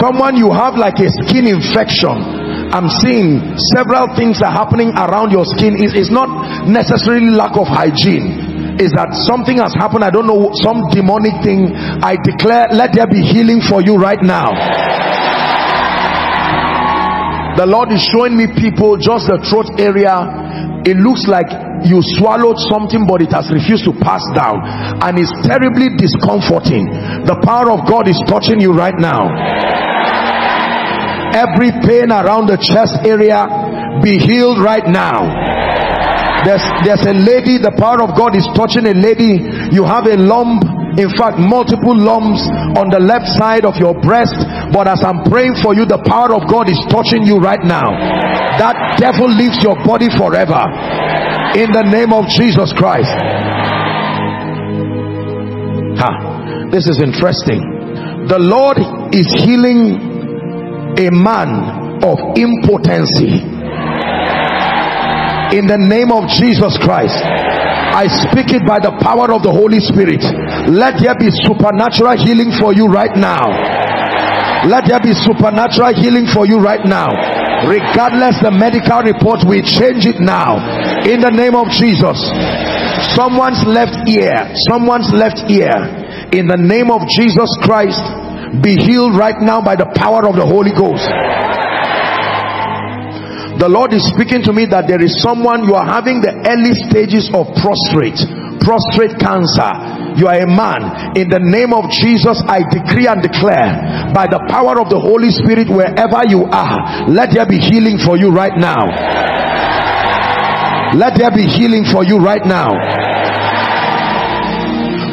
Someone, you have like a skin infection. I'm seeing several things are happening around your skin. It's not necessarily lack of hygiene. It's that something has happened, I don't know, some demonic thing. I declare, let there be healing for you right now. The Lord is showing me people, just the throat area, it looks like you swallowed something but it has refused to pass down and it's terribly discomforting. The power of God is touching you right now. Every pain around the chest area, be healed right now. There's a lady, the power of God is touching a lady. You have a lump, in fact multiple lumps on the left side of your breast, but as I'm praying for you, the power of God is touching you right now. That devil leaves your body forever in the name of Jesus Christ. This is interesting. The Lord is healing a man of impotency in the name of Jesus Christ. I speak it by the power of the Holy Spirit. Let there be supernatural healing for you right now. Let there be supernatural healing for you right now. Regardless the medical report, we change it now in the name of Jesus. Someone's left ear, someone's left ear, in the name of Jesus Christ, be healed right now by the power of the Holy Ghost. The Lord is speaking to me that there is someone, you are having the early stages of prostate cancer. You are a man. In the name of Jesus, I decree and declare by the power of the Holy Spirit, wherever you are, let there be healing for you right now. Let there be healing for you right now.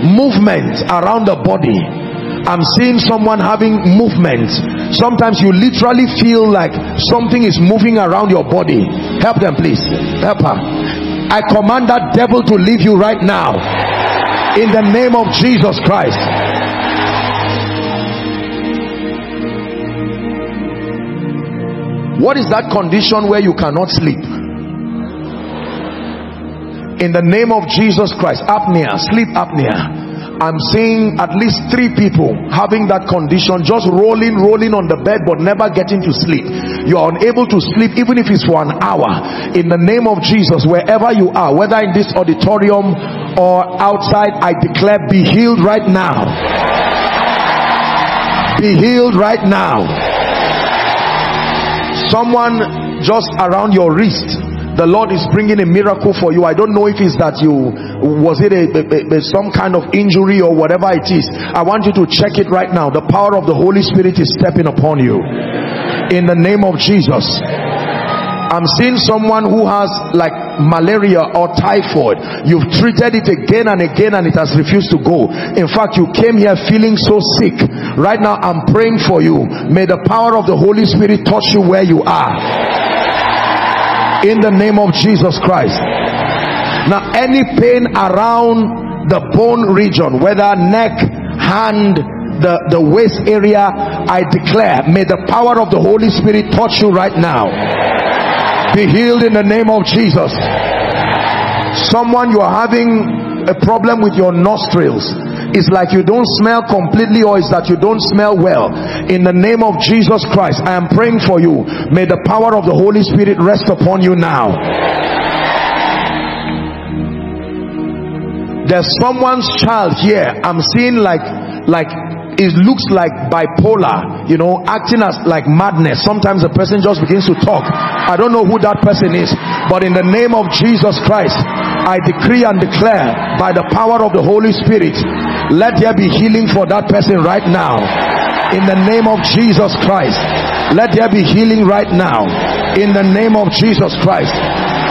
Movement around the body. I'm seeing someone having movement. Sometimes you literally feel like something is moving around your body. Help them, please. Help her. I command that devil to leave you right now in the name of Jesus Christ. What is that condition where you cannot sleep? In the name of Jesus Christ. Apnea, sleep apnea. I'm seeing at least 3 people having that condition, just rolling on the bed but never getting to sleep. You are unable to sleep even if it's for an hour. In the name of Jesus, wherever you are, whether in this auditorium or outside, I declare, be healed right now. Be healed right now. Someone, just around your wrist, the Lord is bringing a miracle for you. I don't know if it's that you, was it some kind of injury or whatever it is. I want you to check it right now. The power of the Holy Spirit is stepping upon you in the name of Jesus. I'm seeing someone who has like malaria or typhoid. You've treated it again and again and it has refused to go. In fact, you came here feeling so sick. Right now I'm praying for you. May the power of the Holy Spirit touch you where you are in the name of Jesus Christ. Now any pain around the bone region, whether neck, hand, the waist area, I declare, may the power of the Holy Spirit touch you right now. Be healed in the name of Jesus. Someone, you are having a problem with your nostrils. It's like you don't smell completely, or it's that you don't smell well. In the name of Jesus Christ, I am praying for you. May the power of the Holy Spirit rest upon you now. There's someone's child here. I'm seeing like it looks like bipolar, you know, acting as like madness. Sometimes the person just begins to talk. I don't know who that person is, but in the name of Jesus Christ, I decree and declare by the power of the Holy Spirit, let there be healing for that person right now. In the name of Jesus Christ, let there be healing right now. In the name of Jesus Christ,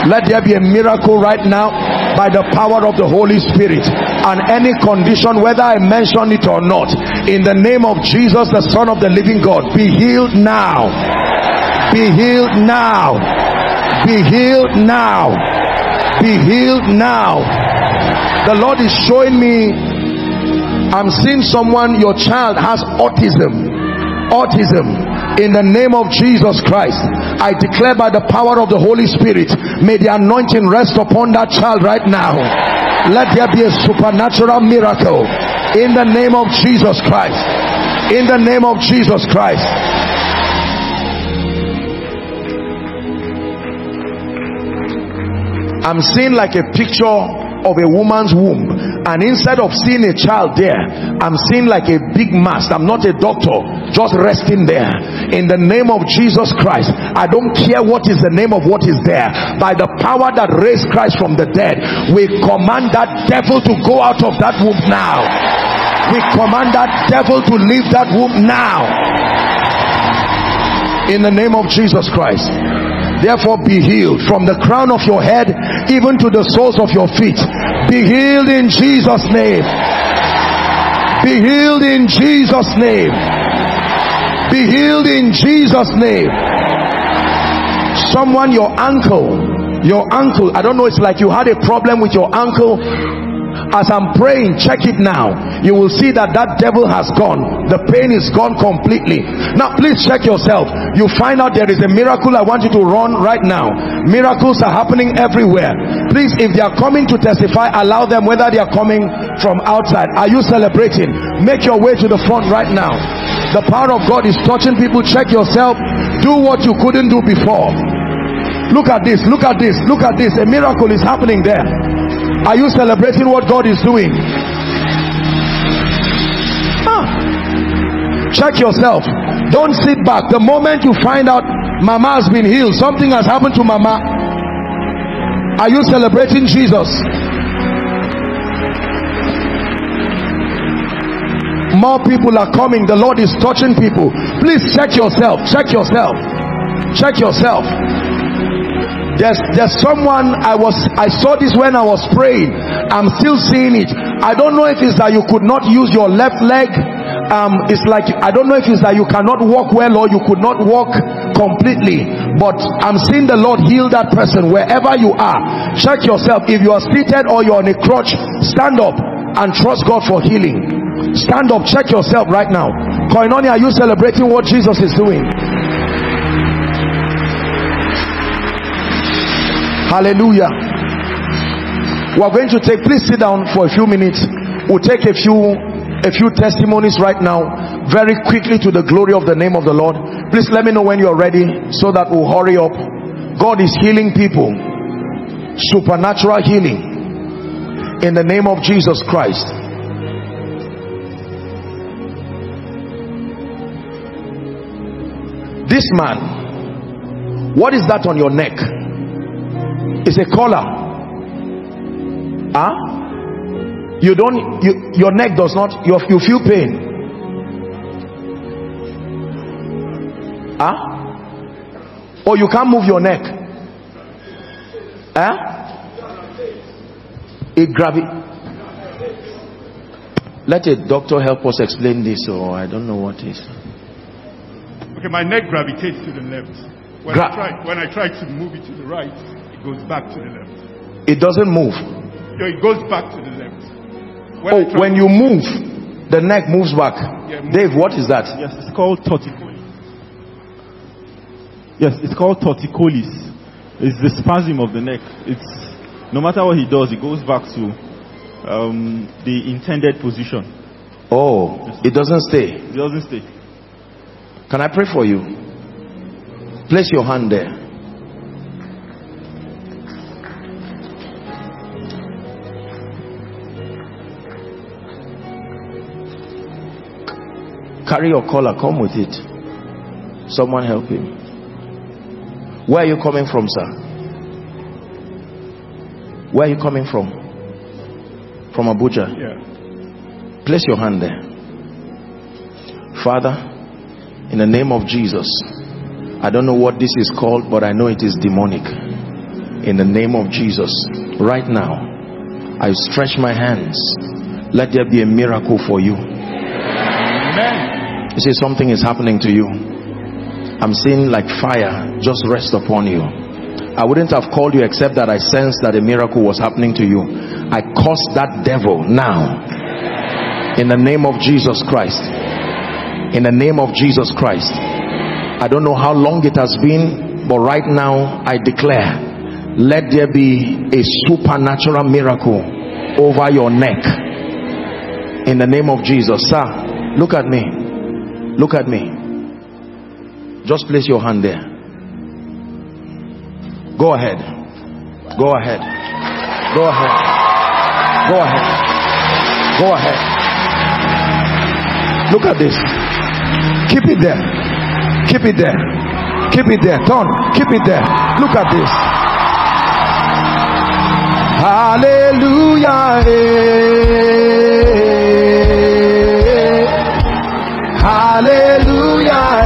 let there be a miracle right now by the power of the Holy Spirit. And any condition, whether I mention it or not, in the name of Jesus, the Son of the living God, be healed now. Be healed now. Be healed now. Be healed now. The Lord is showing me, I'm seeing someone, your child has autism. In the name of Jesus Christ, I declare by the power of the Holy Spirit, may the anointing rest upon that child right now. Let there be a supernatural miracle in the name of Jesus Christ. In the name of Jesus Christ. I'm seeing like a picture of a woman's womb, and instead of seeing a child there, I'm seeing like a big mass. I'm not a doctor, just resting there. In the name of Jesus Christ, I don't care what is the name of what is there. By the power that raised Christ from the dead, we command that devil to go out of that womb now. We command that devil to leave that womb now. In the name of Jesus Christ. Therefore, be healed from the crown of your head even to the soles of your feet. Be healed in Jesus' name. Be healed in Jesus' name. Be healed in Jesus' name. Someone, your ankle, I don't know, it's like you had a problem with your ankle. As I'm praying, check it now. You will see that that devil has gone. The pain is gone completely. Now please check yourself. You find out there is a miracle. I want you to run right now. Miracles are happening everywhere. Please, if they are coming to testify, allow them, whether they are coming from outside. Are you celebrating? Make your way to the front right now. The power of God is touching people. Check yourself. Do what you couldn't do before. Look at this, look at this, look at this. A miracle is happening there. Are you celebrating what God is doing? Check yourself. Don't sit back. The moment you find out Mama has been healed, something has happened to Mama, are you celebrating Jesus? More people are coming. The Lord is touching people. Please check yourself. Check yourself. Check yourself. There's someone, I saw this when I was praying. I'm still seeing it. I don't know if it's that you could not use your left leg. It's like, I don't know if it's that you cannot walk well, or you could not walk completely, but I'm seeing the Lord heal that person. Wherever you are, check yourself. If you are seated or you're on a crutch, stand up and trust God for healing. Stand up. Check yourself right now. Koinonia, are you celebrating what Jesus is doing? Hallelujah. We're going to take, please sit down for a few minutes. We'll take a few testimonies right now, very quickly, to the glory of the name of the Lord. Please let me know when you're ready, so that we'll hurry up. God is healing people. Supernatural healing. In the name of Jesus Christ. This man, what is that on your neck? It's a collar. You don't, your neck does not, you feel pain. Or you can't move your neck. Let a doctor help us explain this, or I don't know what is. Okay, my neck gravitates to the left. When I try to move it to the right, it goes back to the left. it doesn't move. So it goes back to the left. When you move, the neck moves back. Yeah, Dave, what is that? Yes, it's called torticollis. Yes, it's called torticollis. It's the spasm of the neck. It's, no matter what he does, it goes back to the intended position. Oh, yes. It doesn't stay. It doesn't stay. Can I pray for you? Place your hand there. Carry your collar, come with it. Someone help him. Where are you coming from, sir? Where are you coming from? From Abuja? Yeah. Place your hand there. Father, in the name of Jesus, I don't know what this is called, but I know it is demonic. In the name of Jesus, right now, I stretch my hands. Let there be a miracle for you. Amen. You see, something is happening to you. I'm seeing like fire just rest upon you. I wouldn't have called you except that I sensed that a miracle was happening to you. I cursed that devil now. In the name of Jesus Christ. In the name of Jesus Christ. I don't know how long it has been, but right now I declare, let there be a supernatural miracle over your neck. In the name of Jesus. Sir, look at me. Look at me. Just place your hand there. Go ahead. Go ahead. Go ahead. Go ahead. Go ahead. Look at this. Keep it there. Keep it there. Keep it there. Turn. Keep it there. Look at this. Hallelujah. Hallelujah. Hallelujah.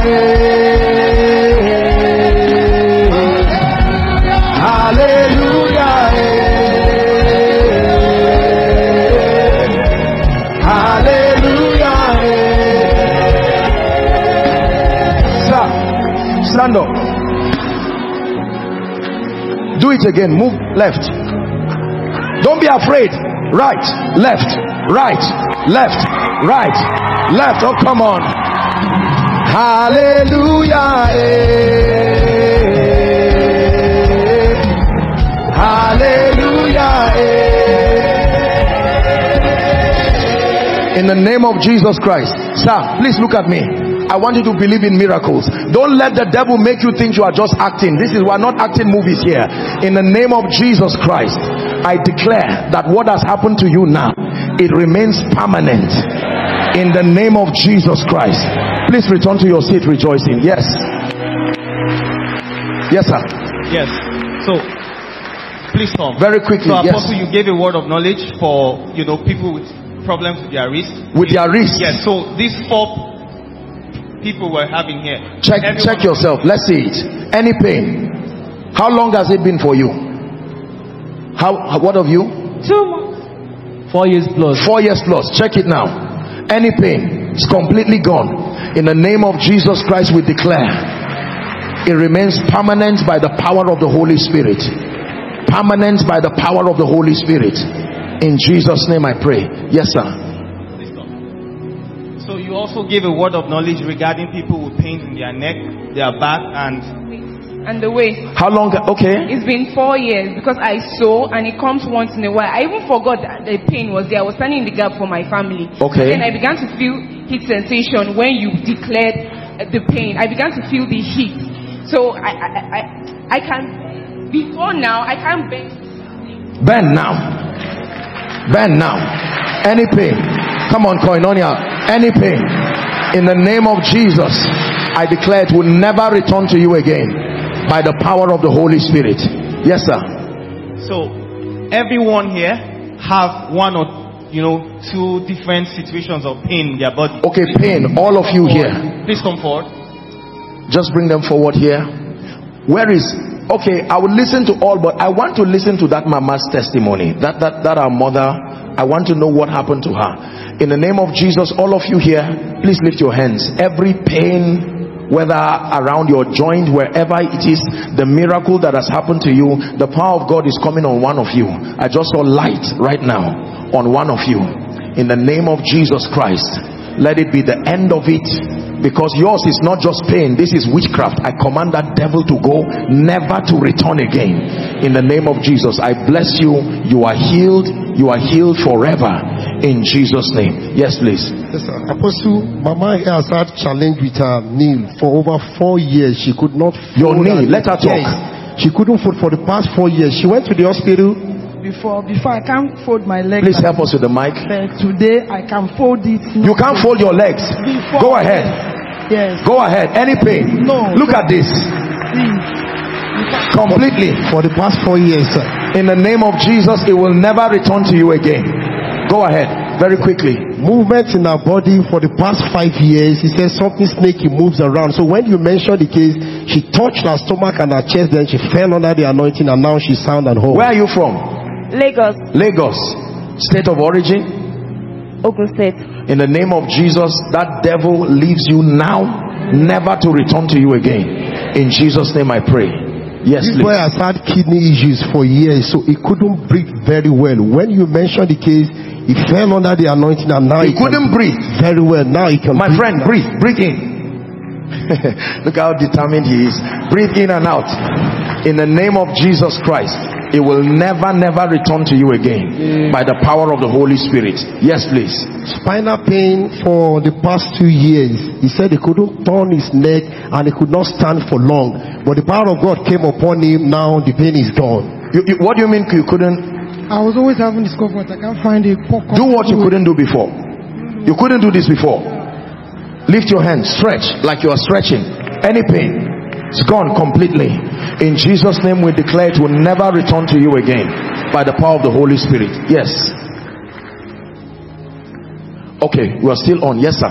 Hallelujah. Stand up. Do it again. Move left. Don't be afraid. Right, left, right, left, right, left. Oh, come on. Hallelujah. Hallelujah. In the name of Jesus Christ. Sir, please look at me. I want you to believe in miracles. Don't let the devil make you think you are just acting. This is, we're not acting movies here. In the name of Jesus Christ, I declare that what has happened to you now, it remains permanent. In the name of Jesus Christ. Please return to your seat rejoicing. Yes. Yes, sir. Yes. So, please come. Very quickly. So, Apostle, yes, you gave a word of knowledge for, you know, people with problems with their wrist. With their wrist. Yes. So, these four people were having here. Check yourself. Let's see it. Any pain? How long has it been for you? How? What of you? 2 months. 4 years plus. 4 years plus. Check it now. Any pain? It's completely gone. In the name of Jesus Christ, we declare it remains permanent by the power of the Holy Spirit. Permanent by the power of the Holy Spirit. In Jesus' name, I pray. Yes, sir. So you also gave a word of knowledge regarding people with pains in their neck, their back, and the waist. How long? Okay. It's been 4 years because I saw, and it comes once in a while. I even forgot that the pain was there. I was standing in the gap for my family. Okay. And I began to feel heat sensation when you declared the pain. I began to feel the heat. So I can. Before now, I can't bend. Bend now. Bend now. Any pain? Come on, Koinonia. Any pain, in the name of Jesus, I declare it will never return to you again by the power of the Holy Spirit. Yes, sir. So everyone here have one or two different situations of pain in their body. Okay, pain. All of you here, please come forward. Just bring them forward here. Where is? Okay, I will listen to all, but I want to listen to that mama's testimony. That our mother. I want to know what happened to her. In the name of Jesus, all of you here, please lift your hands. Every pain whether around your joint, wherever it is, the miracle that has happened to you, the power of God is coming on one of you. I just saw light right now on one of you. In the name of Jesus Christ, let it be the end of it, because yours is not just pain, this is witchcraft. I command that devil to go, never to return again. In the name of Jesus, I bless you. You are healed. You are healed forever. In Jesus' name. Yes, please. Yes, sir. Apostle, Mama has had challenge with her knee for over 4 years. She could not. Your knee. Let her talk. Yes. She couldn't fold for the past 4 years. She went to the hospital. Before I can't fold my legs. Please help us with the mic. Today I can fold it. You can't fold your legs. Go ahead. Yes. Go ahead. Any pain? No. Look at this. Completely for the past 4 years, sir. In the name of Jesus, it will never return to you again. Go ahead, very quickly. Movement in our body for the past 5 years. He says something snaky moves around. So when you mentioned the case, she touched her stomach and her chest, then she fell under the anointing, and now she's sound and whole. Where are you from? Lagos. Lagos. State of origin? Ogun State. In the name of Jesus, that devil leaves you now, never to return to you again. In Jesus' name I pray. Yes, this boy has had kidney issues for years, so he couldn't breathe very well. When you mentioned the case, he fell under the anointing, and now he couldn't breathe very well. Now he can. My breathe friend, now. Breathe. Breathe in. Look how determined he is. Breathe in and out. In the name of Jesus Christ. It will never return to you again. By the power of the Holy Spirit. Yes, please. Spinal pain for the past 2 years. He said he couldn't turn his neck and he could not stand for long. But the power of God came upon him. Now the pain is gone. What do you mean you couldn't? I was always having discomfort. I can't find a popcorn. Do what you couldn't do before. You couldn't do this before. Lift your hands. Stretch like you are stretching. Any pain. It's gone completely. In Jesus' name we declare it will never return to you again. By the power of the Holy Spirit. Yes. Okay, we are still on. Yes, sir.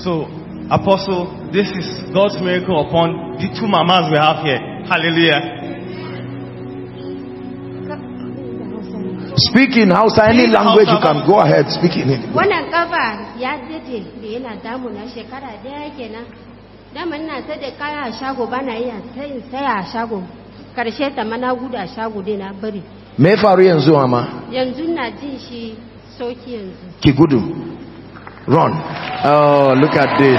So, Apostle, this is God's miracle upon the two mamas we have here. Hallelujah. Speak in Hausa, any language you can. Go ahead, speak in it. Me faru yanzu ama yanzu na jin shi sauki yanzu ki gudu run. Oh, look at this.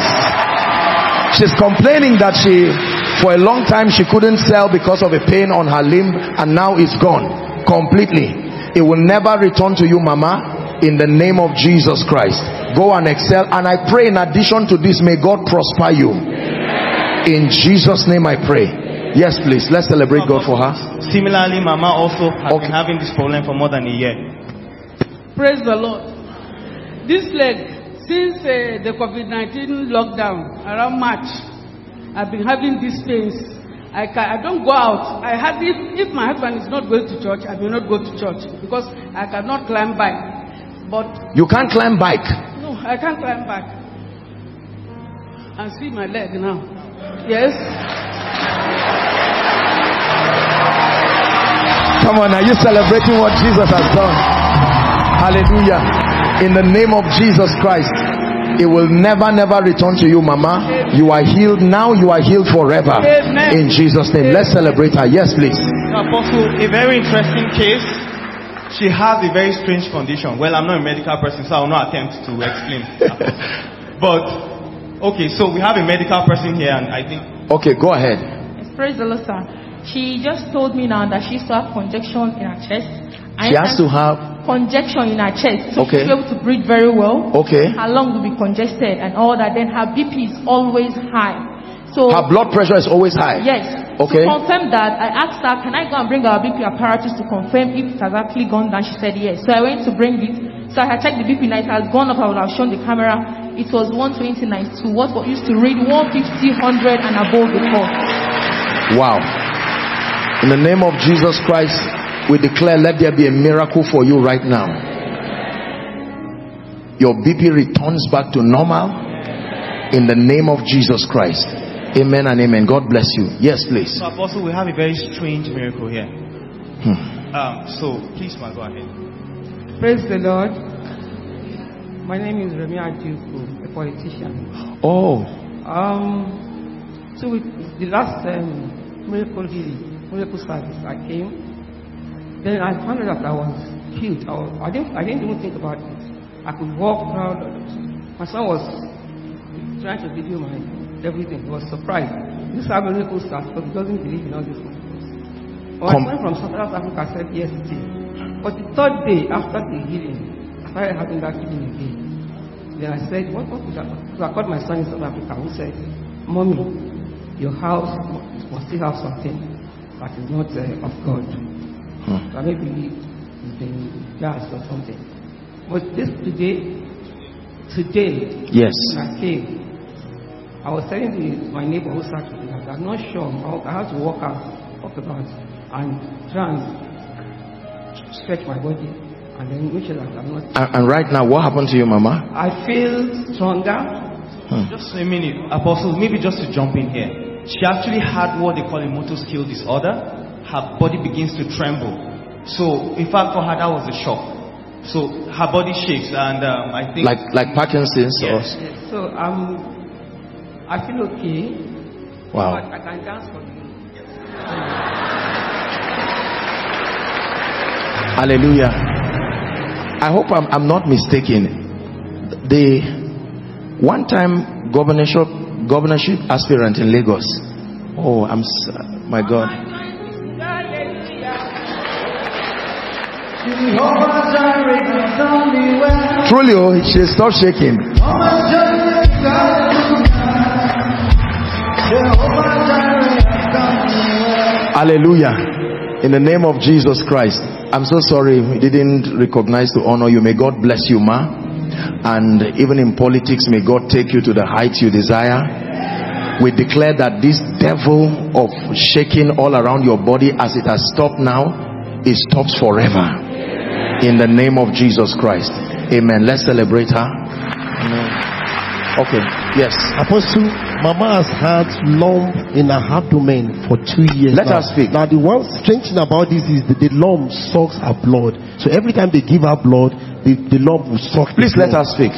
She's complaining that she for a long time she couldn't sell because of a pain on her limb, and now it's gone completely. It will never return to you, Mama. In the name of Jesus Christ, go and excel. And I pray in addition to this, may God prosper you. Amen. In Jesus' name I pray. Amen. Yes, please. Let's celebrate God for her. Similarly, Mama also has been having this problem for more than a year. Praise the Lord. This leg, since the COVID-19 lockdown around March, I've been having these pains. I don't go out. I had if my husband is not going to church, I will not go to church because I cannot climb by. But you can't climb back. No, I can't climb back. And see my leg now. Yes. Come on, are you celebrating what Jesus has done? Hallelujah. In the name of Jesus Christ, it will never return to you, Mama. You are healed now, you are healed forever. Amen. In Jesus' name. Amen. Let's celebrate her. Yes, please. Apostle, a very interesting case. She has a very strange condition. Well, I'm not a medical person, so I will not attempt to explain. But, okay, so we have a medical person here, and I think... Okay, go ahead. Praise the Lord, sir. She just told me now that she used to have congestion in her chest. She has to have... Congestion in her chest. So okay. She's able to breathe very well. Okay. Her lungs will be congested and all that. Then her BP is always high. So her blood pressure is always high? Yes. Okay. To confirm that, I asked her, can I go and bring our BP apparatus to confirm if it has actually gone down? She said yes. So I went to bring it. So I had checked the BP and it has gone up. I would have shown the camera. It was 129 to what used to read 150, 100 and above before. Wow. In the name of Jesus Christ, we declare, let there be a miracle for you right now. Your BP returns back to normal in the name of Jesus Christ. Amen and amen. God bless you. Yes, please. So, Apostle, we have a very strange miracle here. So, please, man, go ahead. Praise the Lord. My name is Remi Adjuku, a politician. Oh. 2 weeks, the last miracle healing, miracle service I came, then I found out that I was healed. I didn't even think about it. I could walk around. My son was trying to video my everything. He was surprised. This is how miracles start, but he doesn't believe in all these things. Well, I went from South Africa, I said yes it is. But the third day after the healing, I started having that healing again. Then I said, what is that? So I called my son in South Africa who said, Mommy, your house must still have something that is not of God. So I may believe it's been gas or something. But this today, yes. When I came, I was telling my neighbor who sat with me, I'm not sure, I had to walk out of the house and try and stretch my body. And then which is like I'm not. And right now, what happened to you, Mama? I feel stronger. Just a minute, Apostles, maybe just to jump in here. She actually had what they call a motor skill disorder. Her body begins to tremble. So, in fact, for her, that was a shock. So, her body shakes, and I think... Like Parkinson's? Yes. Yes. So, I feel okay. Wow. I can dance for you. Yes. Hallelujah. I hope I'm not mistaken. The one time governorship aspirant in Lagos. Oh, I'm my God. Truly, oh, she stopped shaking. Hallelujah. In the name of Jesus Christ. I'm so sorry we didn't recognize to honor you. May God bless you, Ma. And even in politics, may God take you to the heights you desire. We declare that this devil of shaking all around your body as it has stopped now, it stops forever. In the name of Jesus Christ. Amen. Let's celebrate her. Okay. Yes. Apostle, Mama has had lump in her abdomen for 2 years. Let us speak. Now, the one strange thing about this is that the lump sucks her blood. So every time they give her blood, the lump will suck. Please let us speak.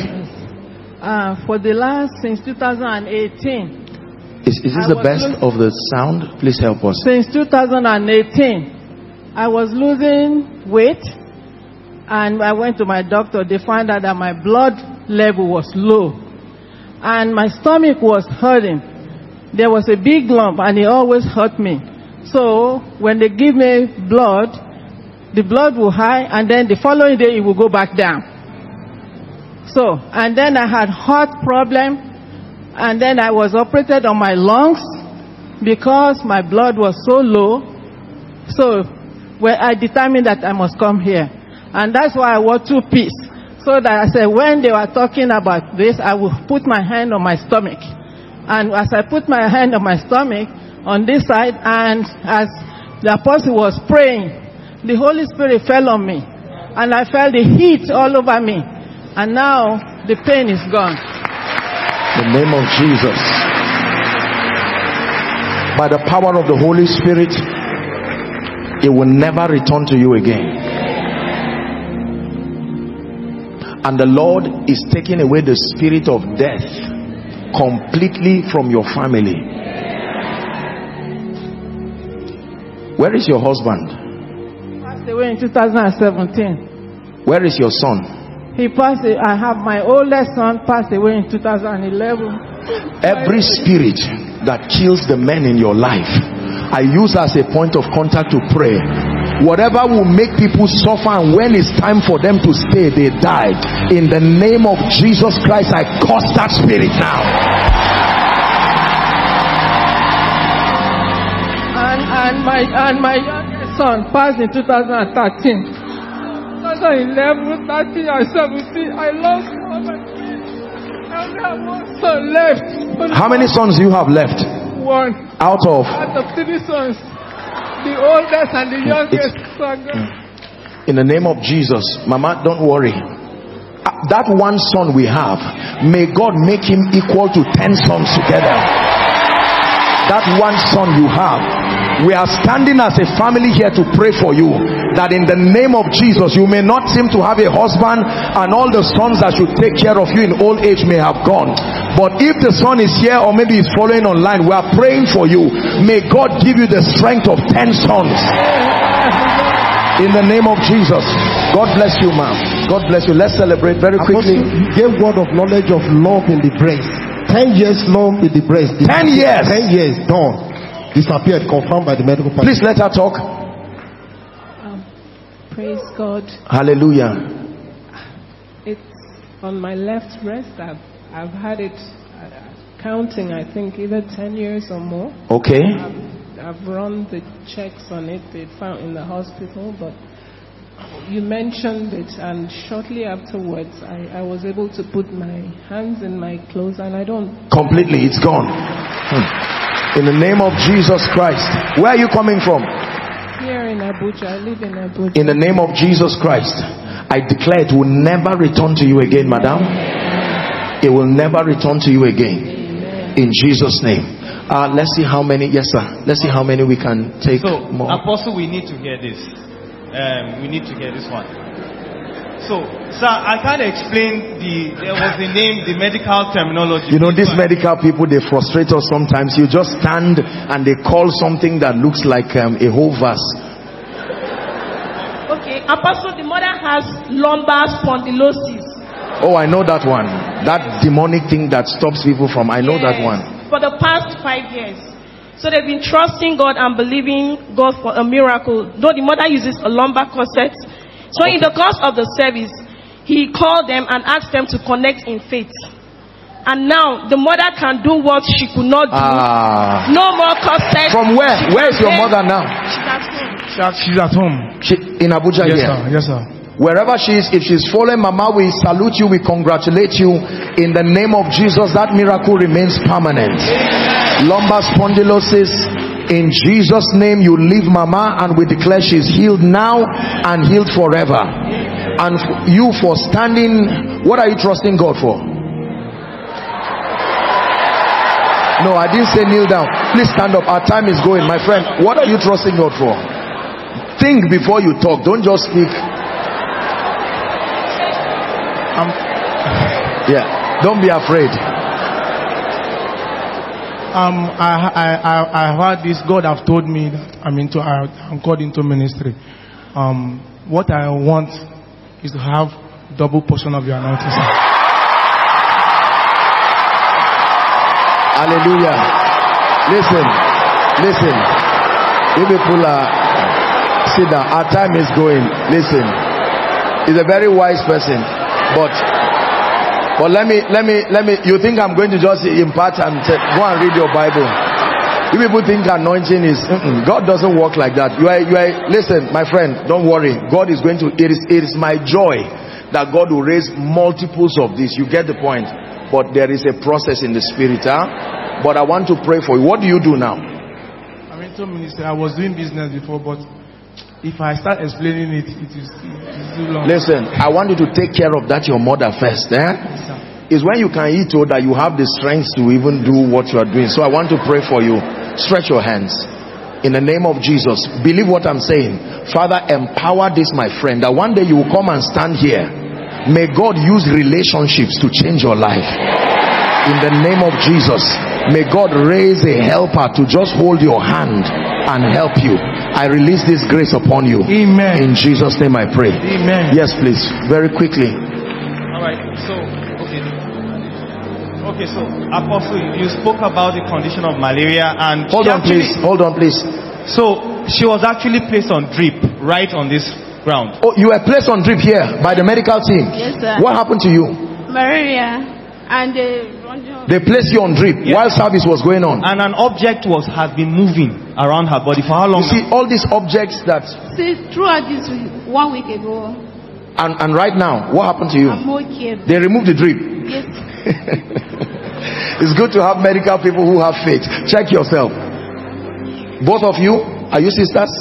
For the last since 2018. Is this the best of the sound? Please help us. Since 2018, I was losing weight, and I went to my doctor. They found out that my blood level was low. And my stomach was hurting. There was a big lump and it always hurt me. So when they give me blood, the blood will high and then the following day it will go back down. So, and then I had heart problem and then I was operated on my lungs because my blood was so low. So well, I determined that I must come here. And that's why I wore 2 pieces. So that I said, when they were talking about this, I will put my hand on my stomach. And as I put my hand on my stomach, on this side, and as the apostle was praying, the Holy Spirit fell on me. And I felt the heat all over me. And now the pain is gone. In the name of Jesus. By the power of the Holy Spirit, it will never return to you again. And the Lord is taking away the spirit of death completely from your family. Where is your husband? He passed away in 2017. Where is your son? He passed. I have my oldest son passed away in 2011. Every spirit that kills the men in your life, I use as a point of contact to pray. Whatever will make people suffer, and when it's time for them to stay, they die. In the name of Jesus Christ, I curse that spirit now. And my youngest son passed in 2013. 2011, 13, and 17. I lost all my kids. I only have one son left. How many sons do you have left? One. Out of 3 sons. The oldest and the youngest. In the name of Jesus, Mama, don't worry. That one son we have, may God make him equal to 10 sons together. That one son you have, We are standing as a family here to pray for you, that in the name of Jesus, you may not seem to have a husband and all the sons that should take care of you in old age may have gone. But if the son is here, or maybe he's following online, we are praying for you. May God give you the strength of 10 sons. In the name of Jesus. God bless you, ma'am. God bless you. Let's celebrate very quickly. Give word of knowledge of love in the breast. 10 years long in the breast. 10 years. 10 years done. Disappeared, confirmed by the medical party. Please let her talk. Praise God. Hallelujah. It's on my left breast. I've had it counting, I think, either 10 years or more. Okay. I've run the checks on it. They found in the hospital, but you mentioned it, and shortly afterwards I was able to put my hands in my clothes, and I don't... Completely, it's gone. In the name of Jesus Christ. Where are you coming from? Here in Abuja. I live in Abuja. In the name of Jesus Christ, I declare it will never return to you again, madam. It will never return to you again. Amen. In Jesus' name. Let's see how many. Yes, sir. Let's see how many we can take. So, more. Apostle, we need to hear this. We need to hear this one. So, sir, I can't explain there was the name, the medical terminology. You know, these medical people, they frustrate us sometimes. You just stand and they call something that looks like a whole verse. Okay, Apostle, the mother has lumbar spondylosis. Oh, I know that one. That demonic thing that stops people from, I know that one. For the past 5 years. So they've been trusting God and believing God for a miracle. Though the mother uses a lumbar corset. So in the course of the service, he called them and asked them to connect in faith. And now the mother can do what she could not do. No more corset. From where? Where is your mother now? She's at home. She's at home. In Abuja, yes, here? Yes, sir. Wherever she is, if she's following Mama, we salute you, we congratulate you. In the name of Jesus, that miracle remains permanent. Lumbar spondylosis, in Jesus' name, you leave Mama, and we declare she's healed now and healed forever. And you, for standing, what are you trusting God for? No, I didn't say kneel down. Please stand up. Our time is going, my friend. What are you trusting God for? Think before you talk. Don't just speak. Don't be afraid. I've heard this. God have told me that I'm called into ministry. What I want is to have double portion of your anointing. Hallelujah. Listen. If people sit down, our time is going. Listen, he's a very wise person, but let me you think I'm going to just impart and say, go and read your Bible? You people think anointing is God doesn't work like that. Listen, my friend, don't worry. God is going to, it is my joy that God will raise multiples of this. You get the point? But there is a process in the spirit, huh? But I want to pray for you. What do you do now? I'm into ministry. I was doing business before, but if I start explaining it, it is too long. Listen, I want you to take care of that, your mother first. It's when you can eat all that you have the strength to even do what you are doing. So I want to pray for you. Stretch your hands. In the name of Jesus, believe what I'm saying. Father, empower this, my friend, that one day you will come and stand here. May God use relationships to change your life. In the name of Jesus, may God raise a helper to just hold your hand and help you. I release this grace upon you. Amen. In Jesus' name I pray. Amen. Yes, please. Very quickly. Alright, so, okay, so, Apostle, you spoke about the condition of malaria, and... Hold on, please. So, she was actually placed on drip, right on this ground. Oh, you were placed on drip here by the medical team? Yes, sir. What happened to you? Malaria, and they placed you on drip while service was going on, and an object had been moving around her body for how long? You see all these objects throughout this week, 1 week ago, and right now, what happened to you? I'm okay. They removed the drip. Yes. It's good to have medical people who have faith. Check yourself. Both of you, are you sisters?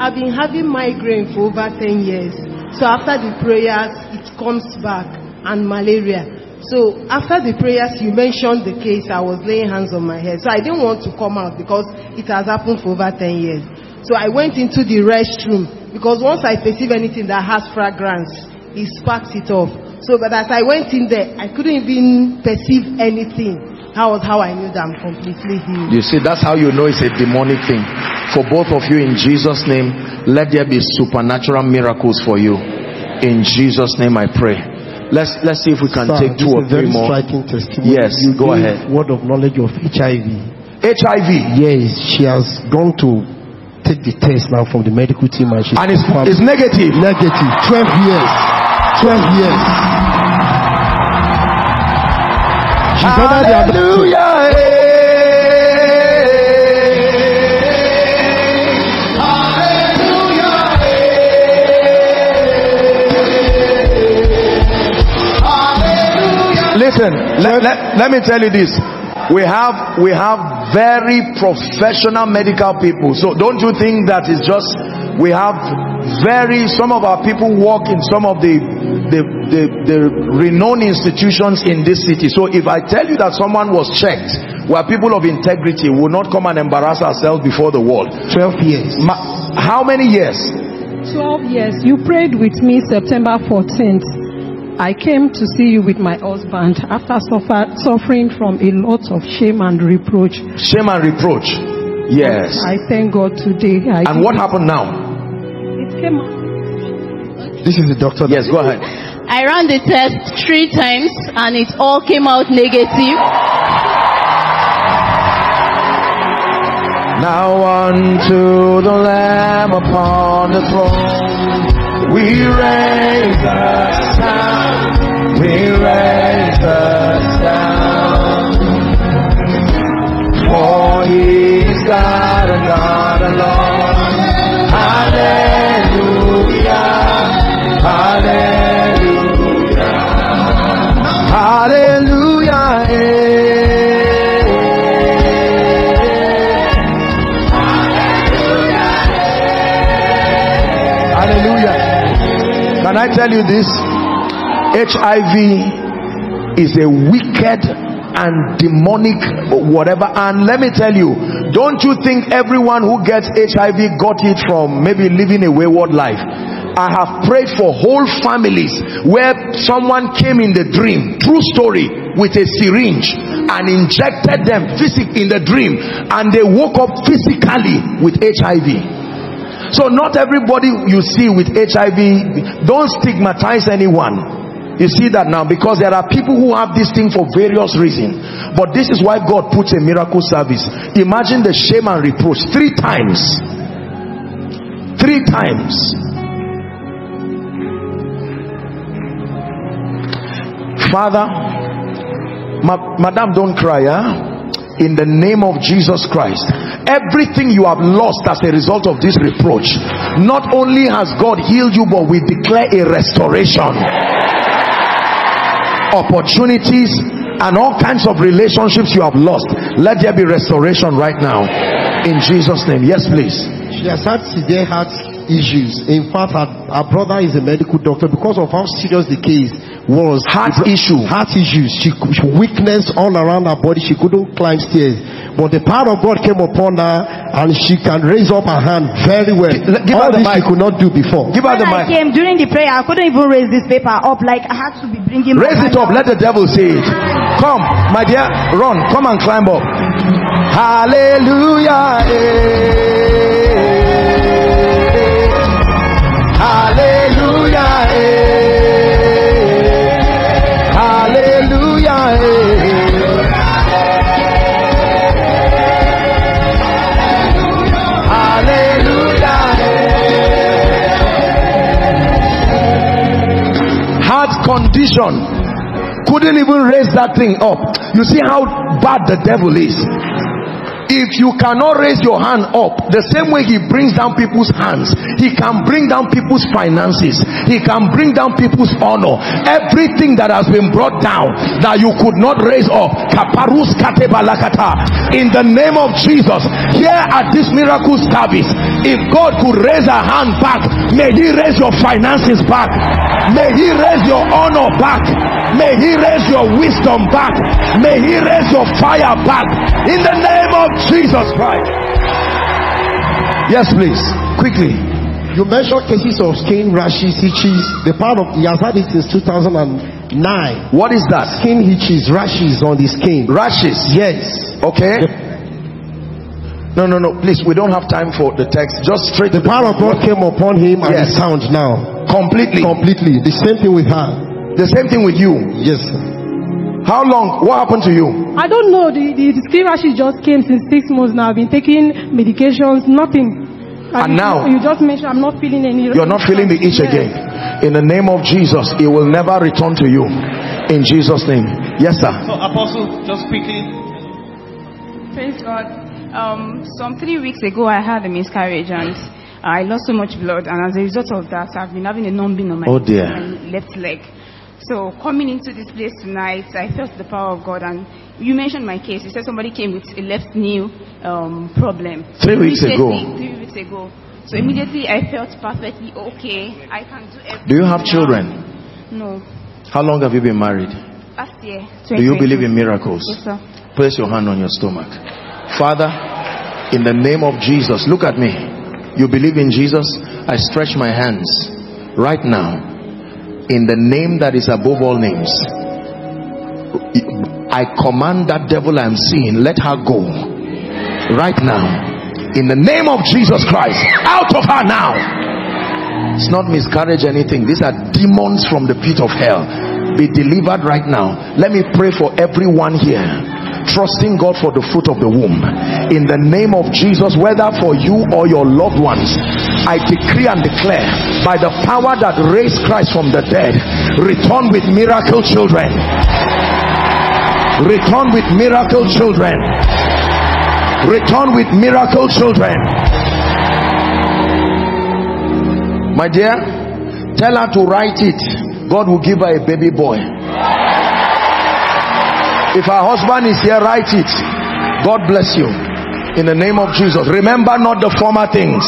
I've been having migraine for over 10 years. So after the prayers, it comes back, and malaria. So after the prayers, you mentioned the case. I was laying hands on my head. So I didn't want to come out because it has happened for over 10 years. So I went into the restroom because once I perceive anything that has fragrance, it sparks it off. So but as I went in there, I couldn't even perceive anything. That was how I knew that I'm completely healed. You see, that's how you know it's a demonic thing. For both of you, in Jesus' name, let there be supernatural miracles for you. In Jesus' name I pray. Let's see if we can take two or three more. Yes, go ahead. Word of knowledge of HIV. HIV? Yes, she has gone to take the test now from the medical team. And it's negative. Negative. 12 years. 12 years. Hallelujah. Listen, let me tell you this. We have very professional medical people. So don't you think that it's just we have some of our people work in some of the renowned institutions in this city. So if I tell you that someone was checked, we are people of integrity, we will not come and embarrass ourselves before the world. 12 years. How many years? 12 years. You prayed with me September 14th. I came to see you with my husband after suffering from a lot of shame and reproach. Shame and reproach. Yes. I thank God today. And what happened now? It came out. This is the doctor. Yes, go ahead. I ran the test 3 times and it all came out negative. Now unto the Lamb upon the throne. We raise the sound, we raise the sound, for He is God and God alone. Hallelujah, hallelujah, hallelujah, hallelujah, hallelujah. Can I tell you this? HIV is a wicked and demonic whatever. And let me tell you, don't you think everyone who gets HIV got it from maybe living a wayward life? I have prayed for whole families where someone came in the dream, true story, with a syringe and injected them physically in the dream, and they woke up physically with HIV. So not everybody you see with HIV, don't stigmatize anyone. You see that now, because there are people who have this thing for various reasons. But this is why God puts a miracle service. Imagine the shame and reproach 3 times. 3 times. Father, Madam, don't cry, huh? In the name of Jesus Christ, everything you have lost as a result of this reproach, not only has God healed you, but we declare a restoration. Opportunities and all kinds of relationships you have lost, let there be restoration right now. In Jesus' name. Yes, please. She has had severe heart issues. In fact, her brother is a medical doctor. Because of how serious the case was, heart issues, she weakness all around her body, she couldn't climb stairs, but the power of God came upon her and she can raise up her hand very well. Give all this mic. She could not do before. Give her the mic. Came during the prayer, I couldn't even raise this paper up, like I had to be bringing raise it up. Let the devil see it. Come, my dear, run, come and climb up. Hallelujah, hallelujah, hallelujah, hallelujah. Heart condition, couldn't even raise that thing up. You see how bad the devil is. If you cannot raise your hand up, the same way he brings down people's hands, he can bring down people's finances, he can bring down people's honor. Everything that has been brought down that you could not raise up, in the name of Jesus, here at this miracle service, If God could raise her hand back, may he raise your finances back. May he raise your honor back. May he raise your wisdom back. May he raise your fire back. In the name of Jesus Christ. Yes, please. Quickly. You mentioned cases of skin rashes, itches. The part of, he has had it since 2009. What is that? Skin itches, rashes on the skin. Rashes? Yes. Okay. No, please, we don't have time for the text. Just straight. The power of God came upon him and his sound now. Completely. The same thing with her. The same thing with you. Yes, sir. How long? What happened to you? I don't know. The skin rashes just came since 6 months now. I've been taking medications, nothing. And now you just mentioned, I'm not feeling any. You're not feeling the itch again. In the name of Jesus, it will never return to you. In Jesus' name. Yes, sir. So, Apostle, just quickly. Praise God. Some 3 weeks ago I had a miscarriage and I lost so much blood, and as a result of that I've been having a numbing on my left leg. So coming into this place tonight, I felt the power of God. And you mentioned my case. You said somebody came with a left knee problem 3 weeks ago. 3 weeks ago. So immediately I felt perfectly okay. I can do everything. Do you have children? No. How long have you been married? Last year. Do you believe in miracles? Yes, sir. Place your hand on your stomach. Father, in the name of Jesus, look at me. You believe in Jesus? I stretch my hands right now in the name that is above all names. I command that devil I'm seeing, let her go right now in the name of Jesus Christ. Out of her now. It's not miscarriage anything. These are demons from the pit of hell. Be delivered right now. Let me pray for everyone here, trusting God for the fruit of the womb in the name of Jesus, whether for you or your loved ones. I decree and declare by the power that raised Christ from the dead, return with miracle children. Return with miracle children. Return with miracle children. My dear, tell her to write it. God will give her a baby boy. If her husband is here, write it. God bless you. In the name of Jesus. Remember not the former things,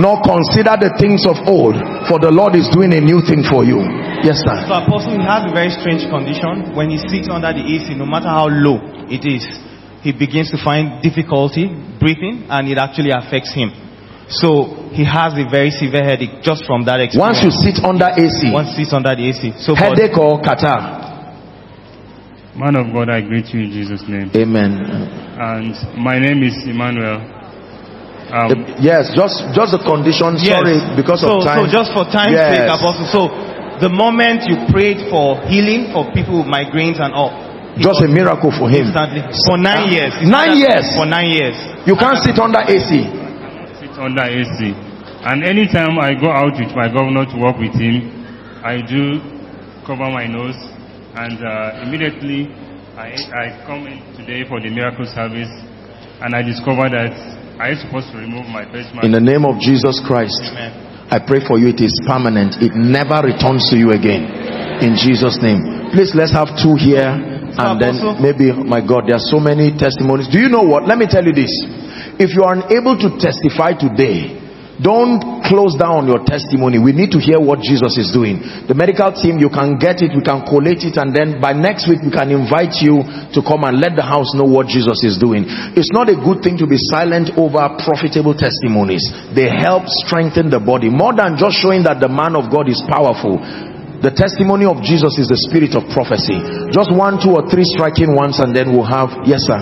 nor consider the things of old, for the Lord is doing a new thing for you. Yes, sir. So, Apostle, he has a very strange condition. When he sits under the AC, no matter how low it is, he begins to find difficulty breathing, and it actually affects him. So he has a very severe headache just from that experience. Once you sit under AC. Once you sit under the AC. So headache or catarrh? Man of God, I greet you in Jesus' name. Amen. And my name is Emmanuel. Yes, just the condition. Yes. Sorry, because of time. So just for time's sake, Apostle. So the moment you prayed for healing for people with migraines and all, just a miracle for him. Instantly. For 9 years. 9 years. For 9 years. You can't sit under AC. I can't sit under AC. And anytime I go out with my governor to work with him, I do cover my nose. And immediately, I come in today for the miracle service, and I discovered that I am supposed to remove my face mask. In the name of Jesus Christ, amen. I pray for you, it is permanent. It never returns to you again. In Jesus' name. Please, let's have two here, and then maybe, my God, there are so many testimonies. Do you know what? Let me tell you this. If you are unable to testify today, don't close down your testimony. We need to hear what Jesus is doing. The medical team, you can get it, we can collate it, and then by next week we can invite you to come and let the house know what Jesus is doing. It's not a good thing to be silent over profitable testimonies. They help strengthen the body more than just showing that the man of God is powerful. The testimony of Jesus is the spirit of prophecy. Just 1, 2, or 3 striking ones, and then we'll have. Yes, sir.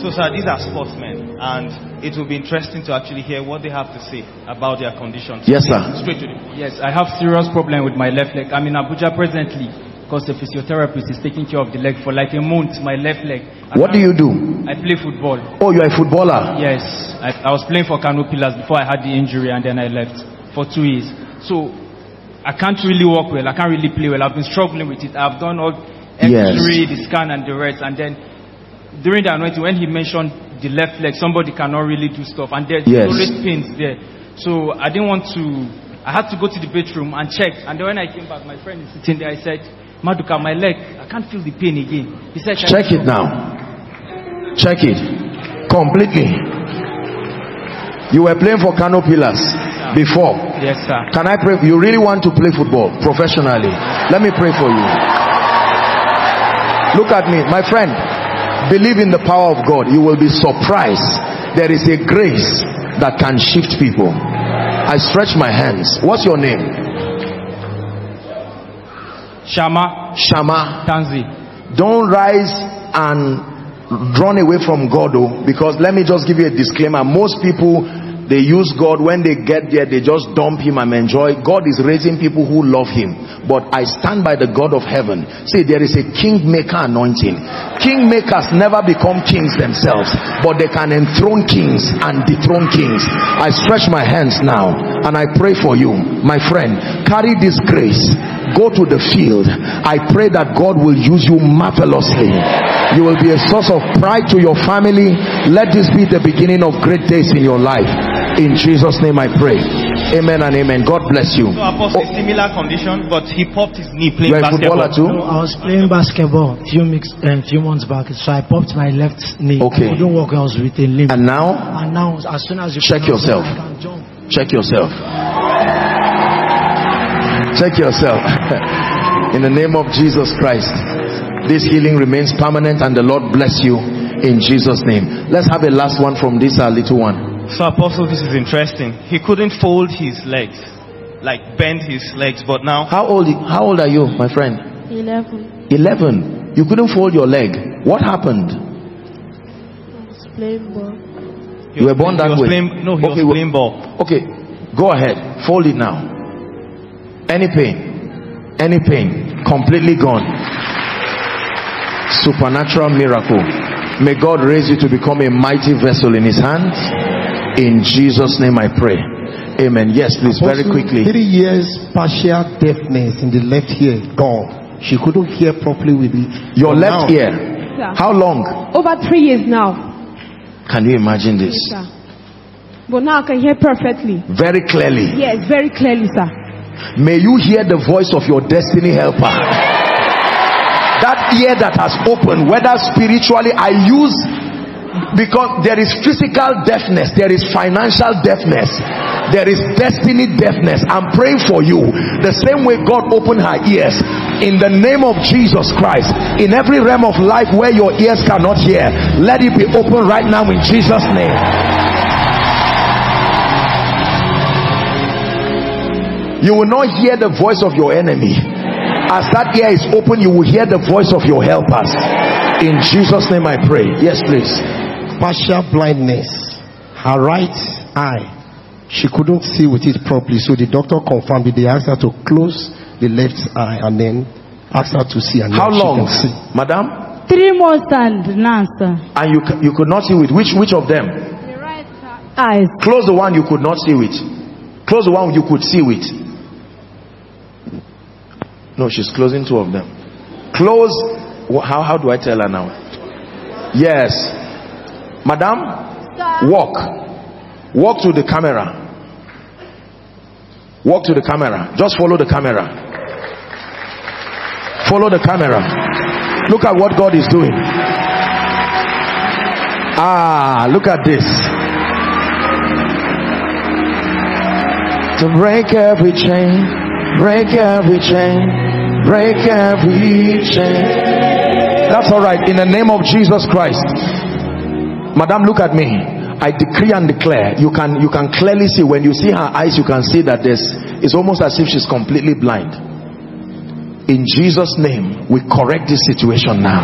So, sir, these are sportsmen, and it will be interesting to actually hear what they have to say about their condition. Yes, sir. Straight to the point. Yes, I have serious problem with my left leg. I'm in Abuja presently because the physiotherapist is taking care of the leg for like a month, my left leg. And what do you do? I play football. Oh, you're a footballer? Yes. I was playing for Kano Pillars before I had the injury, and then I left for 2 years. So I can't really walk well. I can't really play well. I've been struggling with it. I've done all X-ray, the scan and the rest. And then during the anointing, when he mentioned the left leg, somebody cannot really do stuff, and there's always pains there. So I didn't want to, I had to go to the bedroom and check, and then when I came back, my friend is sitting there. I said, Maduka, my leg, I can't feel the pain again. He said, check it now. Check it completely. You were playing for Kano Pillars before. Yes, sir. Can I pray? You really want to play football professionally? Let me pray for you. Look at me, my friend. Believe in the power of God. You will be surprised. There is a grace that can shift people. I stretch my hands. What's your name? Shama. Shama. Tanzi. Don't rise and drawn away from God, though, because let me just give you a disclaimer. Most people, they use God. When they get there, they just dump him and enjoy. God is raising people who love him. But I stand by the God of heaven. See, there is a kingmaker anointing. Kingmakers never become kings themselves, but they can enthrone kings and dethrone kings. I stretch my hands now and I pray for you, my friend. Carry this grace. Go to the field. I pray that God will use you marvelously. You will be a source of pride to your family. Let this be the beginning of great days in your life. In Jesus' name I pray. Amen and amen. God bless you. So Apostle, a similar condition, but he popped his knee playing basketball. Too? No, I was playing basketball a few months back, so I popped my left knee. Okay. I couldn't walk, I was with a limp. And now, as soon as you check yourself, I can jump. Check yourself. Check yourself. In the name of Jesus Christ, this healing remains permanent, and the Lord bless you in Jesus' name. Let's have a last one from this our little one. So Apostle, this is interesting. He couldn't fold his legs, like bend his legs, but now... How old are you, my friend? 11. 11. You couldn't fold your leg. What happened? I was playing ball. You were born that way? No, he was playing ball. Okay, go ahead. Fold it now. Any pain, completely gone. Supernatural miracle. May God raise you to become a mighty vessel in his hands. In Jesus' name I pray. Amen. Yes, please, very quickly. 3 years partial deafness in the left ear, gone. She couldn't hear properly with it. Your left ear? Sir. How long? Over 3 years now. Can you imagine this? Yes, sir. But now I can hear perfectly. Very clearly. Yes, very clearly, sir. May you hear the voice of your destiny helper. That ear that has opened, whether spiritually, because there is physical deafness, there is financial deafness, there is destiny deafness. I'm praying for you. The same way God opened her ears, in the name of Jesus Christ, in every realm of life where your ears cannot hear, let it be open right now in Jesus' name. You will not hear the voice of your enemy. As that ear is open, you will hear the voice of your helpers. In Jesus' name I pray. Yes, please. Partial blindness. Her right eye. She couldn't see with it properly. So the doctor confirmed it. They asked her to close the left eye and then asked her to see. And how long, she can see. Madam? 3 months and now, sir. And you could not see with which of them? The right eye. Close the one you could not see with. Close the one you could see with. No, she's closing two of them. Close. How do I tell her now? Yes. Madam, sir. Walk to the camera. Walk to the camera. Just follow the camera. Follow the camera. Look at what God is doing. Ah, look at this. To break every chain. Break every chain. Break every chain. That's alright. In the name of Jesus Christ. Madam, look at me. I decree and declare. You can clearly see. When you see her eyes, you can see that it's almost as if she's completely blind. In Jesus' name, we correct this situation now.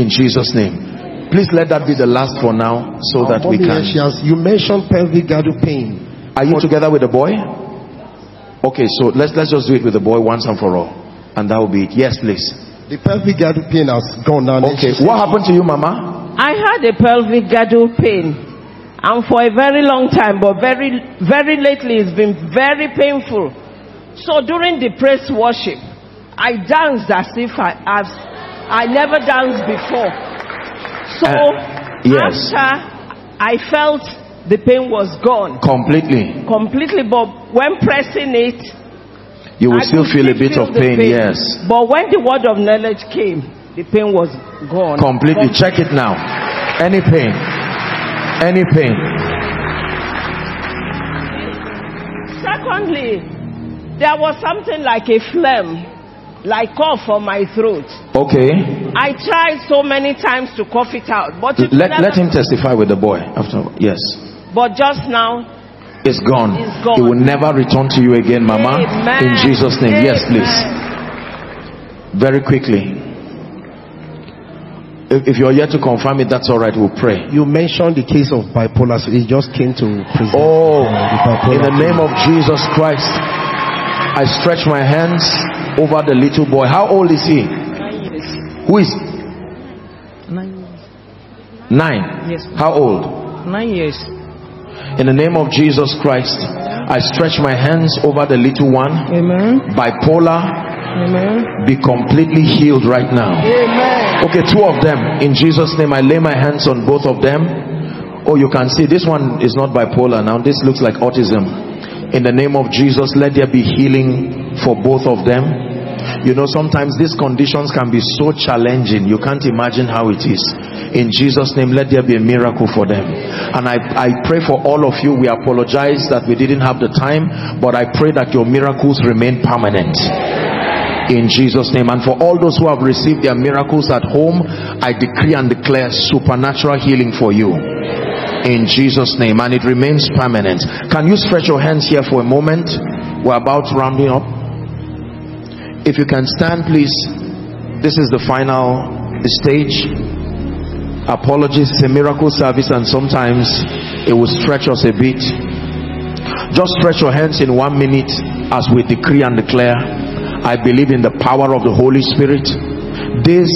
In Jesus' name. Please let that be the last for now, so that we can... You mentioned pelvic girdle pain. Are you together with the boy? Okay, so let's just do it with the boy once and for all, and that will be it. Yes, please. The pelvic girdle pain has gone down. Okay, what happened to you, Mama? I had a pelvic girdle pain, and for a very long time, but very, very lately, it's been very painful. So during the praise worship, I danced as if I never danced before. So yes. After I felt the pain was gone completely, but when pressing it, you will still feel a bit of pain. Yes, but when the word of knowledge came, the pain was gone completely. Check it now. Any pain Secondly, there was something like a phlegm, like cough on my throat. Okay. I tried so many times to cough it out, but let him testify with the boy after. Yes. But just now, it's gone. It's gone. It will never return to you again, Mama. Amen. In Jesus' name. Amen. Yes, please. Very quickly. If you're yet to confirm it, that's all right. We'll pray. You mentioned the case of bipolar, so it just came to present. Oh, in the name of Jesus Christ, I stretch my hands over the little boy. How old is he? 9 years. Who is? 9 years. 9? Yes. How old? 9 years. In the name of Jesus Christ, I stretch my hands over the little one. Amen. Bipolar. Amen. Be completely healed right now. Amen. Okay, 2 of them. In Jesus' name, I lay my hands on both of them. Oh, you can see this one is not bipolar. Now this looks like autism. In the name of Jesus, let there be healing for both of them. You know, sometimes these conditions can be so challenging, you can't imagine how it is. In Jesus' name, let there be a miracle for them. And I pray for all of you. We apologize that we didn't have the time, but I pray that your miracles remain permanent. In Jesus' name. And for all those who have received their miracles at home, I decree and declare supernatural healing for you. In Jesus' name. And it remains permanent. Can you stretch your hands here for a moment? We're about rounding up. If you can stand, please. This is the final stage. Apologies, it's a miracle service and sometimes it will stretch us a bit. Just stretch your hands in 1 minute as we decree and declare. I believe in the power of the Holy Spirit. This,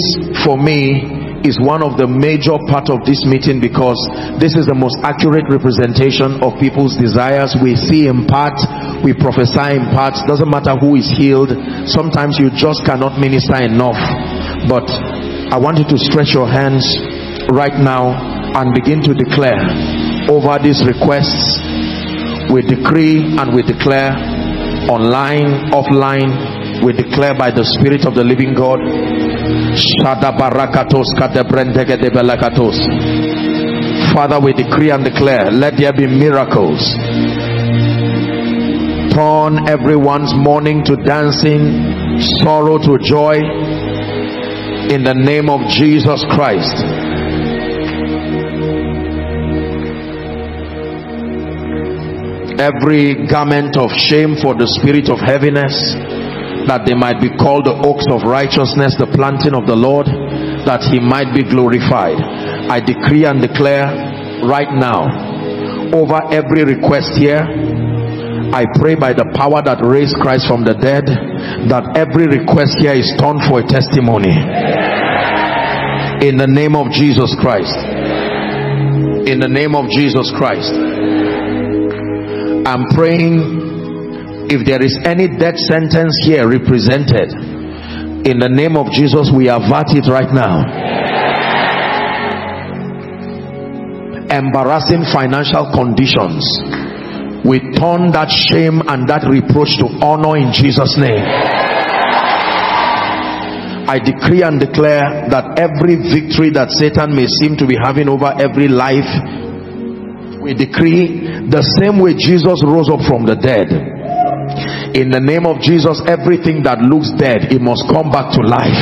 for me, is one of the major part of this meeting because this is the most accurate representation of people's desires. We see in part, we prophesy in part. Doesn't matter who is healed. Sometimes you just cannot minister enough. But I want you to stretch your hands right now and begin to declare over these requests. We decree and we declare online, offline. We declare by the Spirit of the Living God. Father, we decree and declare, let there be miracles. Turn everyone's mourning to dancing, sorrow to joy, in the name of Jesus Christ. Every garment of shame for the spirit of heaviness, that they might be called the oaks of righteousness, the planting of the Lord, that he might be glorified. I decree and declare right now over every request here. I pray by the power that raised Christ from the dead, that every request here is turned for a testimony. In the name of Jesus Christ. In the name of Jesus Christ. I'm praying. If there is any death sentence here represented, in the name of Jesus, we avert it right now. Yeah. Embarrassing financial conditions, we turn that shame and that reproach to honor in Jesus' name. Yeah. I decree and declare that every victory that Satan may seem to be having over every life, we decree the same way Jesus rose up from the dead. In the name of Jesus, everything that looks dead, it must come back to life.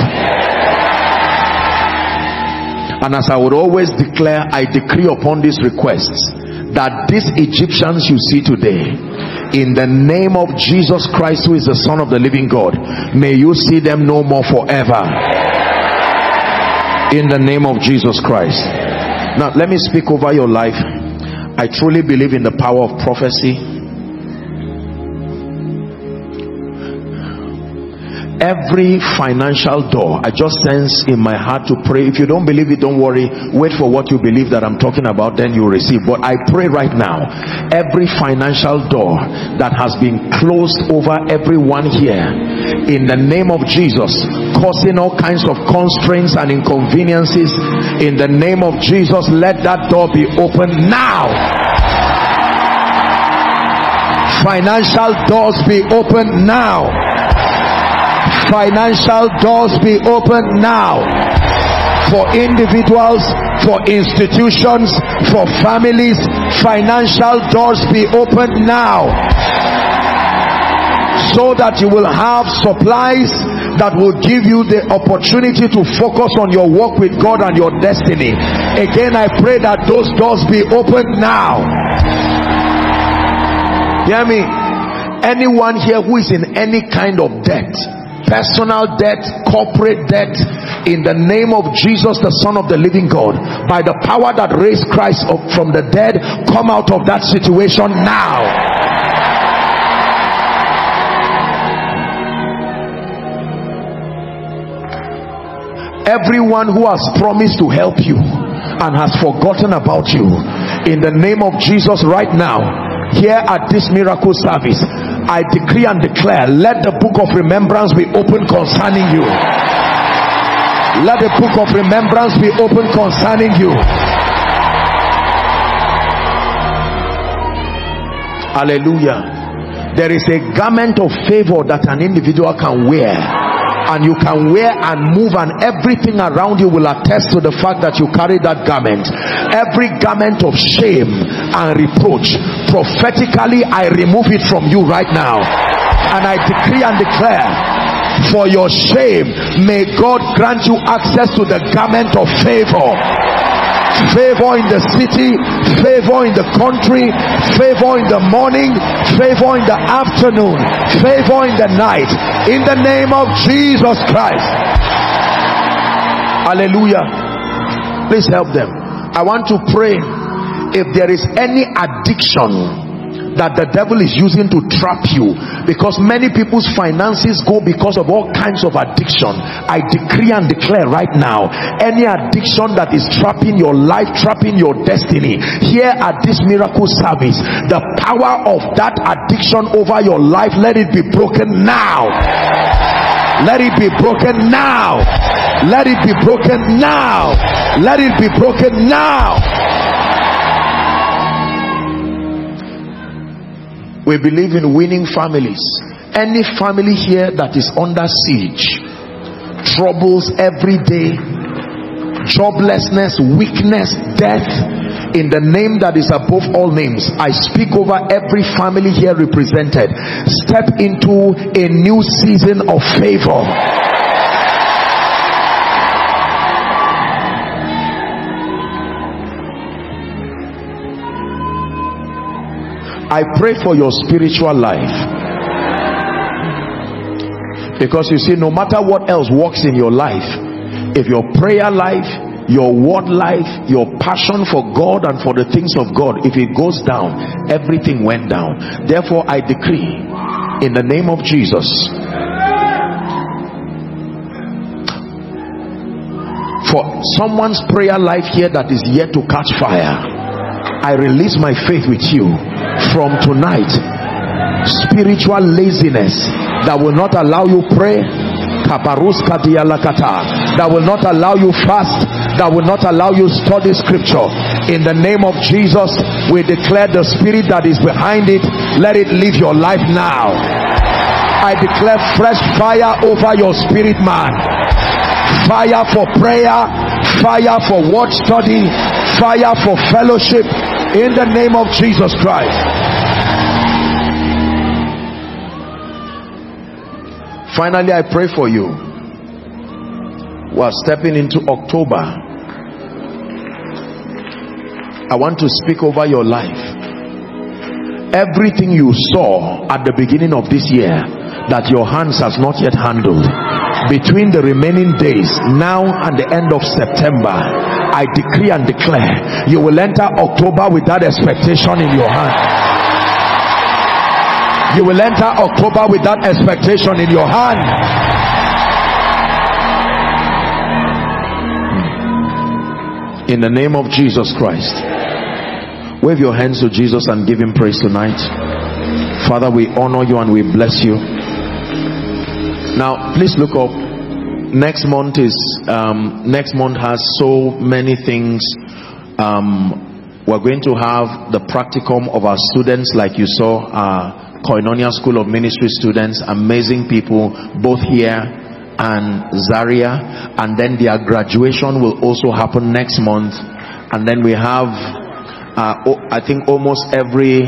And as I would always declare, I decree upon these requests that these Egyptians you see today, in the name of Jesus Christ, who is the Son of the Living God, may you see them no more forever. In the name of Jesus Christ. Now, let me speak over your life. I truly believe in the power of prophecy. Every financial door, I just sense in my heart to pray. If you don't believe it, don't worry. Wait for what you believe that I'm talking about, then you'll receive. But I pray right now, every financial door that has been closed over everyone here, in the name of Jesus, causing all kinds of constraints and inconveniences, in the name of Jesus, let that door be opened now. Financial doors be opened now. Financial doors be opened now, for individuals, for institutions, for families. Financial doors be opened now. so that you will have supplies that will give you the opportunity to focus on your walk with God and your destiny. Again, I pray that those doors be opened now. Hear me. Anyone here who is in any kind of debt, personal debt, corporate debt, in the name of Jesus the Son of the living God, by the power that raised Christ up from the dead, come out of that situation now. Everyone who has promised to help you and has forgotten about you, in the name of Jesus right now, here at this miracle service, I decree and declare, let the book of remembrance be open concerning you. Let the book of remembrance be open concerning you. Hallelujah. There is a garment of favor that an individual can wear, and you can wear and move, and everything around you will attest to the fact that you carry that garment. Every garment of shame and reproach, prophetically I remove it from you right now, and I decree and declare, for your shame, may God grant you access to the garment of favor. Favor in the city, favor in the country, favor in the morning, favor in the afternoon, favor in the night, in the name of Jesus Christ. Hallelujah. Please help them. I want to pray. If there is any addiction that the devil is using to trap you, because many people's finances go because of all kinds of addiction, I decree and declare right now, any addiction that is trapping your life, trapping your destiny, here at this miracle service, the power of that addiction over your life, let it be broken now. Let it be broken now. Let it be broken now. Let it be broken now. We believe in winning families. Any family here that is under siege, troubles every day, joblessness, weakness, death, in the name that is above all names, I speak over every family here represented. Step into a new season of favor. I pray for your spiritual life, because you see, no matter what else works in your life, if your prayer life, your word life, your passion for God and for the things of God, if it goes down, everything went down. Therefore, I decree in the name of Jesus, for someone's prayer life here that is yet to catch fire, I release my faith with you from tonight. Spiritual laziness that will not allow you pray, that will not allow you fast, that will not allow you study scripture, in the name of Jesus, we declare the spirit that is behind it, let it leave your life now. I declare fresh fire over your spirit man. Fire for prayer, fire for word study, fire for fellowship, in the name of Jesus Christ. Finally, I pray for you. We are stepping into October. I want to speak over your life. Everything you saw at the beginning of this year that your hands has not yet handled, between the remaining days now and the end of September, I decree and declare, you will enter October with that expectation in your hand. You will enter October with that expectation in your hand. In the name of Jesus Christ. Wave your hands to Jesus and give him praise tonight. Father, we honor you and we bless you. Now, please look up. Next month has so many things. We're going to have the practicum of our students, like you saw, our Koinonia School of Ministry students, amazing people, both here and Zaria. And then their graduation will also happen next month. And then we have, I think almost every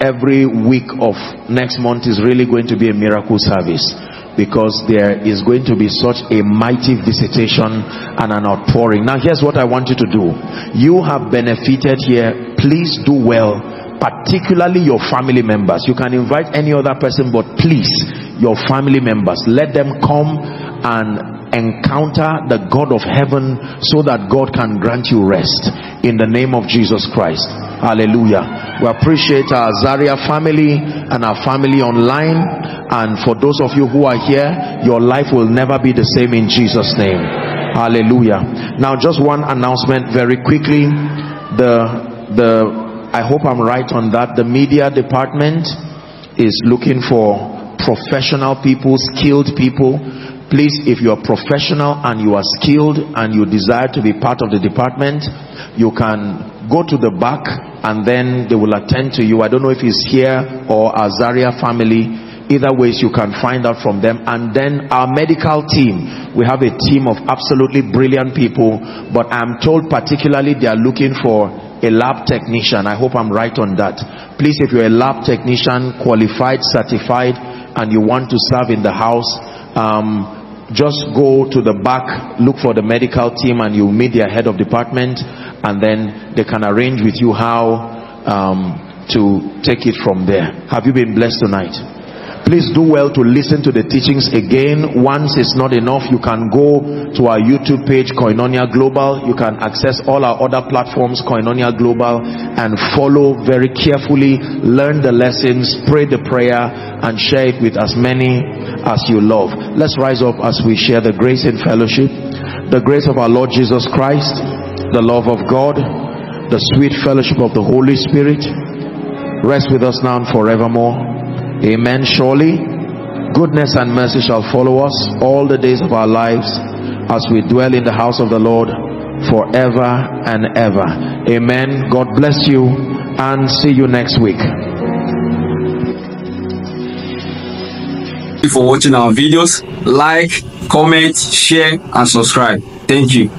every week of next month is really going to be a miracle service, because there is going to be such a mighty visitation and an outpouring. Now here's what I want you to do. You have benefited here. Please do well, particularly your family members. You can invite any other person, but please, your family members, let them come and encounter the God of heaven so that God can grant you rest in the name of Jesus Christ. Hallelujah. We appreciate our Zaria family and our family online, and for those of you who are here, your life will never be the same in Jesus' name. Hallelujah. Now just one announcement very quickly. I hope I'm right on that. The media department is looking for professional people, skilled people. Please, if you are professional and you are skilled and you desire to be part of the department, you can go to the back and then they will attend to you. I don't know if it's here or our Zaria family. Either ways, you can find out from them. And then our medical team, we have a team of absolutely brilliant people, but I'm told particularly they are looking for a lab technician. I hope I'm right on that. Please, if you're a lab technician, qualified, certified, and you want to serve in the house, just go to the back, look for the medical team, and you'll meet their head of department, and then they can arrange with you how to take it from there. Have you been blessed tonight? Please do well to listen to the teachings again. Once it's not enough, you can go to our YouTube page, Koinonia Global. You can access all our other platforms, Koinonia Global, and follow very carefully, learn the lessons, pray the prayer, and share it with as many as you love. Let's rise up as we share the grace and fellowship. The grace of our Lord Jesus Christ, the love of God, the sweet fellowship of the Holy Spirit, rest with us now and forevermore. Amen. Surely goodness and mercy shall follow us all the days of our lives, as we dwell in the house of the Lord forever and ever. Amen. God bless you, and see you next week. Thank you for watching our videos. Like, comment, share, and subscribe. Thank you.